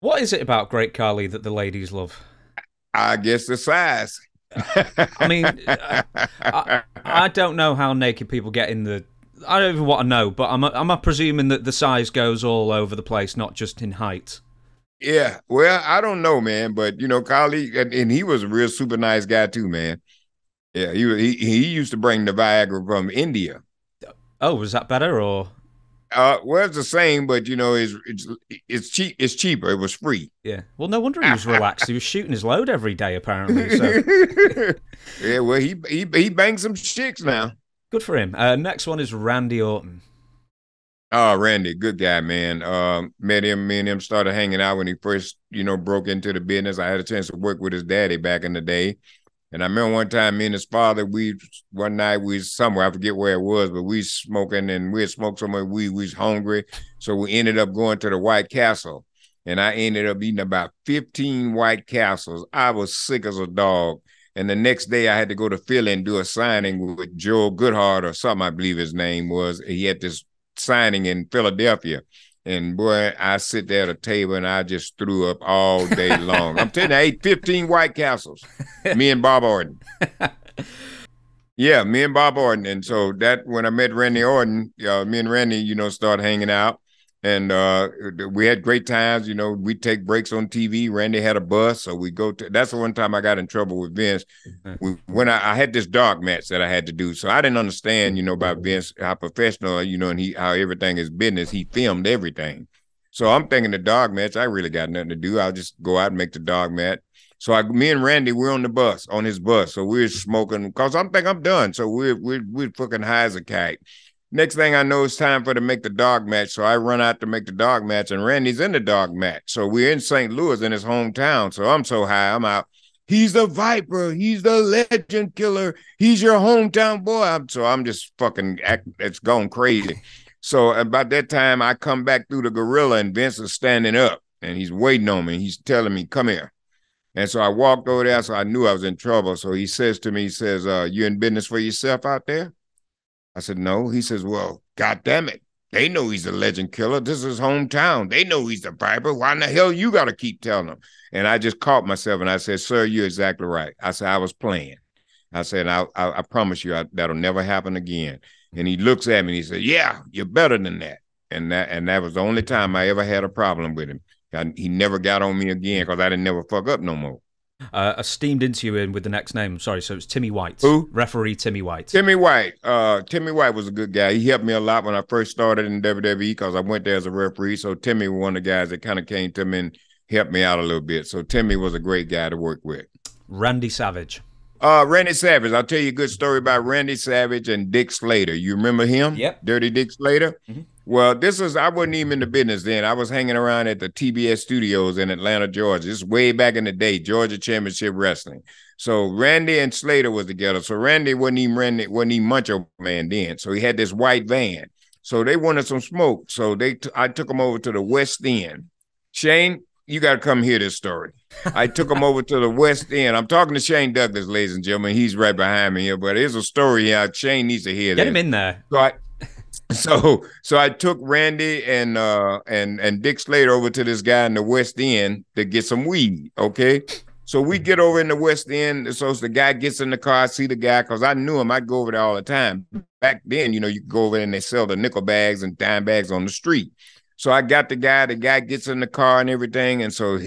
What is it about great Carly that the ladies love? I guess the size. I mean, I don't know how naked people get in the... I don't even want to know, but I'm presuming that the size goes all over the place, not just in height. Yeah, well, I don't know, man, but you know, Carly, and he was a real super nice guy too, man. Yeah, he used to bring the Viagra from India. Oh, was that better or? Well, it's the same, but you know, it's cheap. It's cheaper. It was free. Yeah. Well, no wonder he was relaxed. He was shooting his load every day, apparently. So. Yeah. Well, he banged some chicks now. Good for him. Next one is Randy Orton. Oh, Randy, good guy, man. Met him. Me and him started hanging out when he first, you know, broke into the business. I had a chance to work with his daddy back in the day, and I remember one time, me and his father, one night we was somewhere, I forget where it was, but we smoking and we had smoked so much weed, we was hungry, so we ended up going to the White Castle, and I ended up eating about 15 White Castles. I was sick as a dog. And the next day I had to go to Philly and do a signing with Joel Goodhart or something, I believe his name was. He had this signing in Philadelphia. And boy, I sit there at a table and I just threw up all day long. I'm telling you, I ate 15 White Castles, me and Bob Orton. Yeah, me and Bob Orton. And so when I met Randy Orton, me and Randy, you know, started hanging out. And we had great times, you know. We take breaks on TV. Randy had a bus, so we go to. That's the one time I got in trouble with Vince. I had this dog match that I had to do, so I didn't understand, you know, about Vince, how professional, you know, and how everything is business. He filmed everything, so I'm thinking the dog match. I really got nothing to do. I'll just go out and make the dog match. So me and Randy, we're on the bus, on his bus, so we're smoking because I'm done. So we're fucking high as a kite. Next thing I know, it's time for to make the dog match. So I run out to make the dog match, and Randy's in the dog match. So we're in St. Louis in his hometown. So I'm so high, I'm out. He's the Viper. He's the legend killer. He's your hometown boy. I'm just fucking it's gone crazy. So about that time, I come back through the gorilla, and Vince is standing up, and he's waiting on me. He's telling me, come here. And so I walked over there, so I knew I was in trouble. So he says to me, he says, you in business for yourself out there? I said, no. He says, well, God damn it. They know he's a legend killer. This is his hometown. They know he's the Viper. Why in the hell you got to keep telling them? And I just caught myself and I said, sir, you're exactly right. I said, I was playing. I said, I promise you that'll never happen again. And he looks at me and he said, yeah, you're better than that. And that was the only time I ever had a problem with him. He never got on me again because I didn't never fuck up no more. A steamed interview in with the next name. Sorry, so it's Timmy White. Who? Referee Timmy White. Timmy White. Timmy White was a good guy. He helped me a lot when I first started in WWE because I went there as a referee. So Timmy was one of the guys that kind of came to me and helped me out a little bit. So Timmy was a great guy to work with. Randy Savage. Randy Savage. I'll tell you a good story about Randy Savage and Dick Slater. You remember him? Yep. Dirty Dick Slater? Mm-hmm. Well, I wasn't even in the business then. I was hanging around at the TBS studios in Atlanta, Georgia. This is way back in the day, Georgia Championship Wrestling. So Randy and Slater was together. So Randy wasn't even Macho Man then. So he had this white van. So they wanted some smoke. So I took him over to the West End. Shane, you got to come hear this story. I took him over to the West End. I'm talking to Shane Douglas, ladies and gentlemen. He's right behind me here, but here's a story here. Shane needs to hear that. Get him in there. So I took Randy and Dick Slater over to this guy in the West End to get some weed, okay? So we get over in the West End. So the guy gets in the car, I see the guy, because I knew him. I'd go over there all the time. Back then, you know, you could go over there and they sell the nickel bags and dime bags on the street. So I got the guy gets in the car and everything. And so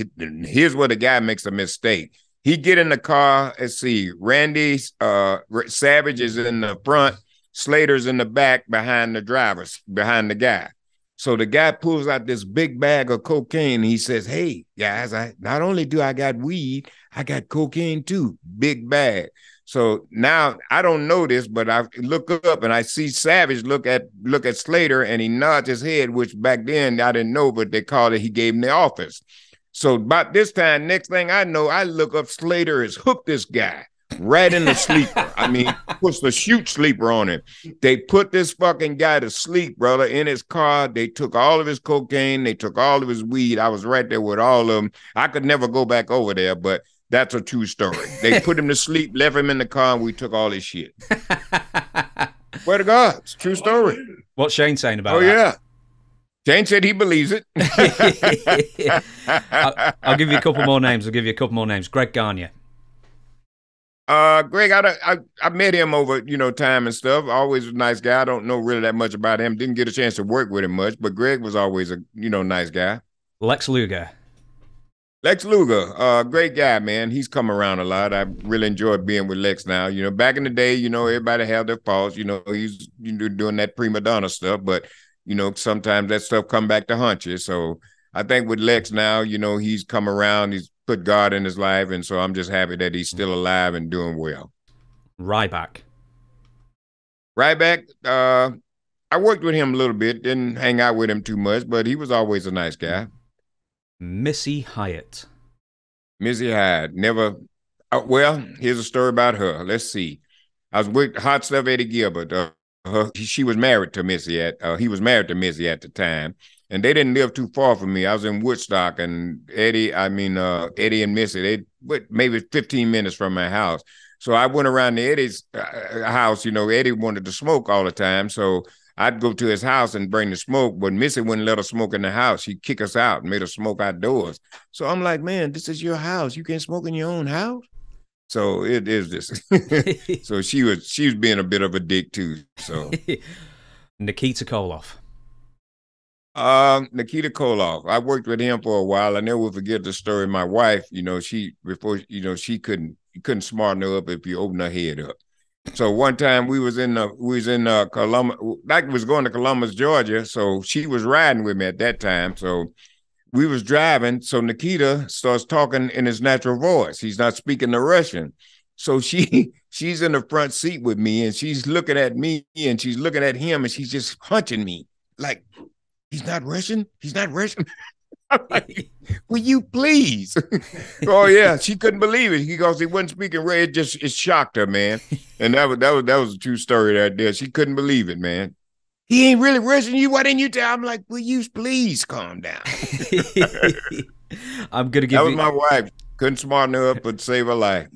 here's where the guy makes a mistake. He get in the car, let's see, Randy Savage is in the front, Slater's in the back behind the drivers, behind the guy. So the guy pulls out this big bag of cocaine. And he says, hey, guys, I not only do I got weed, I got cocaine too, big bag. So now I don't know this, but I look up and I see Savage look at Slater and he nods his head, which back then I didn't know, but they called it, he gave him the office. So about this time, next thing I know, I look up, Slater has hooked this guy right in the sleeper. I mean, puts the chute sleeper on him. They put this fucking guy to sleep, brother, in his car. They took all of his cocaine. They took all of his weed. I was right there with all of them. I could never go back over there, but that's a true story. They put him to sleep, left him in the car, and we took all his shit. Swear to God, it's a true story. What's Shane saying about that? Oh, yeah. Shane said he believes it. I'll give you a couple more names. Greg Gagne. Greg, I met him over, you know, time and stuff. Always a nice guy. I don't know really that much about him. Didn't get a chance to work with him much, but Greg was always a, you know, nice guy. Lex Luger. Lex Luger, great guy, man. He's come around a lot. I really enjoy being with Lex now. You know, back in the day, you know, everybody had their faults. You know, he's doing that prima donna stuff, but, you know, sometimes that stuff come back to haunt you. So I think with Lex now, you know, he's come around. He's put God in his life, and so I'm just happy that he's still alive and doing well. Ryback. Ryback, I worked with him a little bit. Didn't hang out with him too much, but he was always a nice guy. Missy Hyatt. Missy Hyatt. Never. Well, here's a story about her. Let's see. I was with Hot Stuff Eddie Gilbert. She was married to Missy at. He was married to Missy at the time, and they didn't live too far from me. I was in Woodstock, and Eddie and Missy, they were maybe 15 minutes from my house. So I went around to Eddie's house. You know, Eddie wanted to smoke all the time, so I'd go to his house and bring the smoke, but Missy wouldn't let us smoke in the house. She'd kick us out and made us smoke outdoors. So I'm like, man, this is your house. You can't smoke in your own house. So it is this. So she was being a bit of a dick too. So Nikita Koloff. Nikita Koloff. I worked with him for a while. I never will forget the story. My wife, you know, she couldn't smarten her up if you open her head up. So one time we was in Columbus, like was going to Columbus, Georgia. So she was riding with me at that time. So we was driving. So Nikita starts talking in his natural voice. He's not speaking the Russian. So she's in the front seat with me, and she's looking at me, and she's looking at him, and she's just hunching me like, he's not Russian. He's not Russian. I'm like, will you please? Oh yeah, she couldn't believe it because he wasn't speaking red. It shocked her, man. And that was a true story right there. She couldn't believe it, man. He ain't really rushing you. Why didn't you tell? I'm like, will you please calm down? I'm gonna give. That was my wife. Couldn't smarten her up, but save her life.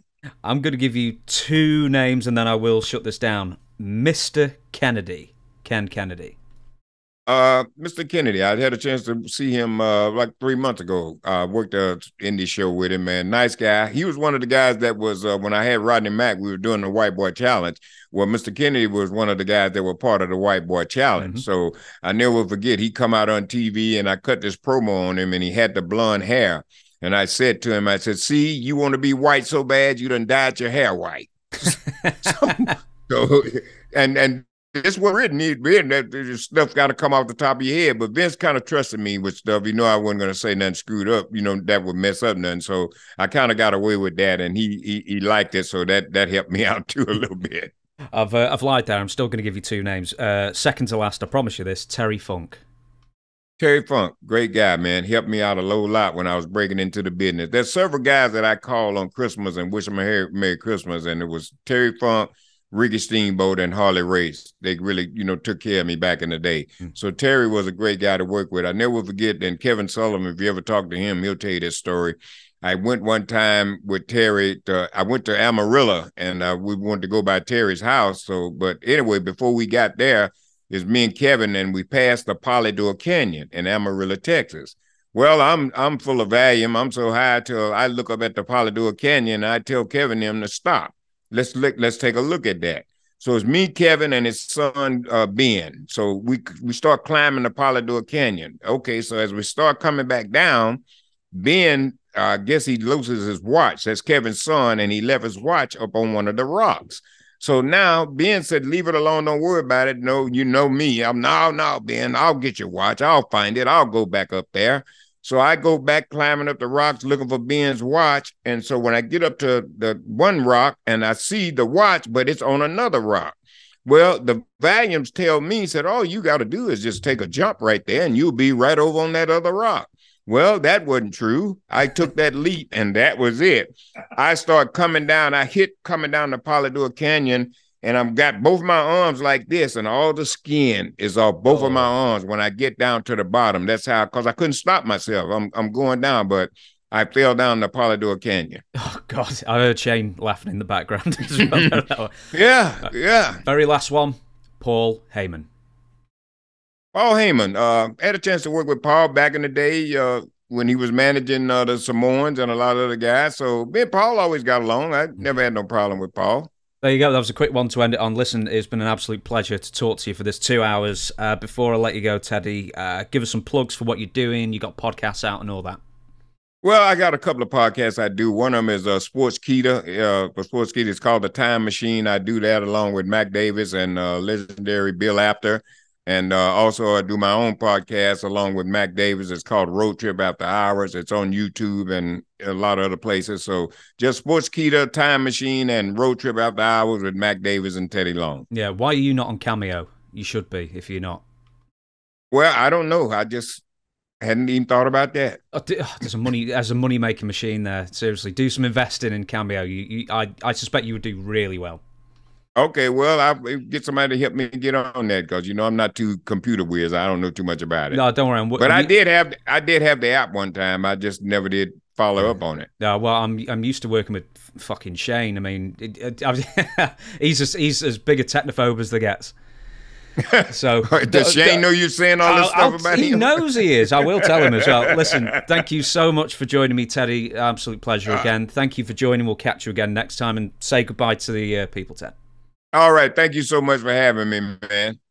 I'm gonna give you two names, and then I will shut this down. Mr. Kennedy, Ken Kennedy. Mr. Kennedy, I had a chance to see him like 3 months ago. I worked an indie show with him, man. Nice guy. He was one of the guys that was, when I had Rodney Mack, we were doing the White Boy Challenge. Well, Mr. Kennedy was one of the guys that were part of the White Boy Challenge. So I never forget, he come out on TV and I cut this promo on him and he had the blonde hair. And I said to him, I said, see, you want to be white so bad, you done dyed your hair white. And this where it needs that stuff got to come off the top of your head. But Vince kind of trusted me with stuff. You know, I wasn't going to say nothing screwed up, you know, that would mess up nothing. So I kind of got away with that, and he liked it. So that helped me out too a little bit. I've lied there. I'm still going to give you two names. Second to last, I promise you this, Terry Funk. Terry Funk, great guy, man. Helped me out a whole lot when I was breaking into the business. There's several guys that I call on Christmas and wish them a Merry Christmas, and it was Terry Funk, Ricky Steamboat and Harley Race. They really, you know, took care of me back in the day. So Terry was a great guy to work with. I never forget. And Kevin Sullivan, if you ever talk to him, he'll tell you this story. I went one time with Terry. I went to Amarillo, and we wanted to go by Terry's house. So, but anyway, before we got there, it's me and Kevin, and we passed the Polydor Canyon in Amarillo, Texas. Well, I'm full of Valium. I'm so high till I look up at the Polydor Canyon, and I tell Kevin them to stop. Let's take a look at that. So it's me, Kevin, and his son, Ben. So we start climbing the Polydor Canyon. Okay, so as we start coming back down, Ben, I guess he loses his watch. That's Kevin's son, and he left his watch up on one of the rocks. So now Ben said, leave it alone. Don't worry about it. No, you know me. I'm no, Ben, I'll get your watch. I'll find it. I'll go back up there. So I go back climbing up the rocks looking for Ben's watch. And so when I get up to the one rock and I see the watch, but it's on another rock. Well, the Valiums tell me, said, all you got to do is just take a jump right there and you'll be right over on that other rock. Well, that wasn't true. I took that leap and that was it. I start coming down. I hit coming down the Polydor Canyon. And I've got both my arms like this, and all the skin is off both of my arms when I get down to the bottom. That's how, because I couldn't stop myself. I'm going down, but I fell down the Polydor Canyon. Oh, God. I heard Shane laughing in the background. Yeah. Very last one, Paul Heyman. Paul Heyman. Had a chance to work with Paul back in the day when he was managing the Samoans and a lot of other guys. So me and Paul always got along. I never had no problem with Paul. There you go. That was a quick one to end it on. Listen, it's been an absolute pleasure to talk to you for this 2 hours. Before I let you go, Teddy, give us some plugs for what you're doing. You got podcasts out and all that. Well, I got a couple of podcasts I do. One of them is Sports Kita. For Sports Kita, it's called The Time Machine. I do that along with Mac Davis and legendary Bill Apter. And also I do my own podcast along with Mac Davis. It's called Road Trip After Hours. It's on YouTube and a lot of other places. So just Sports Kita, Time Machine, and Road Trip After Hours with Mac Davis and Teddy Long. Yeah, why are you not on Cameo? You should be if you're not. Well, I don't know. I just hadn't even thought about that. There's a money-making machine there. Seriously, do some investing in Cameo. I suspect you would do really well. Okay, well, I'll get somebody to help me get on that because, you know, I'm not too computer whiz. I don't know too much about it. No, don't worry. But I did have the app one time. I just never did follow up on it. No, well, I'm used to working with fucking Shane. I mean, he's as big a technophobe as there gets. So does Shane know you're saying all this stuff about him? He knows he is. I will tell him as well. Listen, thank you so much for joining me, Teddy. Absolute pleasure again. Thank you for joining. We'll catch you again next time and say goodbye to the people, Ted. All right. Thank you so much for having me, man.